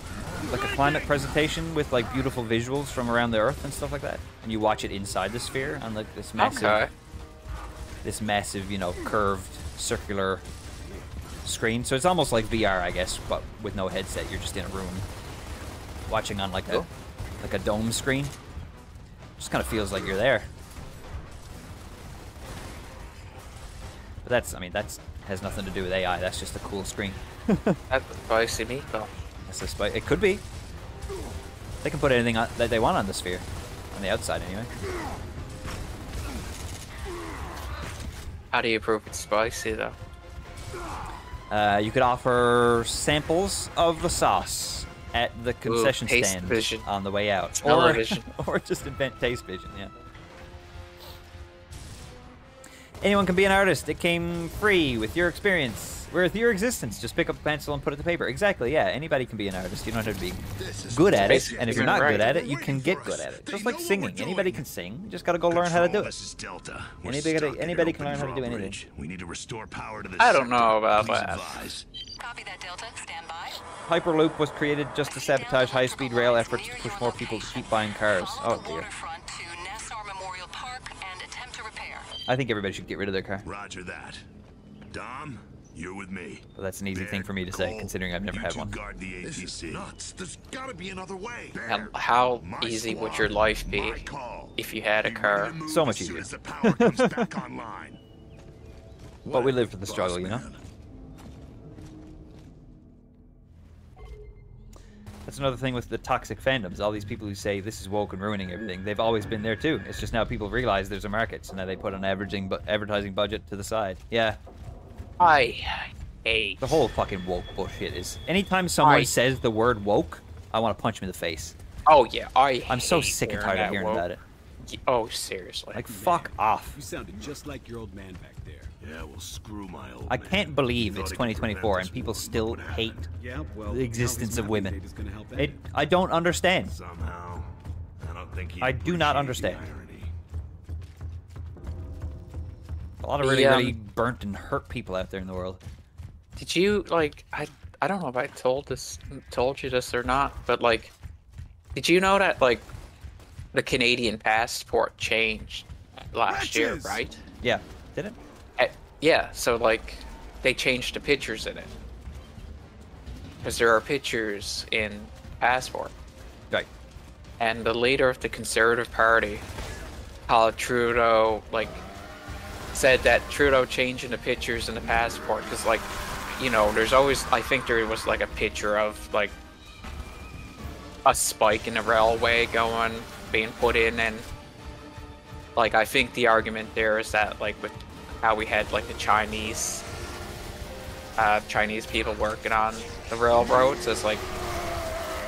like a climate presentation with like beautiful visuals from around the Earth and stuff like that. And you watch it inside the Sphere on like this massive. Okay. This massive, you know, curved, circular screen. So it's almost like V R, I guess, but with no headset. You're just in a room watching on, like, a, like a dome screen. Just kind of feels like you're there. But that's, I mean, that's has nothing to do with A I. That's just a cool screen. That's a spicy meatball. That's a spicy, it could be. They can put anything on, that they want on the Sphere. On the outside, anyway. How do you prove it's spicy, though? Uh, you could offer samples of the sauce at the concession Ooh, stand vision. on the way out. Or, or just invent taste vision, yeah. Anyone can be an artist. It came free with your experience. With your existence. Just pick up a pencil and put it to paper. Exactly, yeah. Anybody can be an artist. You don't have to be good at it. And if you're not good at it, you can get good at it. Just like singing. Anybody can sing. You just gotta go learn how to do it. Anybody, anybody can learn how to do anything. We need to restore power to the I don't know about that. Copy that, Delta. Stand by. Hyperloop was created just to sabotage high-speed rail efforts to push more people to keep buying cars. Oh, dear. I think everybody should get rid of their car. Roger that. Dom, you're with me. Well, that's an easy Baird, thing for me to say, Cole, considering I've never had one. Guard the A T C. Nuts. There's gotta be another way. How, how easy squad, would your life be if you had a car? So much easier. As the power comes back online. But well, we live for the struggle, man. You know? That's another thing with the toxic fandoms. All these people who say this is woke and ruining everything, they've always been there too. It's just now people realize there's a market, so now they put an averaging, bu advertising budget to the side. Yeah. I hate the whole fucking woke bullshit. Is anytime someone I, says the word woke, I want to punch him in the face. Oh yeah, I. I'm so sick and tired of hearing woke. about it. Oh seriously. Like man, fuck off. You sounded just like your old man back there. Yeah, well screw my old. I man. can't believe it's twenty twenty-four and people still hate yeah, well, the existence of women. It. I don't understand. Somehow, I don't think. I do not understand. A lot of really, the, um, really burnt and hurt people out there in the world. Did you like? I I don't know if I told this, told you this or not, but like, did you know that like, the Canadian passport changed last Ratches. year, right? Yeah. Did it? At, yeah. So like, they changed the pictures in it because there are pictures in passport. Right. And the leader of the Conservative Party, Paul Trudeau, like. said that Trudeau changing the pictures in the passport because, like, you know, there's always, I think there was like a picture of like a spike in the railway going, being put in, and like I think the argument there is that like with how we had like the Chinese uh, Chinese people working on the railroads, it's like,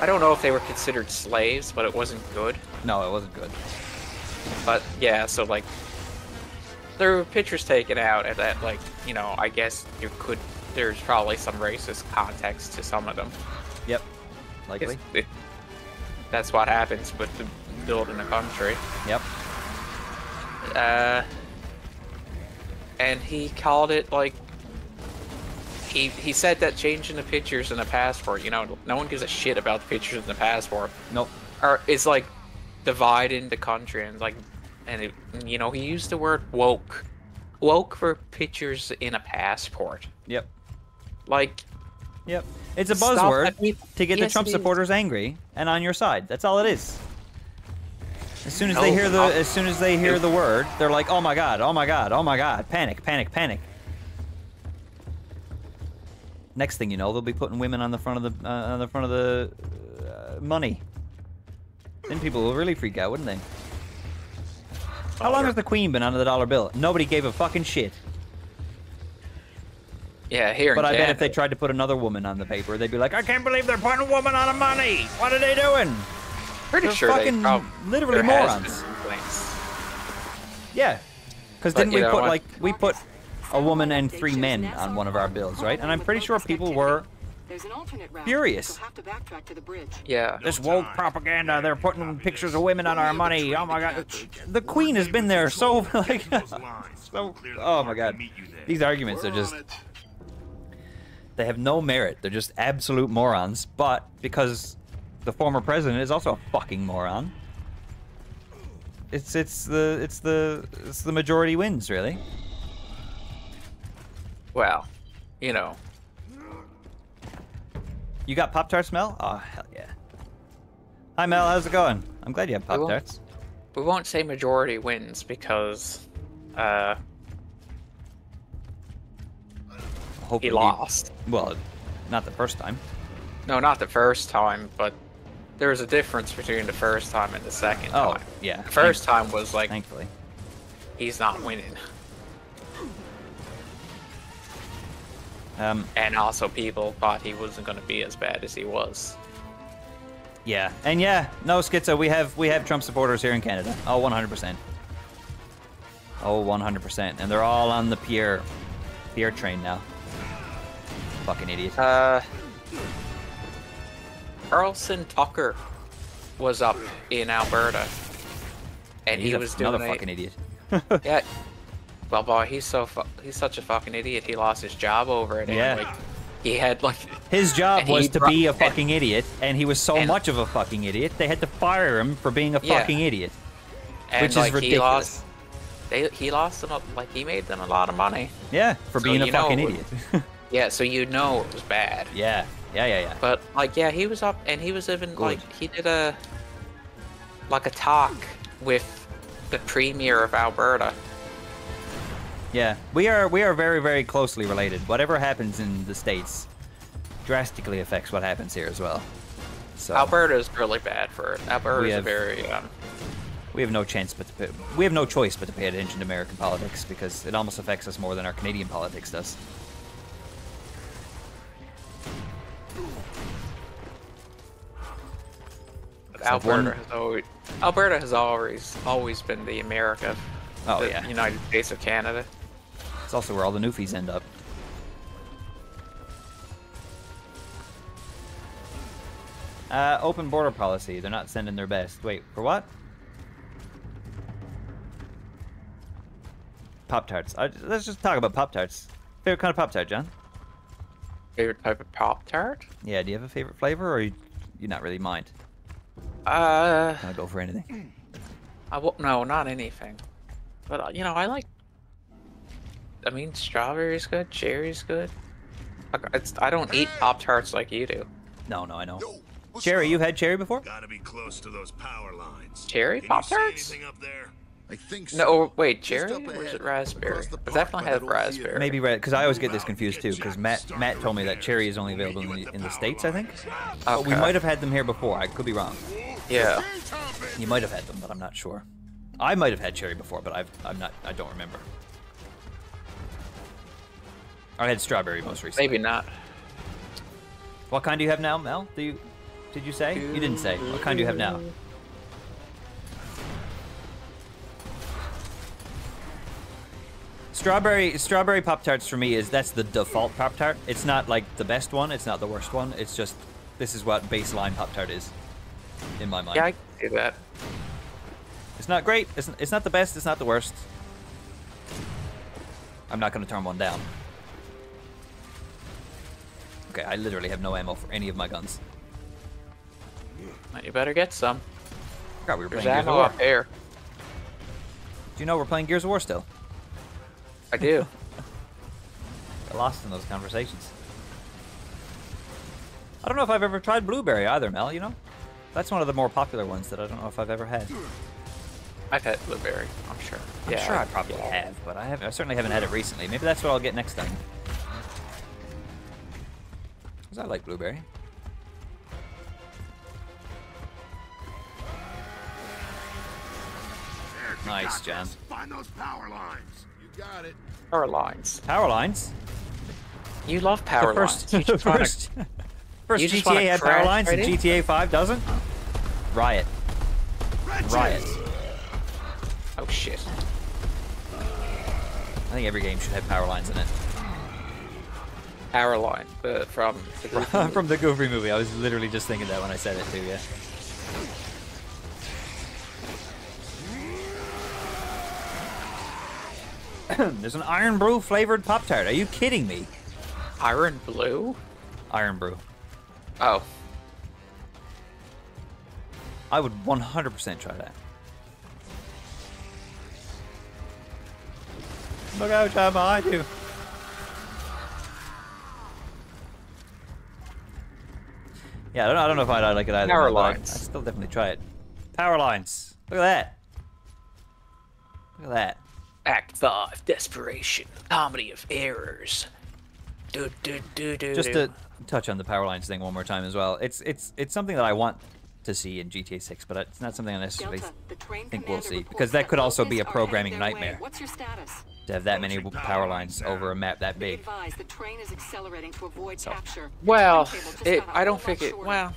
I don't know if they were considered slaves, but it wasn't good. No, it wasn't good. But yeah, so like there were pictures taken out, and that, like, you know, I guess you could. There's probably some racist context to some of them. Yep, likely. It, that's what happens with the building a country. Yep. Uh, and he called it like. He he said that changing the pictures in the passport, you know, no one gives a shit about the pictures in the passport. Nope. Or it's like dividing the country and like. And, it, you know, he used the word woke. Woke for pictures in a passport. Yep. Like... Yep. It's a buzzword stop, I mean, to get yes, the Trump supporters angry and on your side. That's all it is. As soon as no, they hear the I'll, as soon as they hear the word, they're like, oh my god, oh my god, oh my god. Panic, panic, panic. Next thing you know, they'll be putting women on the front of the, uh, on the, front of the uh, money. Then people will really freak out, wouldn't they? How long has the Queen been under the dollar bill? Nobody gave a fucking shit. Yeah, here. But I bet if they tried to put another woman on the paper, they'd be like, I can't believe they're putting a woman on the money. What are they doing? Pretty sure they're fucking literally morons. Yeah, because didn't we put like we put a woman and three men on one of our bills, right? And I'm pretty sure people were. There's an alternate route. Furious. Have to backtrack to the bridge. Yeah. This woke propaganda, they're putting pictures of women on our money. Oh my god. The Queen has been there so like so oh my god. These arguments are just they have no merit. They're just absolute morons, but because the former president is also a fucking moron. It's it's the it's the it's the majority wins, really. Well, you know, you got Pop-Tarts, Mel? Oh, hell yeah. Hi, Mel. How's it going? I'm glad you have Pop-Tarts. We, we won't say majority wins because... Uh... He lost. He, well, not the first time. No, not the first time, but there was a difference between the first time and the second oh, time. Oh, yeah. The first time was like... Thankfully. He's not winning. Um, and also people thought he wasn't going to be as bad as he was. Yeah, and yeah, no, Schizo, we have we have Trump supporters here in Canada. Oh, one hundred percent. Oh, one hundred percent. And they're all on the pier, pier train now. Fucking idiot. Uh, Carlson Tucker was up in Alberta, and he's he was a, doing another a, fucking idiot. Yeah. Well, boy, he's so fu he's such a fucking idiot. He lost his job over it. Yeah. And, like, he had like his job was to be a fucking and, idiot, and he was so and, much of a fucking idiot they had to fire him for being a yeah. fucking idiot, and, which like, is ridiculous. He lost, they, he lost them a, like he made them a lot of money. Yeah, for so being a fucking know, idiot. Yeah, so you know it was bad. Yeah, yeah, yeah, yeah. But like, yeah, he was up, and he was even Good. like he did a like a talk with the premier of Alberta. Yeah, we are we are very, very closely related. Whatever happens in the States drastically affects what happens here as well. So Alberta is really bad for it. Alberta is very. Um, we have no chance, but to pay, we have no choice but to pay attention to American politics because it almost affects us more than our Canadian politics does. Alberta one... has always Alberta has always always been the America, oh, the yeah. United States of Canada. It's also where all the Newfies end up. Uh, open border policy. They're not sending their best. Wait, for what? Pop-Tarts. Uh, let's just talk about Pop-Tarts. Favorite kind of Pop-Tart, John? Favorite type of Pop-Tart? Yeah, do you have a favorite flavor, or you, you not really mind? Uh... Can I go for anything? I won't, no, not anything. But, you know, I like... I mean, strawberry's good, cherry's good. It's, I don't eat Pop-Tarts like you do. No, no, I know. Yo, cherry, you had cherry before? Gotta be close to those power lines. Cherry Pop-Tarts? I think so. No, wait, cherry or is it raspberry? I definitely had raspberry. Maybe red, because I always get this confused too, because Matt Matt told me that cherry is only available in the, in the States, I think. Okay. But we might have had them here before, I could be wrong. Yeah. You might have had them, but I'm not sure. I might have had cherry before, but I've, I'm not, I don't remember. I had strawberry most recently. Maybe not. What kind do you have now, Mel? Do you, did you say? You didn't say. What kind do you have now? Strawberry strawberry Pop-Tarts for me is that's the default Pop-Tart. It's not like the best one. It's not the worst one. It's just this is what baseline Pop-Tart is in my mind. Yeah, I can see that. It's not great. It's, it's not the best. It's not the worst. I'm not going to turn one down. Okay, I literally have no ammo for any of my guns. You better get some. I forgot we were playing Gears of War. Up there. Do you know we're playing Gears of War still? I do. Got lost in those conversations. I don't know if I've ever tried blueberry either, Mel, you know? That's one of the more popular ones that I don't know if I've ever had. I've had blueberry, I'm sure. I'm yeah, sure I, I probably yeah. have, but I haven't. I certainly haven't had it recently. Maybe that's what I'll get next time. Because I like blueberry. Nice, John. Find those power lines. Got it. Power lines. Power lines? You love power first, lines. You just first, wanna, first you just G T A had power lines right and in? G T A five doesn't? Riot. Ratchet. Riot. Oh shit. I think every game should have power lines in it. Power line uh, from the Goofy movie. From the Goofy movie. I was literally just thinking that when I said it too, yeah. There's an Iron Brew flavored Pop-Tart. Are you kidding me? Iron Blue? Iron Brew. Oh. I would one hundred percent try that. Look out, I'm behind you. Yeah, I don't, I don't know if I'd like it either. Power lines. I'd still definitely try it. Power lines. Look at that. Look at that. Act five, Desperation, Comedy of Errors. Do, do, do, do, Just to touch on the power lines thing one more time as well, it's it's it's something that I want to see in G T A six, but it's not something I necessarily Delta, think we'll see, because that could also be a programming nightmare. What's your status? To have that many power lines over a map that big. The train is accelerating to avoid so. capture. Well, it, I don't think it... Well...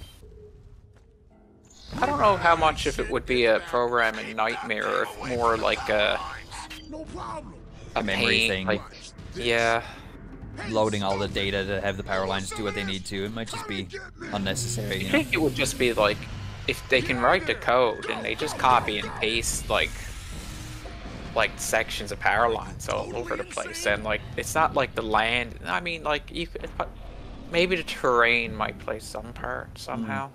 I don't know how much if it would be a programming nightmare or if more like a... a memory thing. Like, yeah. Loading all the data to have the power lines do what they need to. It might just be unnecessary. You know? I think it would just be like, if they can write the code and they just copy and paste like like sections of power lines all over the place, and like it's not like the land. I mean, like you could, maybe the terrain might play some part somehow.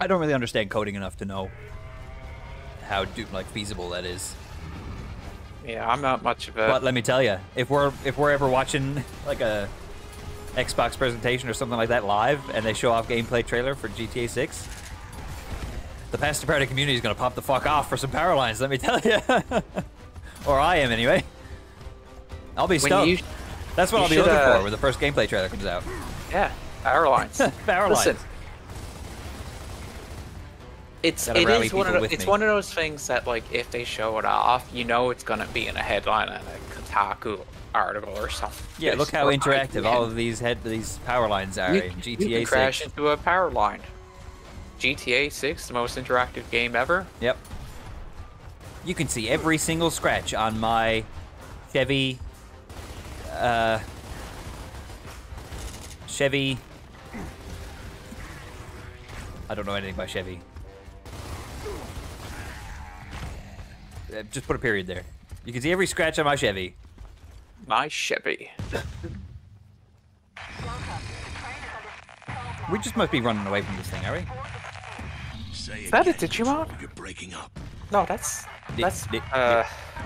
I don't really understand coding enough to know how do, like feasible that is. Yeah, I'm not much of a. But let me tell you, if we're if we're ever watching like a Xbox presentation or something like that live, and they show off gameplay trailer for G T A six. The pastor party community is gonna pop the fuck off for some power lines, let me tell you. Or I am anyway. I'll be stoked. That's what I'll be looking uh, for when the first gameplay trailer comes out. Yeah, power lines. Power Listen, lines. It's it is one of the, it's me. one of those things that like if they show it off, you know it's gonna be in a headline on a Kotaku article or something. Yeah, it's look how interactive I, all of these head these power lines are you, in G T A six. You can crash into a power line. G T A six, the most interactive game ever. Yep. You can see every single scratch on my Chevy, uh, Chevy, I don't know anything about Chevy. Uh, just put a period there. You can see every scratch on my Chevy. My Chevy. We just must be running away from this thing, are we? Is that a Digimon? You're breaking up. No, that's that's D uh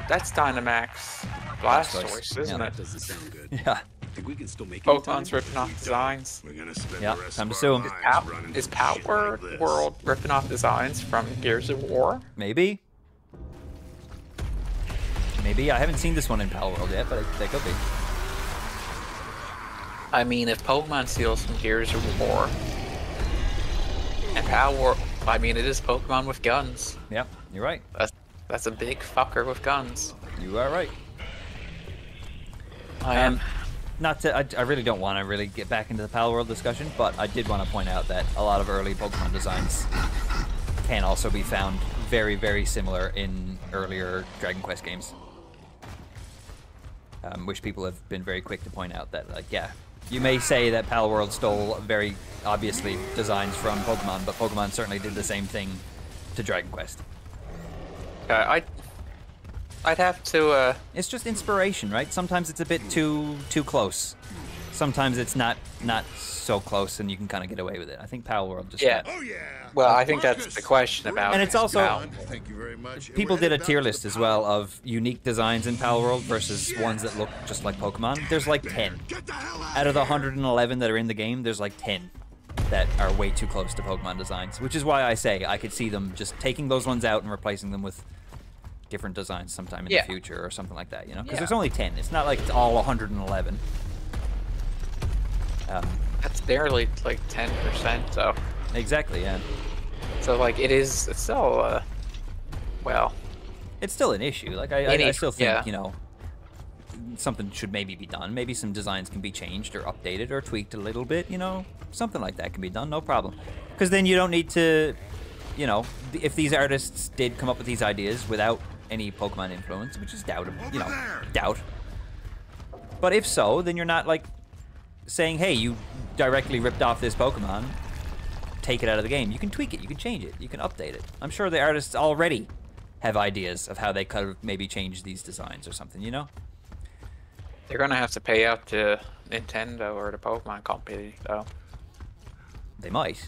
that's Dynamax Blastoise, isn't yeah, it? That doesn't sound good. Yeah. I think we can still make Photon's ripping off designs. We're gonna spend yeah, the rest I'm assuming. Is, Pal is Palworld ripping off designs from Gears of War? Maybe. Maybe I haven't seen this one in Palworld yet, but they could be. I mean, if Pokemon steals from Gears of War and Palworld. I mean, it is Pokemon with guns. Yeah, you're right. That's, that's a big fucker with guns. You are right. I am. Um, not to, I, I really don't want to really get back into the Palworld discussion, but I did want to point out that a lot of early Pokemon designs can also be found very, very similar in earlier Dragon Quest games. Um, which people have been very quick to point out that, like, yeah. You may say that Palworld stole very obviously designs from Pokemon, but Pokemon certainly did the same thing to Dragon Quest. Uh, I'd, I'd have to... Uh... It's just inspiration, right? Sometimes it's a bit too too close. Sometimes it's not not so close and you can kind of get away with it. I think Palworld just... Yeah. Oh, yeah. Well, I think that's the question about... And it's also... Pal. Thank you very much. People did a tier list as well of unique designs in Palworld versus yeah. ones that look just like Pokemon. There's like ten. Out of the one hundred eleven that are in the game, there's like ten that are way too close to Pokemon designs, which is why I say I could see them just taking those ones out and replacing them with different designs sometime in yeah. the future or something like that, you know? Because yeah. there's only ten. It's not like it's all one hundred eleven. Um, That's barely like ten percent, so... Exactly, yeah. So, like, it is it's still, uh, well... It's still an issue. Like, I, I, I still think, yeah. you know, something should maybe be done. Maybe some designs can be changed or updated or tweaked a little bit, you know? Something like that can be done, no problem. Because then you don't need to, you know, if these artists did come up with these ideas without any Pokemon influence, which is doubtable, you know, doubt. But if so, then you're not, like, saying, hey, you directly ripped off this Pokemon. Take it out of the game. You can tweak it, you can change it, you can update it. I'm sure the artists already have ideas of how they could maybe change these designs or something, you know? They're gonna have to pay out to Nintendo or the Pokemon company, though. They might.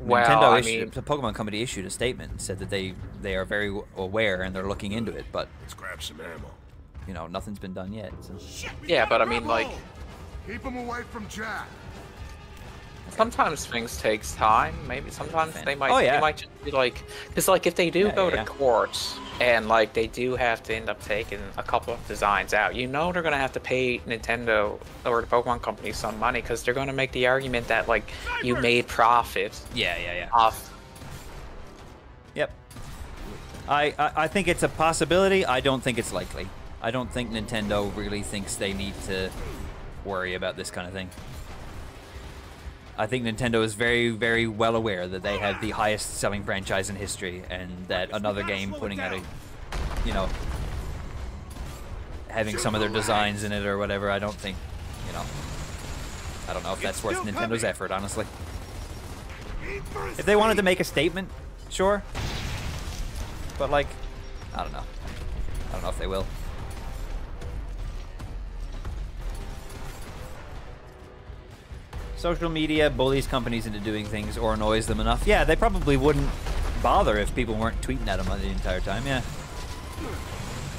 Well, Nintendo I issued, mean... The Pokemon company issued a statement and said that they, they are very aware and they're looking into it, but... Let's grab some ammo. You know, nothing's been done yet. So. Yeah, but I mean, like... Keep him away from Jack. Sometimes things takes time. Maybe sometimes they might. Oh, yeah. They might just be like, because like if they do yeah, go yeah, to yeah. court and like they do have to end up taking a couple of designs out, you know they're gonna have to pay Nintendo or the Pokemon company some money because they're gonna make the argument that like you made profit. Yeah, yeah, yeah. Off. Yep. I, I I think it's a possibility. I don't think it's likely. I don't think Nintendo really thinks they need to worry about this kind of thing. I think Nintendo is very, very well aware that they have the highest selling franchise in history and that another game putting out a, you know, having some of their designs in it or whatever. I don't think, you know, I don't know if that's worth Nintendo's effort, honestly. If they wanted to make a statement, sure. But, like, I don't know. I don't know if they will. Social media bullies companies into doing things or annoys them enough. Yeah, they probably wouldn't bother if people weren't tweeting at them the entire time, yeah.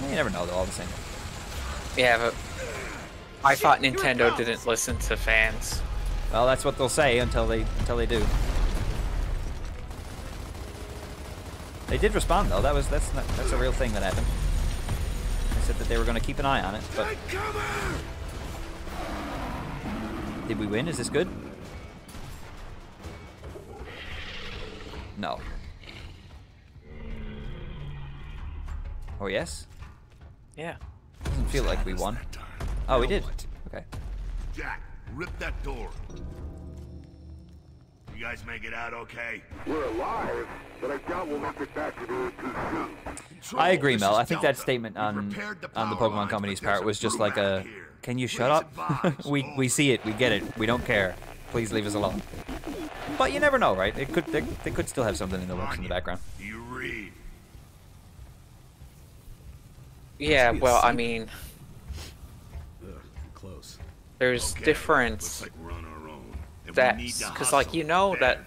Well, you never know, they're all the same. Yeah, but I Shit, thought Nintendo didn't listen to fans. Well, that's what they'll say until they until they do. They did respond though. That was that's not, that's a real thing that happened. They said that they were going to keep an eye on it, but. Did we win? Is this good? No. Oh, yes? Yeah. Doesn't feel like we won. Oh, we did. Okay. Jack, rip that door. You guys make it out okay? We're alive, but I doubt we'll make it back to the too soon. I agree, Mel. I think that statement on, on the Pokemon Company's part was just like a... Can you shut up? we we see it. We get it. We don't care. Please leave us alone. But you never know, right? It could they, they could still have something in the works in the background. You read. Yeah. Well, I mean, close. There's difference. That's because, like, you know that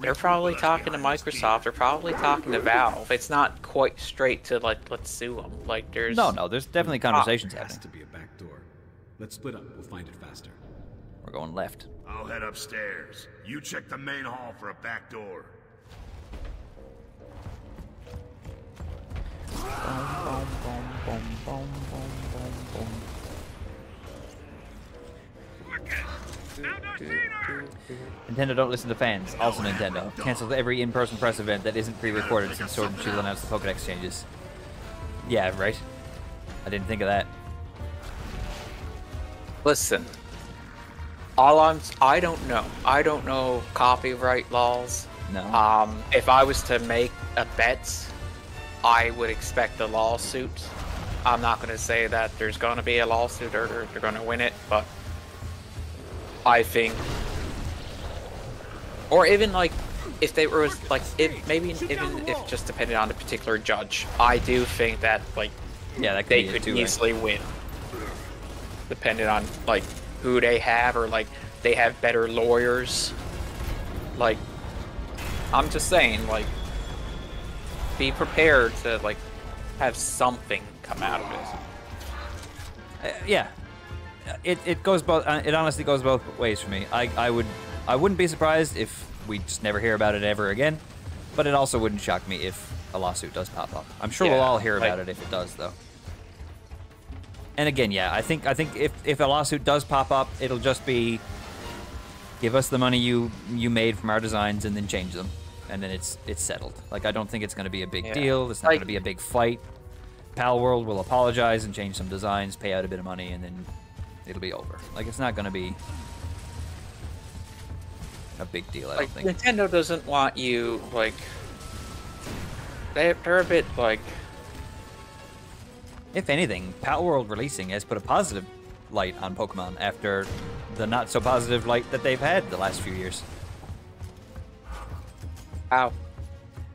they're probably talking to Microsoft. They're probably talking to Valve. It's not quite straight to like let's sue them. Like there's no no. There's definitely conversations happening. To be a back door. Let's split up. We'll find it faster. We're going left. I'll head upstairs. You check the main hall for a back door. Boom, boom, boom, boom, boom, boom, boom. Nintendo don't listen to fans. Also Nintendo cancelled every in-person press event that isn't pre-recorded since Sword and Shield announced the Pokédex changes. Yeah, right. I didn't think of that. Listen, all I'm, I don't know. I don't know copyright laws. No. Um, if I was to make a bet, I would expect a lawsuit. I'm not going to say that there's going to be a lawsuit or they're going to win it, but I think, or even like if they were like, if, maybe even if just depending on the particular judge, I do think that like, yeah, that could they could too, easily right? win. Depending on like who they have or like they have better lawyers. Like I'm just saying, like be prepared to like have something come out of it. Uh, yeah. It it goes both it honestly goes both ways for me. I I would I wouldn't be surprised if we just never hear about it ever again, but it also wouldn't shock me if a lawsuit does pop up. I'm sure yeah, we'll all hear about like, it if it does though. And again, yeah, I think I think if if a lawsuit does pop up, it'll just be give us the money you you made from our designs and then change them, and then it's it's settled. Like I don't think it's going to be a big yeah. deal. It's not like, going to be a big fight. Palworld will apologize and change some designs, pay out a bit of money, and then it'll be over. Like it's not going to be a big deal. I like, don't think Nintendo doesn't want you like they they're a bit like. If anything, Palworld releasing has put a positive light on Pokemon after the not-so-positive light that they've had the last few years. How?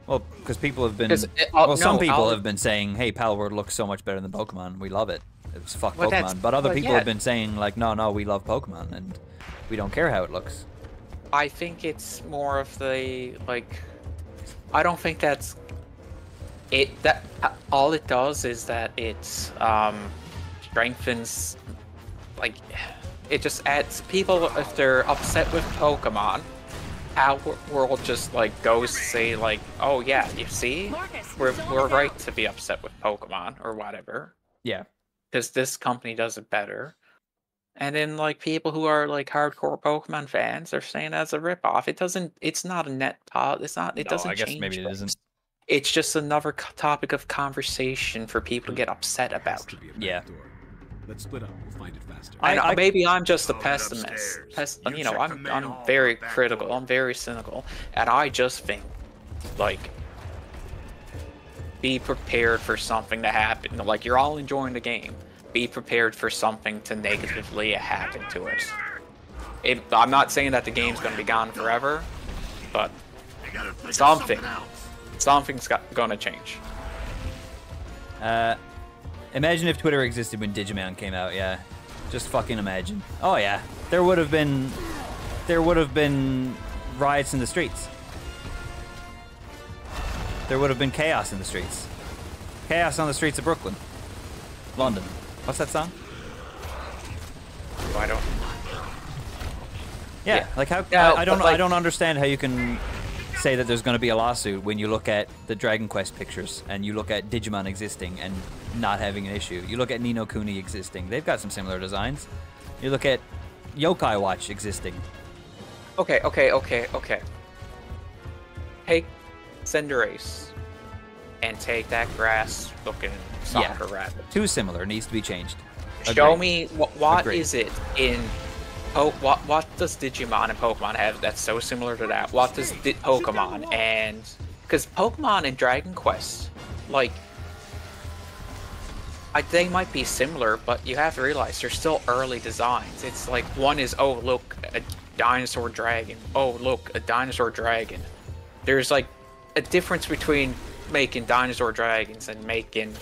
Well, because people have been... It, uh, well, no, some people I'll... have been saying, hey, Palworld looks so much better than Pokemon. We love it. It was fuck well, Pokemon. But other well, people yeah. have been saying, like, no, no, we love Pokemon, and we don't care how it looks. I think it's more of the, like... I don't think that's... It that all it does is that it um, strengthens, like it just adds people if they're upset with Pokemon. Palworld just like goes to say like, oh yeah, you see, Marcus, we're we're right out. to be upset with Pokemon or whatever. Yeah, because this company does it better. And then like people who are like hardcore Pokemon fans are saying that's a ripoff. It doesn't. It's not a net. Uh, it's not. It no, doesn't. I guess change maybe it isn't. It's just another topic of conversation for people to get upset about. Yeah. Let's split up. We'll find it faster. I know, maybe I'm just a pessimist. Pes you know, I'm I'm very critical. I'm very cynical, and I just think, like, be prepared for something to happen. Like you're all enjoying the game, be prepared for something to negatively happen to us. It, I'm not saying that the game's going to be gone forever, but something, something's got, gonna change. Uh, imagine if Twitter existed when Digimon came out. Yeah, just fucking imagine. Oh yeah, there would have been, there would have been riots in the streets. There would have been chaos in the streets. Chaos on the streets of Brooklyn, London. What's that song? I don't. Yeah, yeah. Like how? No, I, I don't. Like, I don't understand how you can say that there's going to be a lawsuit when you look at the Dragon Quest pictures and you look at Digimon existing and not having an issue. You look at Ni no Kuni existing. They've got some similar designs. You look at Yokai Watch existing. Okay, okay, okay, okay. Take Cinderace and take that grass looking soccer yeah. rabbit. Too similar. Needs to be changed. Agreed. Show me what, what is it in... Po what, what does Digimon and Pokemon have that's so similar to that? What does Di Pokemon and... Because Pokemon and Dragon Quest, like... I, they might be similar, but you have to realize they're still early designs. It's like, one is, oh, look, a dinosaur dragon. Oh, look, a dinosaur dragon. There's, like, a difference between making dinosaur dragons and making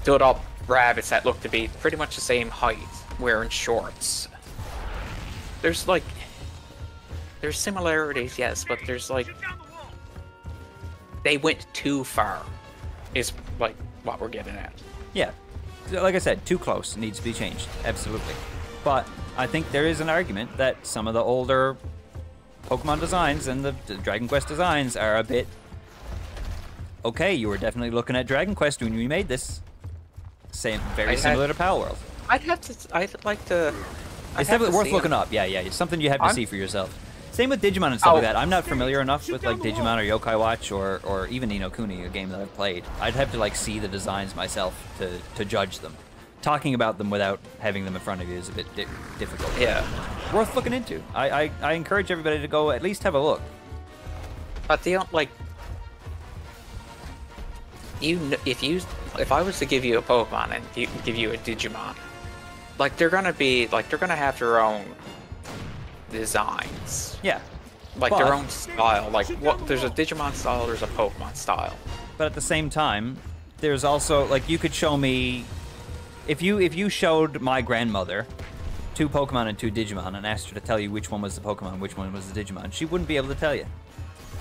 stood-up rabbits that look to be pretty much the same height, wearing shorts. There's like, there's similarities, yes, but there's like, they went too far, is like what we're getting at. Yeah, like I said, too close, needs to be changed, absolutely. But I think there is an argument that some of the older Pokemon designs and the Dragon Quest designs are a bit, okay, you were definitely looking at Dragon Quest when you made this. Same, very I'd similar have, to Palworld. I'd have to, I'd like to... It's definitely worth looking up. Yeah, yeah. It's something you have to see for yourself. Same with Digimon and stuff like that. I'm not familiar enough with like Digimon or Yokai Watch or or even Ni no Kuni, a game that I've played. I'd have to like see the designs myself to to judge them. Talking about them without having them in front of you is a bit di difficult. Yeah, worth looking into. I, I I encourage everybody to go at least have a look. But they don't like you. If you if I was to give you a Pokemon and you, give you a Digimon. Like, they're gonna be, like, they're gonna have their own designs. Yeah. Like, but, their own style. Like, what? There's a Digimon style, there's a Pokemon style. But at the same time, there's also, like, you could show me... If you if you showed my grandmother two Pokemon and two Digimon and asked her to tell you which one was the Pokemon, which one was the Digimon, she wouldn't be able to tell you.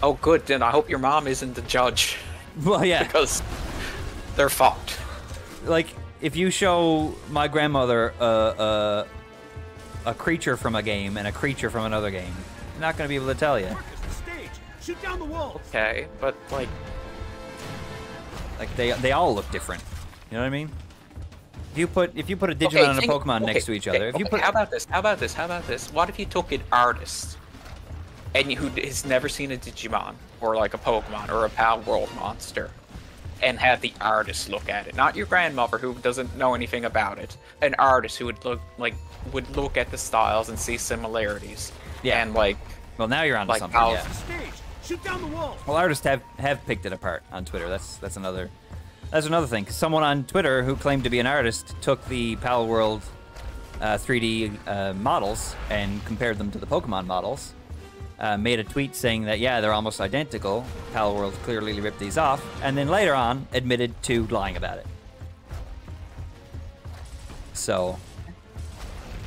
Oh, good, then I hope your mom isn't the judge. Well, yeah. Because they're fucked. Like... If you show my grandmother a, a, a creature from a game and a creature from another game, I'm not going to be able to tell you. Marcus, the stage. Shoot down the wall. Okay, but like... Like, they, they all look different. You know what I mean? If you put, if you put a Digimon okay, and a Pokemon okay, next to each okay, other... if okay, you put, How about this? How about this? How about this? What if you took an artist and who has never seen a Digimon or like a Pokemon or a Palworld monster? And have the artist look at it, not your grandmother who doesn't know anything about it. An artist who would look like would look at the styles and see similarities. Yeah, and like, well, now you're on like something. Yeah. Shoot down the wall. Well, artists have have picked it apart on Twitter. That's that's another that's another thing. Someone on Twitter who claimed to be an artist took the Palworld uh, three D uh, models and compared them to the Pokemon models. Uh, made a tweet saying that, yeah, they're almost identical. Palworld clearly ripped these off, and then later on admitted to lying about it. So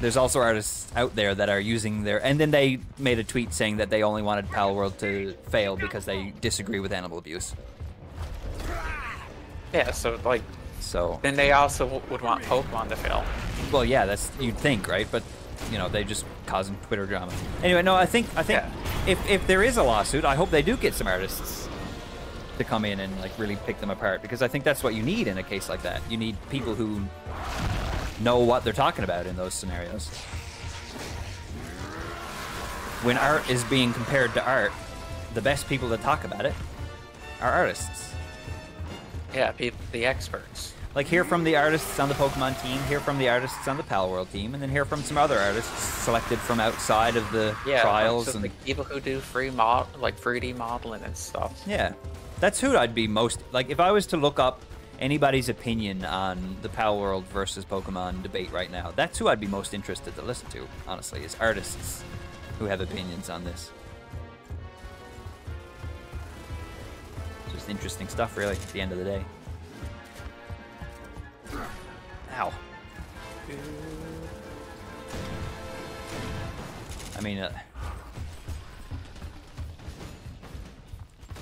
there's also artists out there that are using their... And then they made a tweet saying that they only wanted Palworld to fail because they disagree with animal abuse. Yeah, so, like... So... Then they also would want Pokemon to fail. Well, yeah, that's... You'd think, right? But... You know, they just causing Twitter drama. Anyway, no, I think I think yeah. if if there is a lawsuit, I hope they do get some artists to come in and like really pick them apart, because I think that's what you need in a case like that. You need people who know what they're talking about in those scenarios. When art is being compared to art, the best people to talk about it are artists. Yeah, people, the experts. Like, hear from the artists on the Pokemon team, hear from the artists on the Palworld team, and then hear from some other artists selected from outside of the yeah, trials. Like, so and the people who do free mod, like three D modeling and stuff. Yeah, that's who I'd be most like if I was to look up anybody's opinion on the Palworld versus Pokemon debate right now. That's who I'd be most interested to listen to, honestly, is artists who have opinions on this. Just interesting stuff, really, at the end of the day. Ow. I mean, uh...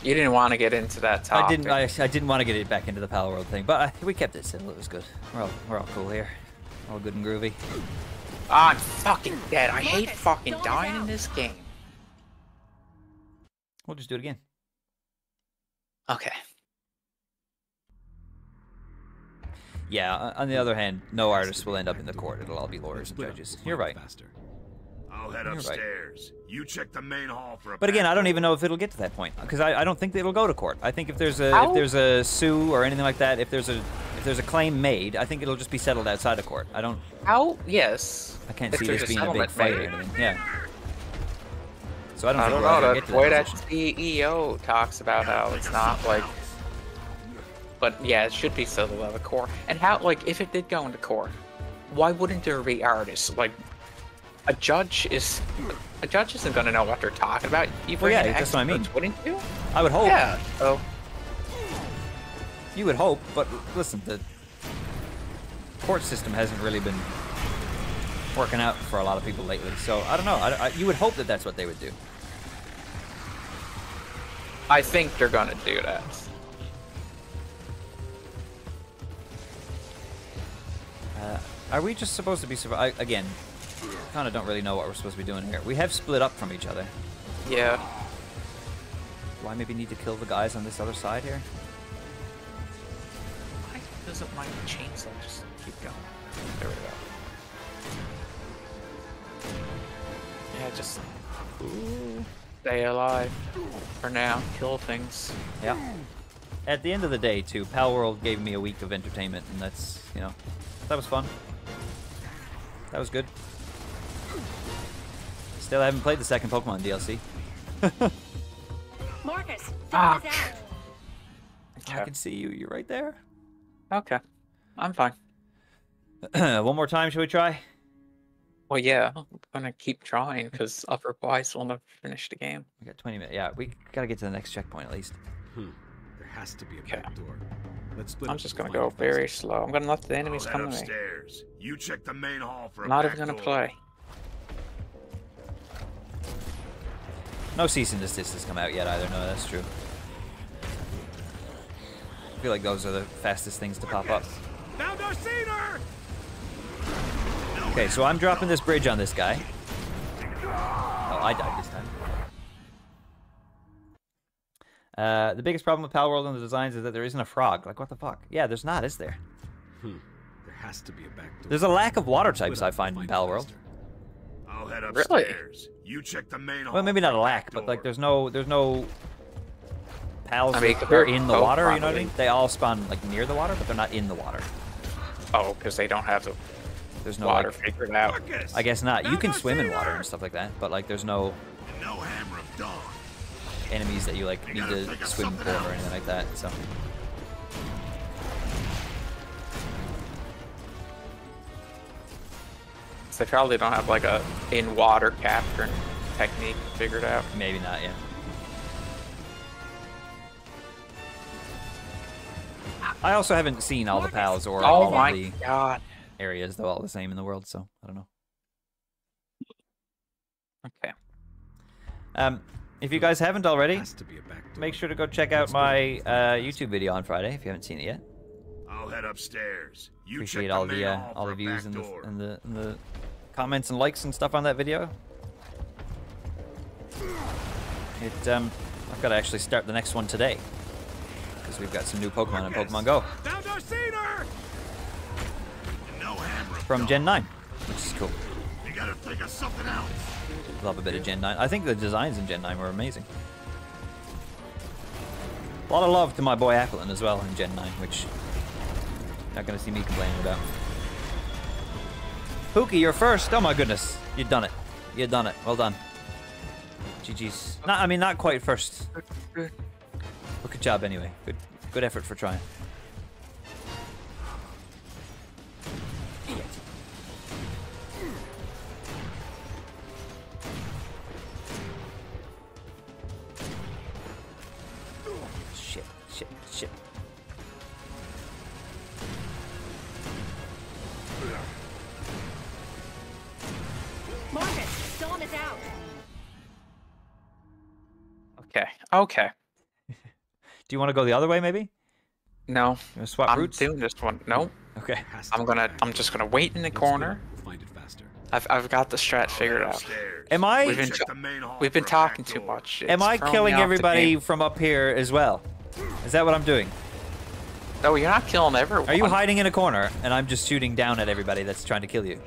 you didn't want to get into that topic. I didn't. I, I didn't want to get it back into the Palworld thing, but I, we kept it simple. It was good. We're all we're all cool here. All good and groovy. I'm fucking dead. I hate fucking dying in this game. We'll just do it again. Okay. Yeah. On the other hand, no artists will end up in the court. It'll all be lawyers and judges. You're right. I'll head upstairs. Right. You check the main hall for a But again, I don't even know if it'll get to that point, because I, I don't think that it'll go to court. I think if there's a Ow. if there's a sue or anything like that, if there's a if there's a claim made, I think it'll just be settled outside of court. I don't. Ow, yes. I can't if see this a being a big fight made. or anything. Yeah. So I don't. I think don't know. Get to that way that C E O talks about how it's not like. But yeah, it should be settled out of court. And how, like, if it did go into court, why wouldn't there be artists like? A judge is, a judge isn't gonna know what they're talking about. You well, yeah, that's what I mean. Wouldn't you? I would hope. Yeah. So. You would hope, but listen, the court system hasn't really been working out for a lot of people lately. So I don't know. I, I, you would hope that that's what they would do. I think they're gonna do that. Uh, are we just supposed to be survive again? Kind of don't really know what we're supposed to be doing here. We have split up from each other. Yeah. Do I maybe need to kill the guys on this other side here? Why doesn't my chainsaw just keep going? There we go. Yeah, just Ooh. stay alive for now. Kill things. Yeah. At the end of the day, too, Palworld gave me a week of entertainment, and that's, you know, that was fun. That was good. Still haven't played the second Pokemon D L C. Marcus, ah. okay. I can see you. You're right there. Okay. I'm fine. One more time, should we try? Well, yeah. I'm going to keep trying, because otherwise we'll never finish the game. We got twenty minutes. Yeah, we got to get to the next checkpoint at least. Hmm. There has to be a okay. back door. Let's split I'm just going to go very slow. I'm going to let the enemies come to me. You check the main hall for a Not even going to play. No cease and desist has come out yet either. No, that's true. I feel like those are the fastest things to pop up. Okay, so I'm dropping this bridge on this guy. Oh, I died this time. Uh, the biggest problem with Palworld and the designs is that there isn't a frog. Like, what the fuck? Yeah, there's not, is there? Hmm. There has to be a back door. There's a lack of water types I find in Palworld. I'll head upstairs. Really? You check the main hall. Well, maybe not a lack, but like there's no there's no pals I mean, that are in the oh, water, probably. you know what I mean? They all spawn like near the water, but they're not in the water. Oh, because they don't have the there's no water like, figured out. Marcus, I guess not. You can swim in water and stuff like that, but like there's no no hammer of dawn. enemies that you like need to swim for or anything like that, so they probably don't have like a in-water capturing technique figured out. Maybe not, yeah. I also haven't seen all the pals or oh all my of the God. areas, though all the same in the world, so I don't know. Okay. Um, if you guys haven't already, make sure to go check out my uh, YouTube video on Friday if you haven't seen it yet. I'll head upstairs. You Appreciate all the uh, all the views and the, and the and the comments and likes and stuff on that video. It um, I've got to actually start the next one today because we've got some new Pokemon in Pokemon Go from Gen nine, which is cool. You gotta think of something else. Love a bit of Gen nine. I think the designs in Gen nine were amazing. A lot of love to my boy Applin as well in Gen nine, which. Not gonna see me complaining about. Pookie, you're first. Oh my goodness, you done it. You done it. Well done. G G's. Not, I mean, not quite first. But good job anyway. Good, good effort for trying. shit, shit, shit. Marcus, Dom is out. Okay, okay. Do you want to go the other way, maybe? No. You want to swap I'm routes? doing this one. No. Okay. I'm gonna. I'm just gonna wait in the Let's corner. We'll find it faster. I've I've got the strat figured out. Am I? We've been, we've been talking too much. It's am I killing everybody from up here as well? Is that what I'm doing? No, you're not killing everyone. Are you hiding in a corner and I'm just shooting down at everybody that's trying to kill you?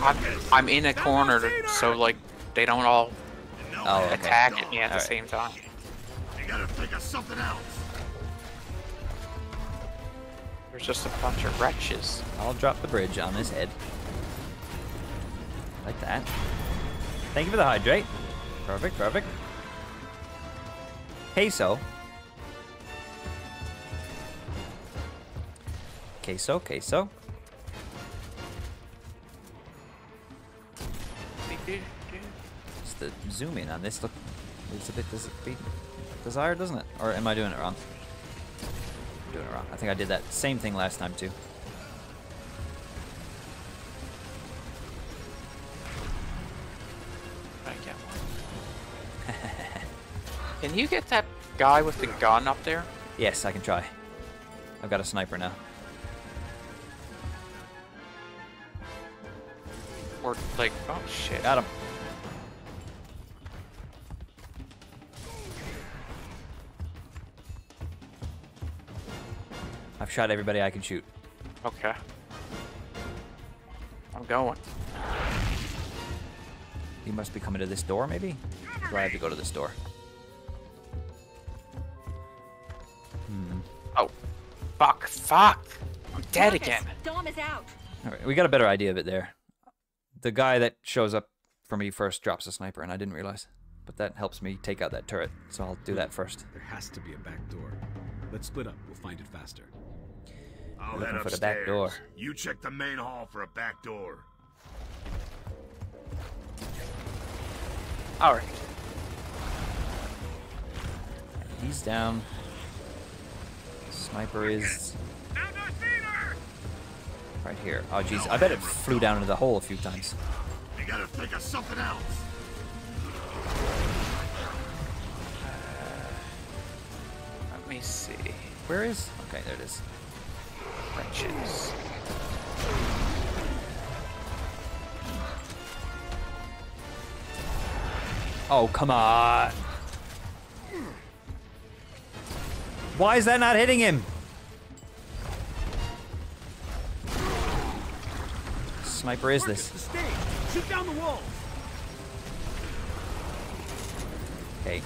I'm, I'm in a corner, so like they don't all oh, okay. attack at me at all the right. same time. You gotta figure something else. There's just a bunch of wretches. I'll drop the bridge on his head. Like that. Thank you for the hydrate. Perfect, perfect. Queso. Queso, queso. Just the zoom in on this look leaves a bit desired, doesn't it? Or am I doing it wrong? I'm doing it wrong. I think I did that same thing last time too. Can you get that guy with the gun up there? Yes, I can try. I've got a sniper now. Or, like, oh shit. Got him. I've shot everybody I can shoot. Okay. I'm going. He must be coming to this door, maybe? Do I have to go to this door? Oh, fuck, fuck. I'm dead Marcus, again. Dom is out. All right, we got a better idea of it there. The guy that shows up for me first drops a sniper, and I didn't realize. But that helps me take out that turret, so I'll do that first. There has to be a back door. Let's split up. We'll find it faster. I'll head upstairs. For the back door. You check the main hall for a back door. All right. He's down. Sniper is right here. Oh jeez, I bet it flew down into the hole a few times. You gotta think of something else. Uh, let me see. Where is? Okay, there it is. Wretches. Oh come on. Why is that not hitting him? Sniper is this. Shoot down the wall. Okay.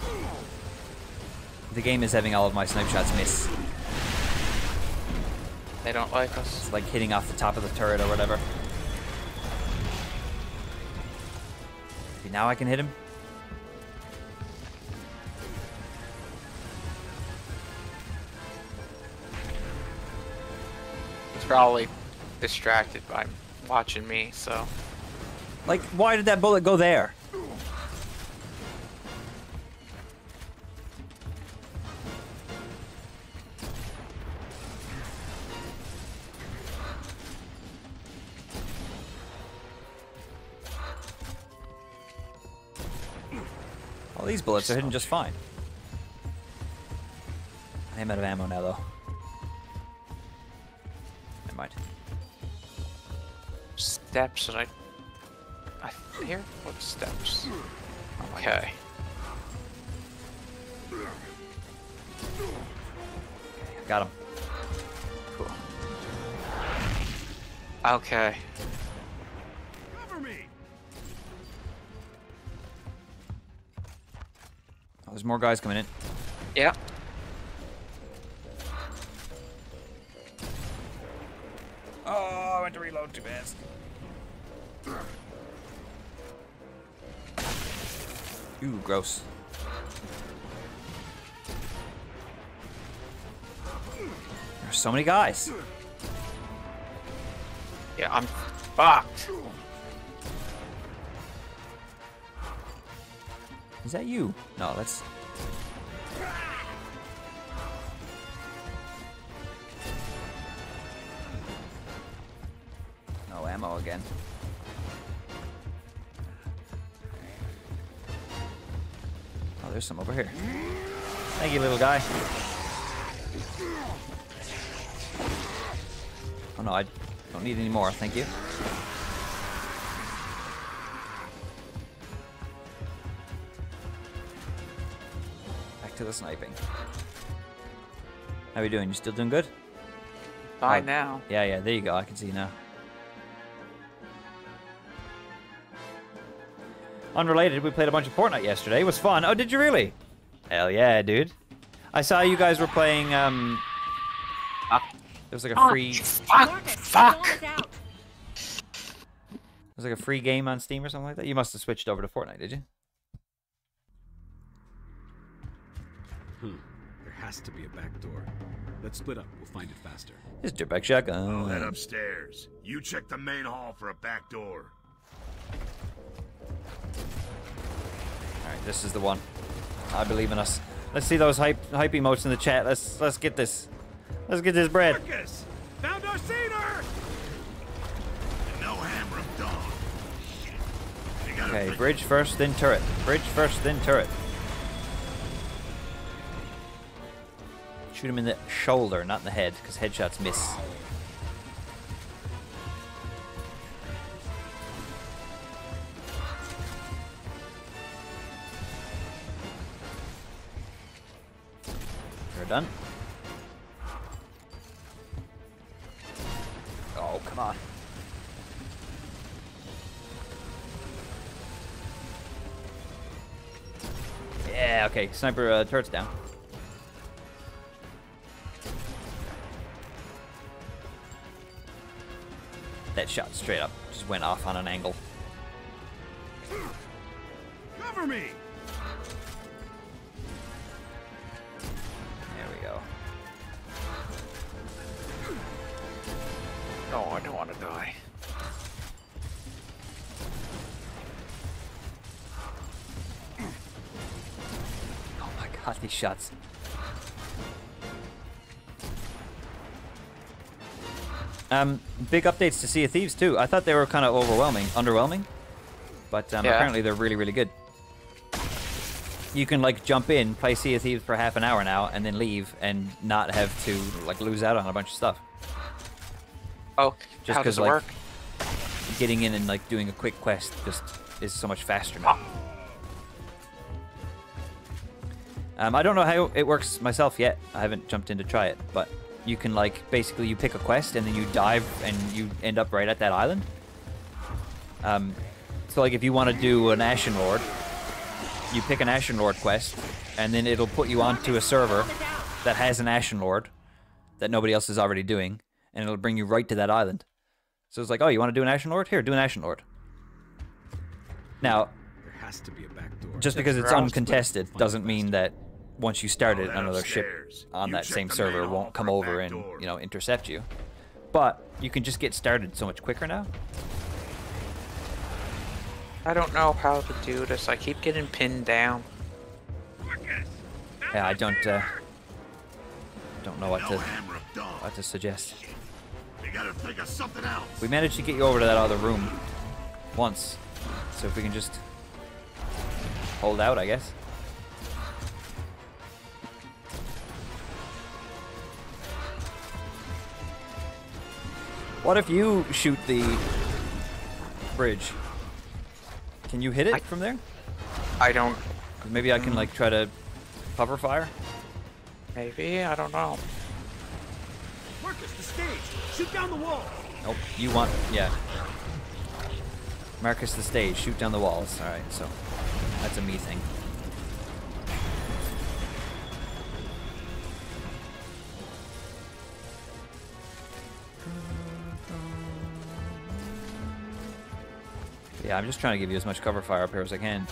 The game is having all of my snipe shots miss. They don't like us. It's like hitting off the top of the turret or whatever. Maybe now I can hit him. Probably distracted by watching me, so. Like, why did that bullet go there? Well, these bullets are hidden just fine. I am out of ammo now, though. Mind. Steps that I I hear what steps. Okay. Okay. Got him. Cool. Okay. Cover me. Oh, there's more guys coming in. Yeah. Oh, I went to reload too fast. Ooh, gross. There's so many guys. Yeah, I'm fucked. Is that you? No, that's... all again. Oh, there's some over here. Thank you, little guy. Oh no, I don't need any more, thank you. Back to the sniping. How are you doing? You still doing good? Bye oh, now. Yeah, yeah, there you go, I can see you now. Unrelated, we played a bunch of Fortnite yesterday. It was fun. Oh, did you really? Hell yeah, dude. I saw you guys were playing, um... Uh, it was like a free... Fuck! Fuck! It was like a free game on Steam or something like that? You must have switched over to Fortnite, did you? Hmm. There has to be a back door. Let's split up. We'll find it faster. This is Dirtbag Shotgun. I'll head upstairs. You check the main hall for a back door. Alright, this is the one. I believe in us. Let's see those hype hype emotes in the chat. Let's let's get this. Let's get this bread. Marcus, found our cedar. And no hammer of Dom. Shit. Okay, bridge first, then turret. Bridge first, then turret. Shoot him in the shoulder, not in the head, because headshots miss. We're done. Oh, come on. Yeah, okay, sniper uh, turret's down. That shot straight up just went off on an angle. Cover me. There we go. Oh, I don't want to die. Oh my god, these shots. Um, big updates to Sea of Thieves too. I thought they were kind of overwhelming, underwhelming, but um, yeah. Apparently they're really, really good. You can like jump in, play Sea of Thieves for half an hour now, and then leave and not have to like lose out on a bunch of stuff. Oh, just how does it like, work? Getting in and like doing a quick quest just is so much faster now. Oh. Um, I don't know how it works myself yet. I haven't jumped in to try it, but. You can, like, basically you pick a quest and then you dive and you end up right at that island. Um, so, like, if you want to do an Ashen Lord, you pick an Ashen Lord quest and then it'll put you onto a server that has an Ashen Lord that nobody else is already doing and it'll bring you right to that island. So it's like, oh, you want to do an Ashen Lord? Here, do an Ashen Lord. Now, there has to be a back door. Just because it's uncontested doesn't mean that once you start it, another ship on that same server won't come over and, you know, intercept you. But you can just get started so much quicker now. I don't know how to do this. I keep getting pinned down. Yeah, I don't, uh, don't know what to, what to suggest. We managed to get you over to that other room once. So if we can just hold out, I guess. What if you shoot the bridge? Can you hit it I, from there? I don't. Maybe I can like try to cover fire. Maybe I don't know. Marcus, the stage. Shoot down the wall. Nope. You want? Yeah. Marcus, the stage. Shoot down the walls. All right. So that's a me thing. Yeah, I'm just trying to give you as much cover fire up here as I can.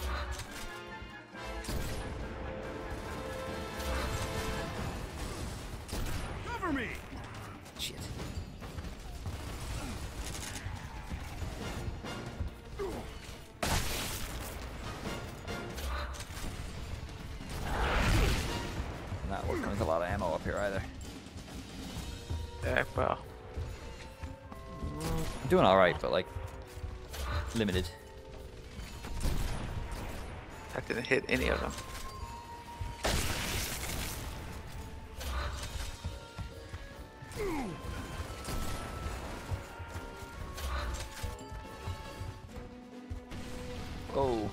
Cover me! Shit. I'm not working with a lot of ammo up here either. Yeah, well. I'm doing alright, but like, limited. I didn't hit any of them. Oh.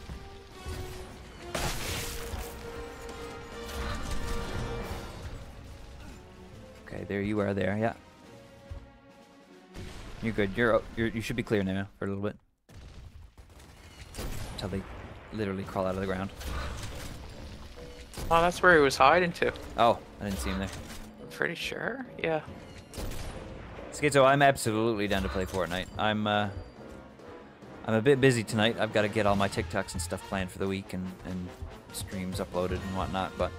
Okay, there you are there, yeah. You're good, you're, you're, you should be clear now for a little bit. Until they literally crawl out of the ground. Oh, that's where he was hiding to. Oh, I didn't see him there. I'm pretty sure, yeah. Schizo, I'm absolutely down to play Fortnite. I'm, uh... I'm a bit busy tonight. I've got to get all my TikToks and stuff planned for the week and, and streams uploaded and whatnot, but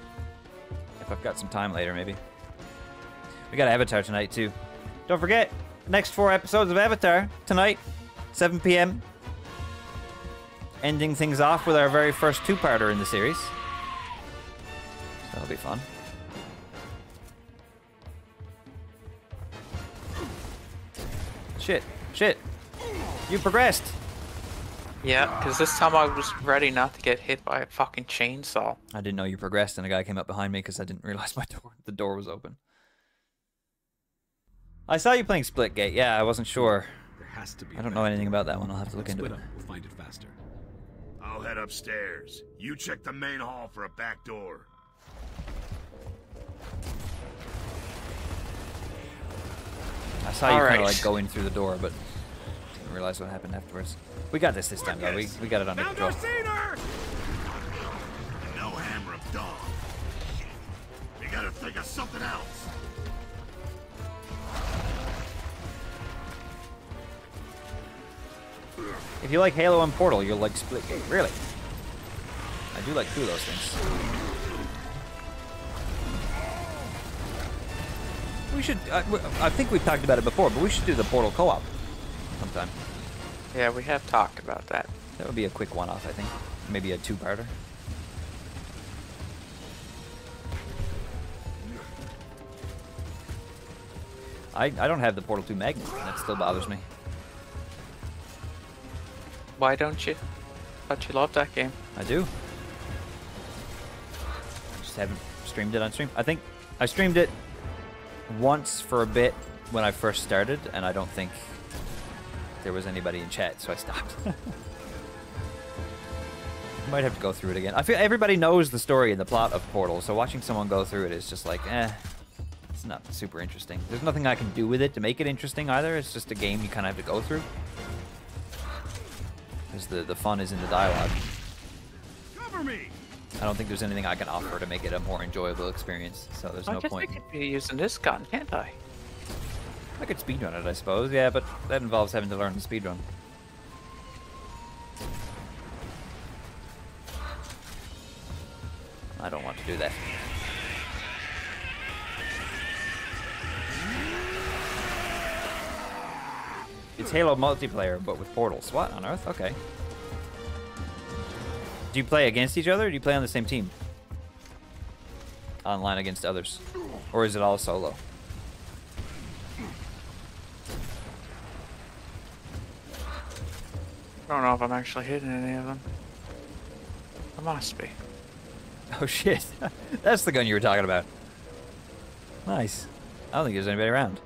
if I've got some time later, maybe. We got Avatar tonight, too. Don't forget, next four episodes of Avatar tonight, seven p m Ending things off with our very first two-parter in the series. So that'll be fun. Shit. Shit. You progressed. Yeah, because this time I was ready not to get hit by a fucking chainsaw. I didn't know you progressed, and a guy came up behind me because I didn't realize my door, the door was open. I saw you playing Splitgate. Yeah, I wasn't sure. There has to be. I don't know anything about that one. I'll have to look into it. We'll find it faster. I'll head upstairs. You check the main hall for a back door. I saw you kind of like going through the door, but didn't realize what happened afterwards. We got this this time, though. We we got it under control. No hammer of Dom. You gotta think of something else. If you like Halo and Portal, you'll like Splitgate. Really? I do like two of those things. We should. I, I think we've talked about it before, but we should do the Portal co-op sometime. Yeah, we have talked about that. That would be a quick one-off, I think. Maybe a two-parter. I I don't have the Portal two magnet, and that still bothers me. Why don't you? I thought you loved that game. I do. I just haven't streamed it on stream. I think I streamed it once for a bit when I first started, and I don't think there was anybody in chat, so I stopped. Might have to go through it again. I feel everybody knows the story and the plot of Portal, so watching someone go through it is just like, eh, it's not super interesting. There's nothing I can do with it to make it interesting either. It's just a game you kind of have to go through. Because the, the fun is in the dialogue. Cover me! I don't think there's anything I can offer to make it a more enjoyable experience, so there's no point. I guess I could be using this gun, can't I? I could speedrun it, I suppose, yeah, but that involves having to learn the speedrun. I don't want to do that. It's Halo multiplayer, but with portals. What on earth? Okay. Do you play against each other, or do you play on the same team? Online against others? Or is it all solo? I don't know if I'm actually hitting any of them. I must be. Oh shit. That's the gun you were talking about. Nice. I don't think there's anybody around.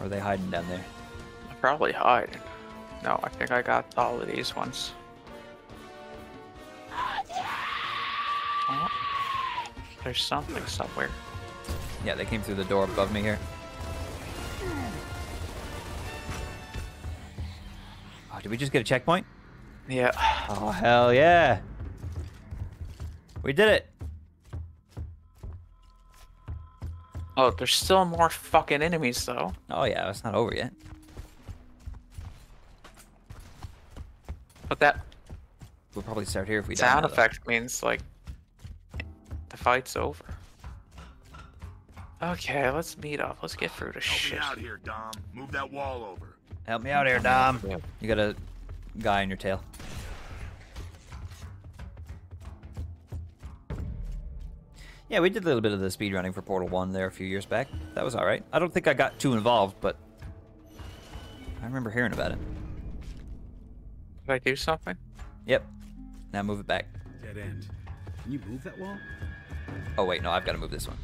Or are they hiding down there? They're probably hiding. No, I think I got all of these ones. Oh, there's something somewhere. Yeah, they came through the door above me here. Oh, did we just get a checkpoint? Yeah. Oh, hell yeah. We did it. Oh, there's still more fucking enemies, though. Oh, yeah, it's not over yet. But that we'll probably start here if we die. Sound effect means like the fight's over. Okay, let's meet up. Let's get through this shit. Help me out here, Dom. Move that wall over. Help me out here, Dom. You got a guy on your tail. Yeah, we did a little bit of the speedrunning for Portal one there a few years back. That was alright. I don't think I got too involved, but I remember hearing about it. Did I do something? Yep. Now move it back. Dead end. Can you move that wall? Oh wait, no, I've got to move this one.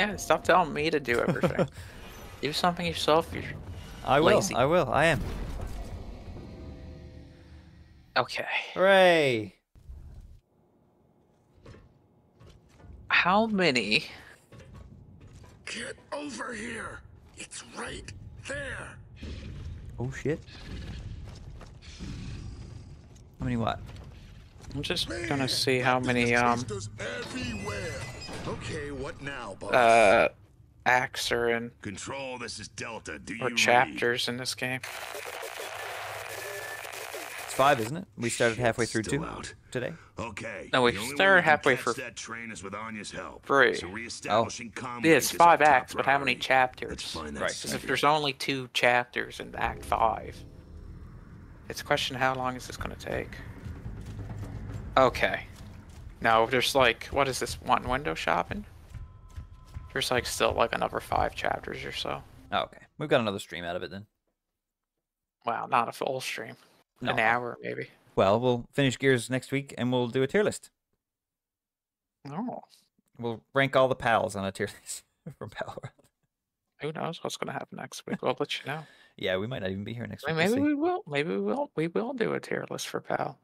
Yeah, stop telling me to do everything. Do something yourself. You're I lazy. will. I will. I am. Okay. Hooray! How many? Get over here! It's right there. Oh shit! How many what? I'm just gonna see how many um okay, what now, boss? Uh acts are in control. This is Delta. Do you or chapters read? In this game? It's five, isn't it? We started halfway through two out. today. Okay. No, we started halfway through that train is with Anya's help. Three. So reestablishing oh. combat. Yeah, it's five acts, but how many chapters? Let's find that right. Because if there's only two chapters in Act Five, it's a question how long is this gonna take? Okay. Now there's like, what is this, one window shopping? There's like still like another five chapters or so. Oh, okay. We've got another stream out of it then. Wow, not a full stream. No. An hour maybe. Well, we'll finish Gears next week and we'll do a tier list. Oh. We'll rank all the pals on a tier list from Palworld. Who knows what's going to happen next week? We'll let you know. Yeah, we might not even be here next week. Maybe we will. Maybe we will. We will do a tier list for Pal.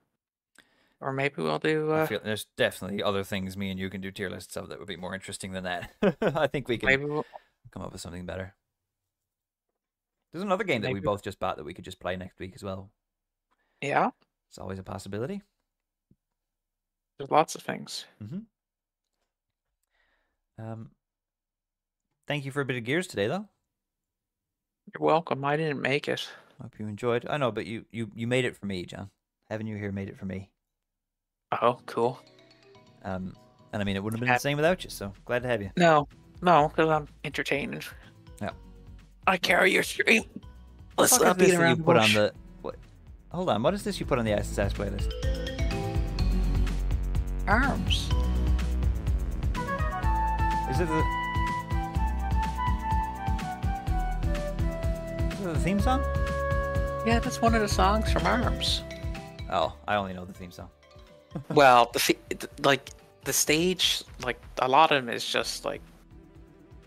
Or maybe we'll do... Uh, I feel there's definitely other things me and you can do tier lists of that would be more interesting than that. I think we can maybe we'll, come up with something better. There's another game that we both just bought that we could just play next week as well. Yeah. It's always a possibility. There's lots of things. Mm-hmm. Um, thank you for a bit of Gears today, though. You're welcome. I didn't make it. Hope you enjoyed. I know, but you, you, you made it for me, John. Having you here made it for me. Oh, cool. Um, and I mean, it wouldn't have been the same without you, so glad to have you. No, no, because I'm entertained. Yeah. I carry your stream. Let's not beat around the bush. Put on the, what, hold on, what is this you put on the Ass Ass playlist? Arms. Is it the... Is it the theme song? Yeah, that's one of the songs from Arms. Oh, I only know the theme song. Well, the like the stage, like a lot of them is just like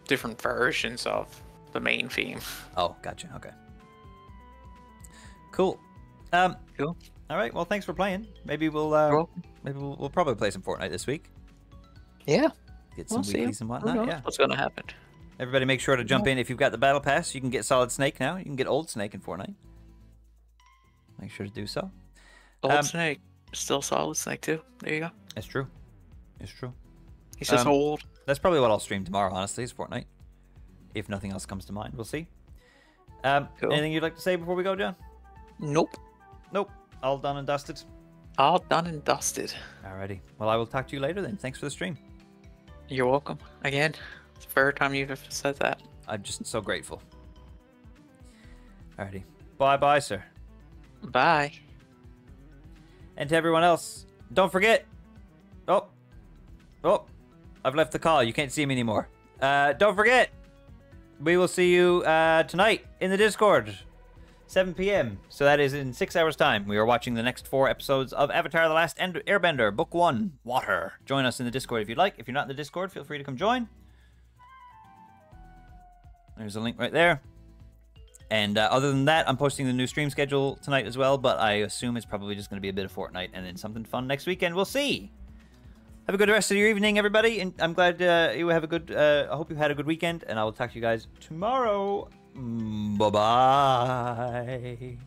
different versions of the main theme. Oh, gotcha. Okay. Cool. Um, cool. All right. Well, thanks for playing. Maybe we'll uh, cool. maybe we'll, we'll probably play some Fortnite this week. Yeah. Get some we'll weeklies and whatnot. Yeah. What's gonna happen? Everybody, make sure to jump in. If you've got the battle pass, you can get Solid Snake now. You can get Old Snake in Fortnite. Make sure to do so. Old um, Snake. Still Solid Snake too. There you go. It's true. It's true. He's just um, old. That's probably what I'll stream tomorrow, honestly, is Fortnite. If nothing else comes to mind, we'll see. Um, cool. Anything you'd like to say before we go, John? Nope. Nope. All done and dusted. All done and dusted. Alrighty. Well, I will talk to you later then. Thanks for the stream. You're welcome. Again, it's the first time you've said that. I'm just so grateful. Alrighty. Bye-bye, sir. Bye. And to everyone else, don't forget. Oh, oh, I've left the call. You can't see me anymore. Uh, don't forget. We will see you uh, tonight in the Discord, seven P M So that is in six hours' time. We are watching the next four episodes of Avatar: The Last Airbender, Book One, Water. Join us in the Discord if you'd like. If you're not in the Discord, feel free to come join. There's a link right there. And uh, other than that, I'm posting the new stream schedule tonight as well, but I assume it's probably just going to be a bit of Fortnite and then something fun next weekend. We'll see. Have a good rest of your evening, everybody. And I'm glad uh, you have a good, uh, I hope you had a good weekend, and I will talk to you guys tomorrow. Bye-bye.